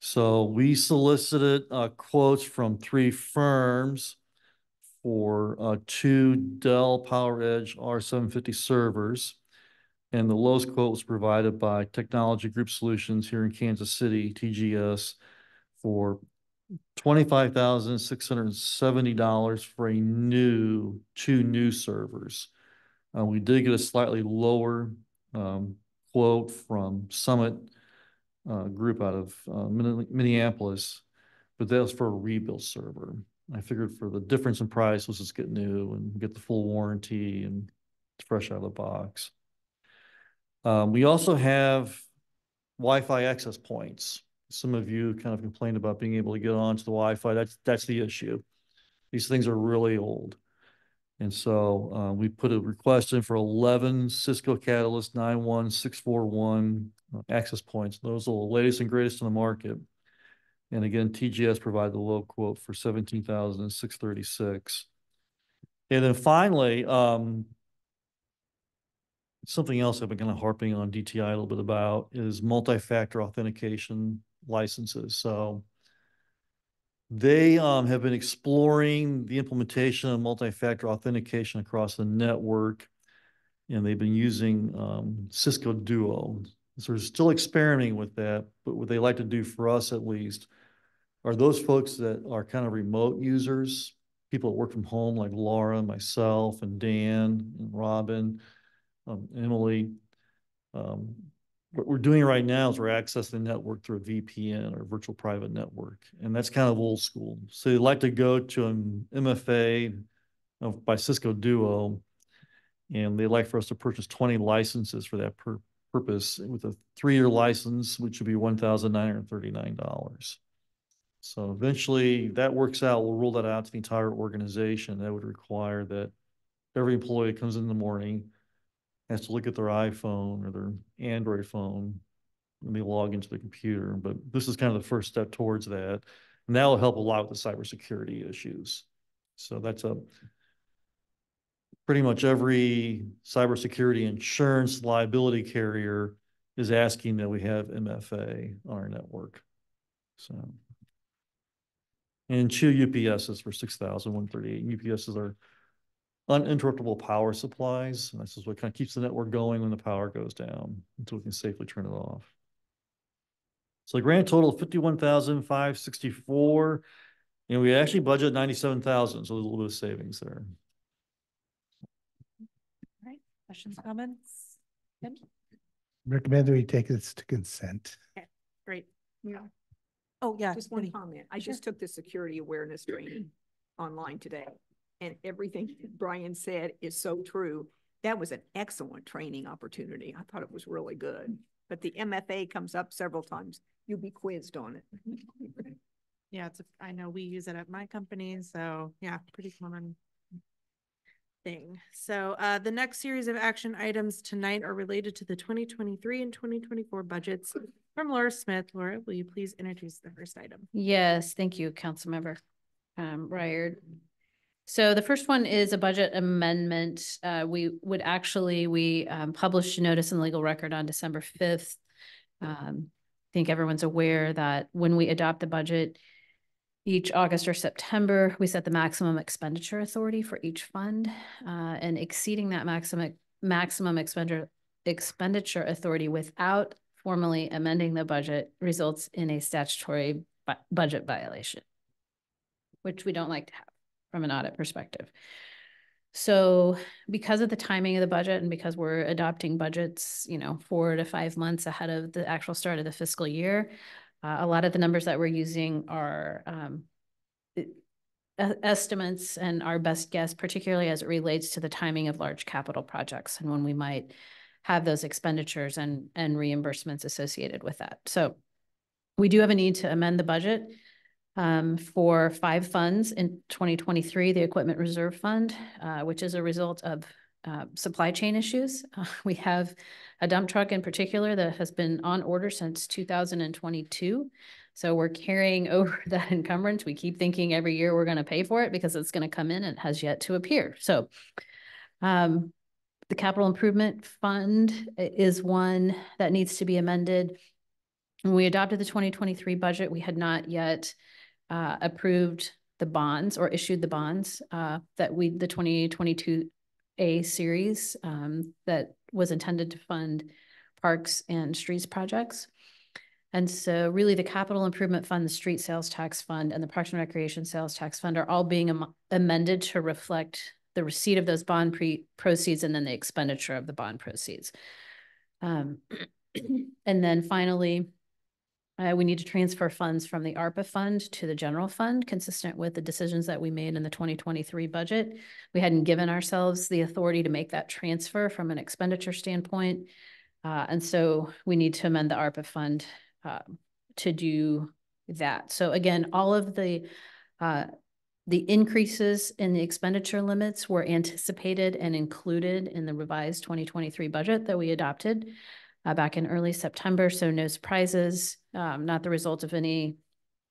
So we solicited quotes from three firms for two Dell PowerEdge R750 servers. And the lowest quote was provided by Technology Group Solutions here in Kansas City, TGS, for $25,670 for two new servers. We did get a slightly lower quote from Summit Group out of Minneapolis, but that was for a rebuild server. I figured for the difference in price, let's just get new and get the full warranty and fresh out of the box. We also have Wi-Fi access points. Some of you kind of complained about being able to get onto the Wi-Fi. That's the issue. These things are really old. And so we put a request in for 11 Cisco Catalyst 91641 access points. Those are the latest and greatest in the market. And again, TGS provided the low quote for $17,636. And then finally, something else I've been kind of harping on DTI a little bit about is multi-factor authentication licenses. So they have been exploring the implementation of multi-factor authentication across the network, and they've been using Cisco Duo. So they're still experimenting with that, but what they like to do for us at least are those folks that are kind of remote users, people that work from home like Laura, myself, and Dan, and Robin, Emily, what we're doing right now is we're accessing the network through a VPN or virtual private network, and that's kind of old school. So they like to go to an MFA by Cisco Duo, and they like for us to purchase 20 licenses for that per purpose with a 3-year license, which would be $1,939. So eventually that works out. We'll roll that out to the entire organization. That would require that every employee comes in the morning, has to look at their iPhone or their Android phone, and they log into the computer. But this is kind of the first step towards that. And that will help a lot with the cybersecurity issues. So that's a pretty much every cybersecurity insurance liability carrier is asking that we have MFA on our network. So, and two UPSs for 6,138. UPSs are uninterruptible power supplies. And this is what kind of keeps the network going when the power goes down until we can safely turn it off. So the grand total of $51,564. And we actually budget $97,000. So there's a little bit of savings there. Questions, comments? Good. Recommend that we take this to consent. Okay, great. Yeah. Oh, yeah. Just one comment. I just took the security awareness training online today, and everything Brian said is so true. That was an excellent training opportunity. I thought it was really good. But the MFA comes up several times. You'll be quizzed on it. Yeah, it's. I know we use it at my company, so yeah, pretty common thing. So the next series of action items tonight are related to the 2023 and 2024 budgets from Laura Smith. Laura, will you please introduce the first item? Yes, thank you, Councilmember Ryherd. So the first one is a budget amendment. We published a notice in the legal record on December 5th. I think everyone's aware that when we adopt the budget, each August or September, we set the maximum expenditure authority for each fund, and exceeding that maximum expenditure authority without formally amending the budget results in a statutory budget violation, which we don't like to have from an audit perspective. So because of the timing of the budget and because we're adopting budgets, you know, 4 to 5 months ahead of the actual start of the fiscal year, a lot of the numbers that we're using are estimates and our best guess, particularly as it relates to the timing of large capital projects and when we might have those expenditures and reimbursements associated with that. So we do have a need to amend the budget for 5 funds in 2023, the Equipment Reserve Fund, which is a result of supply chain issues. We have a dump truck in particular that has been on order since 2022. So we're carrying over that encumbrance. We keep thinking every year we're going to pay for it because it's going to come in and it has yet to appear. So the Capital Improvement Fund is one that needs to be amended. When we adopted the 2023 budget, we had not yet approved the bonds or issued the bonds the 2022 A series that was intended to fund parks and streets projects. And so really the Capital Improvement Fund, the Street Sales Tax Fund, and the Parks and Recreation Sales Tax Fund are all being amended to reflect the receipt of those bond proceeds and then the expenditure of the bond proceeds. And then finally, we need to transfer funds from the ARPA fund to the general fund, consistent with the decisions that we made in the 2023 budget. We hadn't given ourselves the authority to make that transfer from an expenditure standpoint. And so we need to amend the ARPA fund to do that. So again, all of the increases in the expenditure limits were anticipated and included in the revised 2023 budget that we adopted back in early September, so no surprises, not the result of any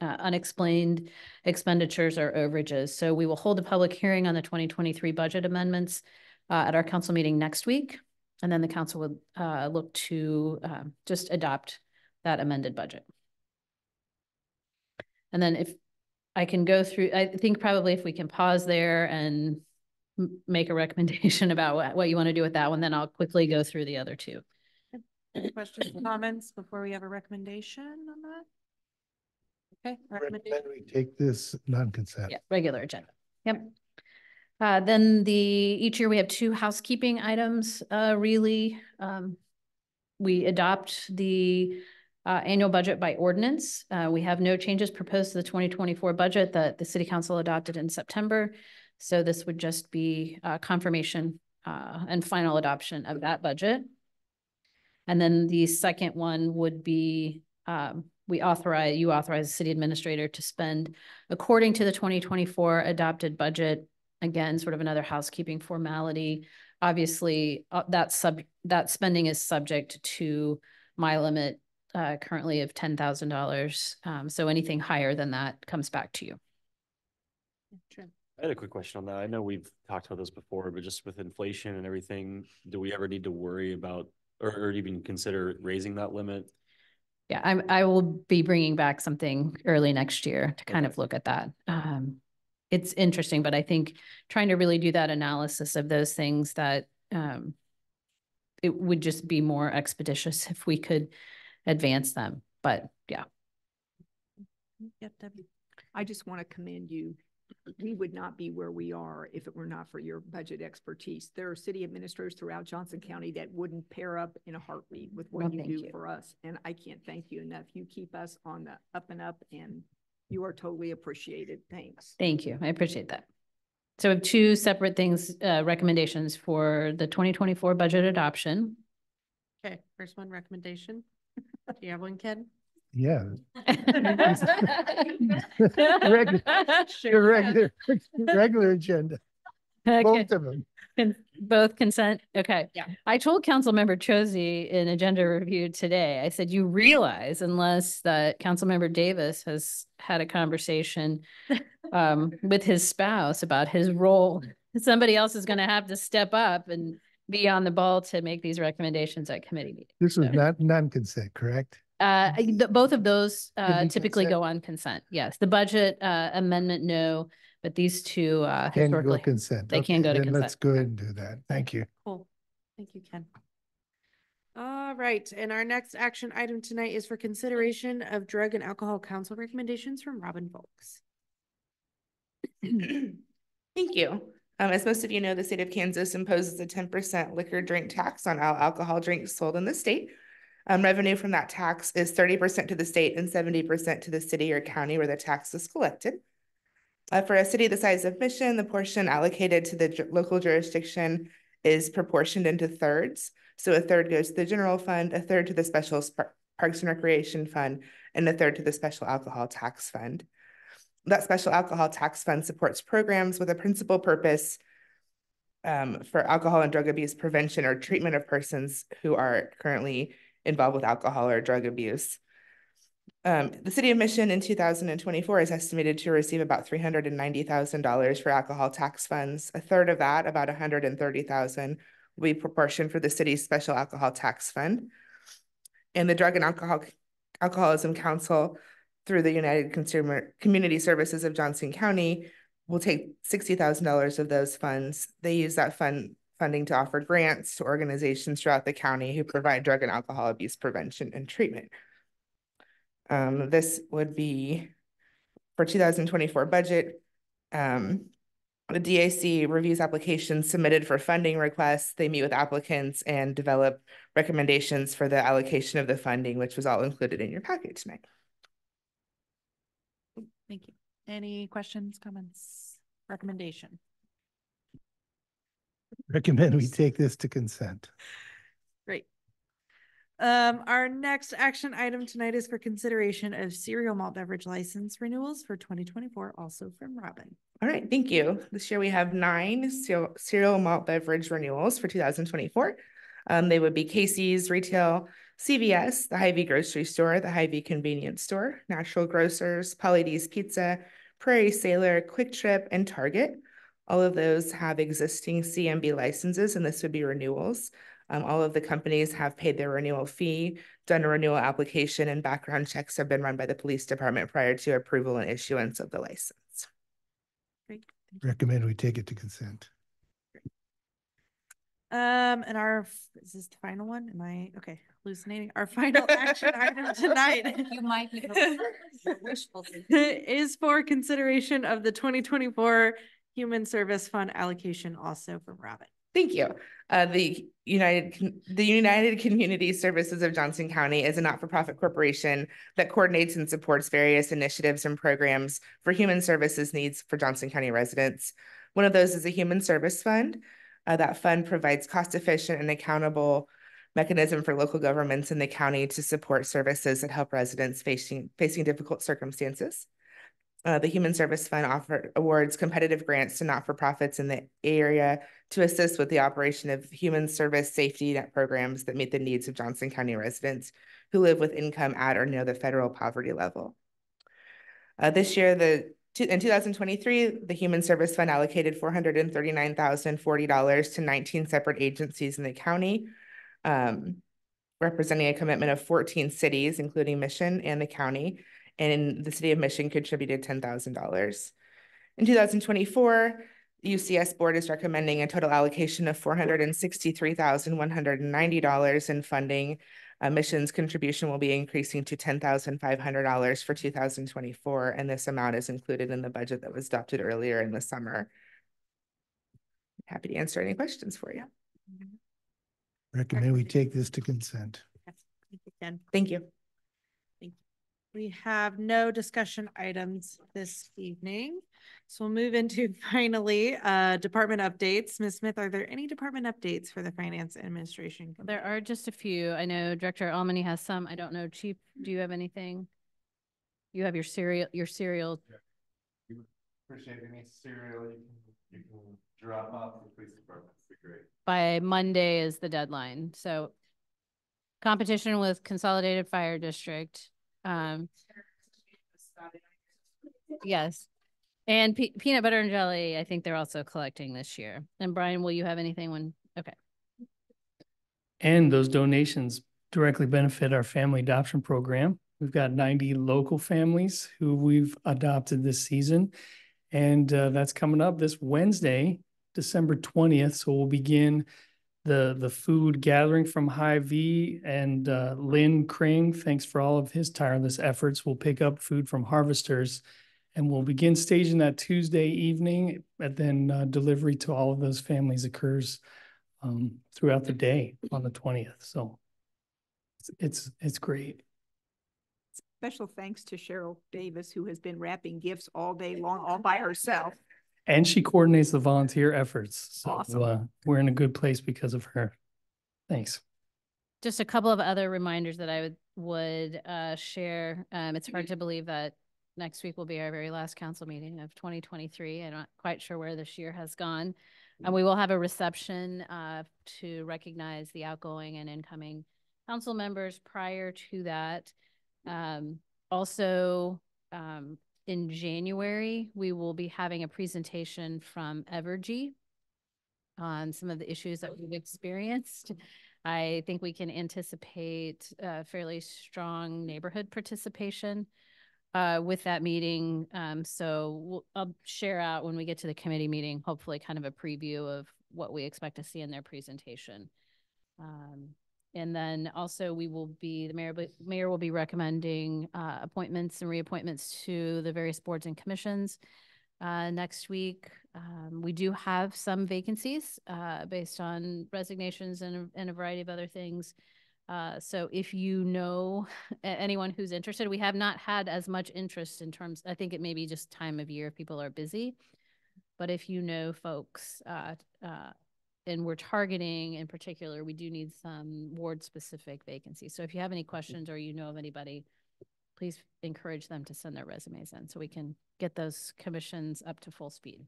unexplained expenditures or overages. So we will hold a public hearing on the 2023 budget amendments at our council meeting next week, and then the council would look to just adopt that amended budget. And then if I can go through, I think probably if we can pause there and make a recommendation about what you want to do with that one, then I'll quickly go through the other two. Questions or comments before we have a recommendation on that? Okay. Recommendation. Recommend we take this non-consent. Yeah, regular agenda. Yep. Then each year we have 2 housekeeping items. We adopt the annual budget by ordinance. We have no changes proposed to the 2024 budget that the City Council adopted in September. So this would just be confirmation and final adoption of that budget. And then the second one would be you authorize the city administrator to spend according to the 2024 adopted budget. Again, sort of another housekeeping formality. Obviously, that spending is subject to my limit currently of $10,000. So anything higher than that comes back to you. Sure. I had a quick question on that. I know we've talked about this before, but just with inflation and everything, do we ever need to worry about or even consider raising that limit? Yeah, I will be bringing back something early next year to kind of look at that. It's interesting, but I think trying to really do that analysis of those things that it would just be more expeditious if we could advance them. But yeah. Yep, Debbie. I just want to commend you. We would not be where we are if it were not for your budget expertise. There are city administrators throughout Johnson County that wouldn't pair up in a heartbeat with what you do for us. And I can't thank you enough. You keep us on the up and up, and you are totally appreciated. Thanks. Thank you. I appreciate that. So we have two separate things, recommendations for the 2024 budget adoption. Okay. First one, recommendation. Do you have one, Ken? Yeah. regular agenda. Okay. Both of them. Both consent. Okay. Yeah. I told Councilmember Chociej in agenda review today, I said, you realize unless that Councilmember Davis has had a conversation with his spouse about his role, somebody else is going to have to step up and be on the ball to make these recommendations at committee meetings. This was not non-consent, correct? Both of those typically go on consent. Yes, the budget amendment, no, but these two historically go consent. They can go to consent. Let's go ahead and do that. Thank you. Cool. Thank you, Ken. All right, and our next action item tonight is for consideration of Drug and Alcohol Council recommendations from Robin Volks. Thank you. As most of you know, the state of Kansas imposes a 10% liquor drink tax on all alcohol drinks sold in the state. Revenue from that tax is 30% to the state and 70% to the city or county where the tax is collected. For a city the size of Mission, the portion allocated to the local jurisdiction is proportioned into thirds. So a third goes to the general fund, a third to the special Parks and Recreation Fund, and a third to the special alcohol tax fund. That special alcohol tax fund supports programs with a principal purpose for alcohol and drug abuse prevention or treatment of persons who are currently involved with alcohol or drug abuse. The City of Mission in 2024 is estimated to receive about $390,000 for alcohol tax funds. A third of that, about $130,000, will be proportioned for the city's special alcohol tax fund. And the Drug and Alcoholism Council through the United Consumer Community Services of Johnson County will take $60,000 of those funds. They use that funding to offer grants to organizations throughout the county who provide drug and alcohol abuse prevention and treatment. This would be for 2024 budget. The DAC reviews applications submitted for funding requests. They meet with applicants and develop recommendations for the allocation of the funding, which was all included in your packet tonight. Thank you. Any questions, comments, recommendation? Recommend we take this to consent. Great. Our next action item tonight is for consideration of cereal malt beverage license renewals for 2024, also from Robin. All right, thank you. This year we have 9 cereal malt beverage renewals for 2024. They would be Casey's Retail, CVS, the Hy-Vee Grocery Store, the Hy-Vee Convenience Store, Natural Grocers, Polly D's Pizza, Prairie Sailor, Quick Trip, and Target. All of those have existing CMB licenses, and this would be renewals. All of the companies have paid their renewal fee, done a renewal application, and background checks have been run by the police department prior to approval and issuance of the license. Great. Recommend we take it to consent. Great. And is this the final one? Am I, okay, hallucinating? Our final action item tonight. You might be wishful thinking. Is for consideration of the 2024 Human Service Fund allocation, also from Robin. Thank you. The United Community Services of Johnson County is a not-for-profit corporation that coordinates and supports various initiatives and programs for human services needs for Johnson County residents. One of those is a Human Service Fund. That fund provides cost-efficient and accountable mechanism for local governments in the county to support services that help residents facing difficult circumstances. The Human Service Fund awards competitive grants to not-for-profits in the area to assist with the operation of human service safety net programs that meet the needs of Johnson County residents who live with income at or near the federal poverty level. This year, in 2023, the Human Service Fund allocated $439,040 to 19 separate agencies in the county, representing a commitment of 14 cities, including Mission and the county, and the City of Mission contributed $10,000. In 2024, the UCS Board is recommending a total allocation of $463,190 in funding. Mission's contribution will be increasing to $10,500 for 2024, and this amount is included in the budget that was adopted earlier in the summer. Happy to answer any questions for you. Recommend we take this to consent. Thank you. We have no discussion items this evening. So we'll move into finally department updates. Ms. Smith, are there any department updates for the Finance Administration? There are just a few. I know Director Almany has some. I don't know, Chief, do you have anything? You have your cereal. Yeah. You appreciate any cereal you can drop off the police department. That'd be great. By Monday is the deadline. So competition with Consolidated Fire District. Yes, and peanut butter and jelly, I think they're also collecting this year. And Brian, will you have anything when? Okay. And those donations directly benefit our family adoption program. We've got 90 local families who we've adopted this season, and that's coming up this Wednesday, December 20th. So we'll begin the food gathering from Hy-Vee, and Lynn Kring, thanks for all of his tireless efforts, will pick up food from Harvesters, and we'll begin staging that Tuesday evening, and then delivery to all of those families occurs throughout the day on the 20th. So it's great. Special thanks to Cheryl Davis, who has been wrapping gifts all day long all by herself. And she coordinates the volunteer efforts. So awesome. We're in a good place because of her. Thanks. Just a couple of other reminders that I would share. It's hard to believe that next week will be our very last council meeting of 2023. I'm not quite sure where this year has gone. And we will have a reception to recognize the outgoing and incoming council members prior to that. In January, we will be having a presentation from Evergy on some of the issues that we've experienced. I think we can anticipate fairly strong neighborhood participation with that meeting. So I'll share out when we get to the committee meeting, hopefully kind of a preview of what we expect to see in their presentation. And then also the mayor will be recommending appointments and reappointments to the various boards and commissions next week. We do have some vacancies based on resignations and a variety of other things. So if you know anyone who's interested, we have not had as much interest in terms, I think it may be just time of year, people are busy, but if you know folks, and we're targeting in particular, we do need some ward-specific vacancies. So if you have any questions or you know of anybody, please encourage them to send their resumes in so we can get those commissions up to full speed.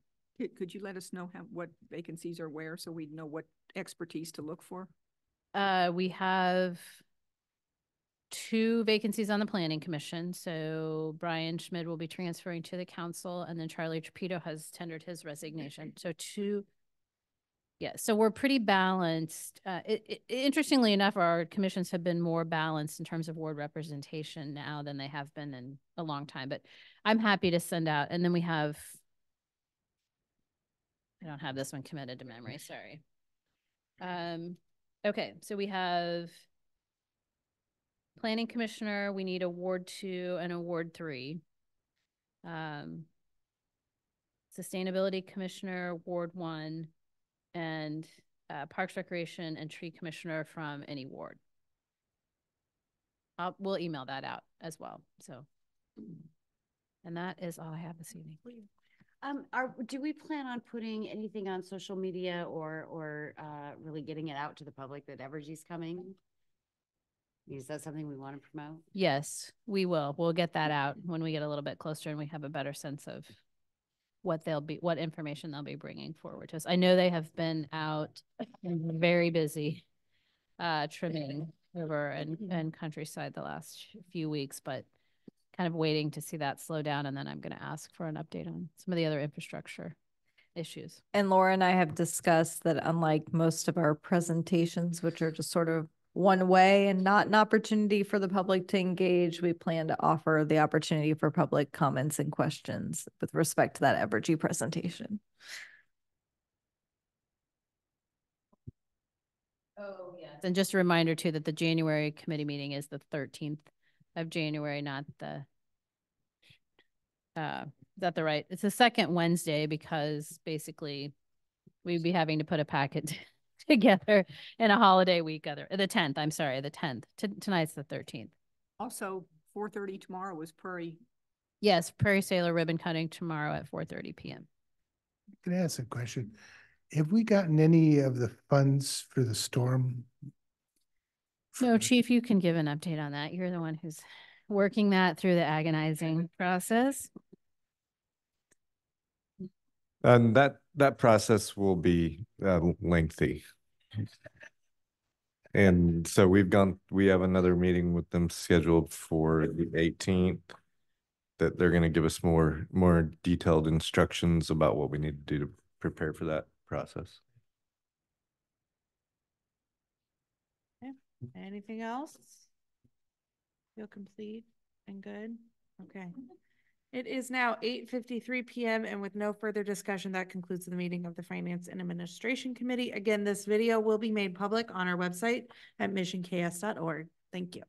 Could you let us know what vacancies are where so we know what expertise to look for? We have two vacancies on the Planning Commission. So Brian Schmid will be transferring to the council, and then Charlie Trapito has tendered his resignation. So two... Yeah, so we're pretty balanced. Interestingly enough, our commissions have been more balanced in terms of ward representation now than they have been in a long time. But I'm happy to send out. And then we have, I don't have this one committed to memory, sorry. Okay, so we have Planning Commissioner. We need a Ward 2 and a Ward 3. Sustainability Commissioner, Ward 1. And Parks, Recreation, and Tree Commissioner from any ward. We'll email that out as well. So, and that is all I have this evening. Do we plan on putting anything on social media or really getting it out to the public that Evergy's coming? Is that something we want to promote? Yes, we will. We'll get that out when we get a little bit closer and we have a better sense of what information they'll be bringing forward to us. I know they have been out very busy trimming over and countryside the last few weeks, but kind of waiting to see that slow down. And then I'm going to ask for an update on some of the other infrastructure issues. And Laura and I have discussed that unlike most of our presentations, which are just sort of one way and not an opportunity for the public to engage, we plan to offer the opportunity for public comments and questions with respect to that Evergy presentation. Oh, yes. And just a reminder, too, that the January committee meeting is the 13th of January, not the, is that the right? It's the second Wednesday because basically we'd be having to put a packet together in a holiday week, the 10th, I'm sorry, the 10th. Tonight's the 13th. Also, 4:30 tomorrow is Prairie. Yes, Prairie Sailor ribbon cutting tomorrow at 4:30 p.m. Can I ask a question? Have we gotten any of the funds for the storm? No, Chief, you can give an update on that. You're the one who's working that through the agonizing process. And that process will be lengthy. And so we have another meeting with them scheduled for the 18th that they're going to give us more detailed instructions about what we need to do to prepare for that process. Okay. Anything else? Feel complete and good? Okay. It is now 8:53 p.m. and with no further discussion, that concludes the meeting of the Finance and Administration Committee. Again, this video will be made public on our website at missionks.org. Thank you.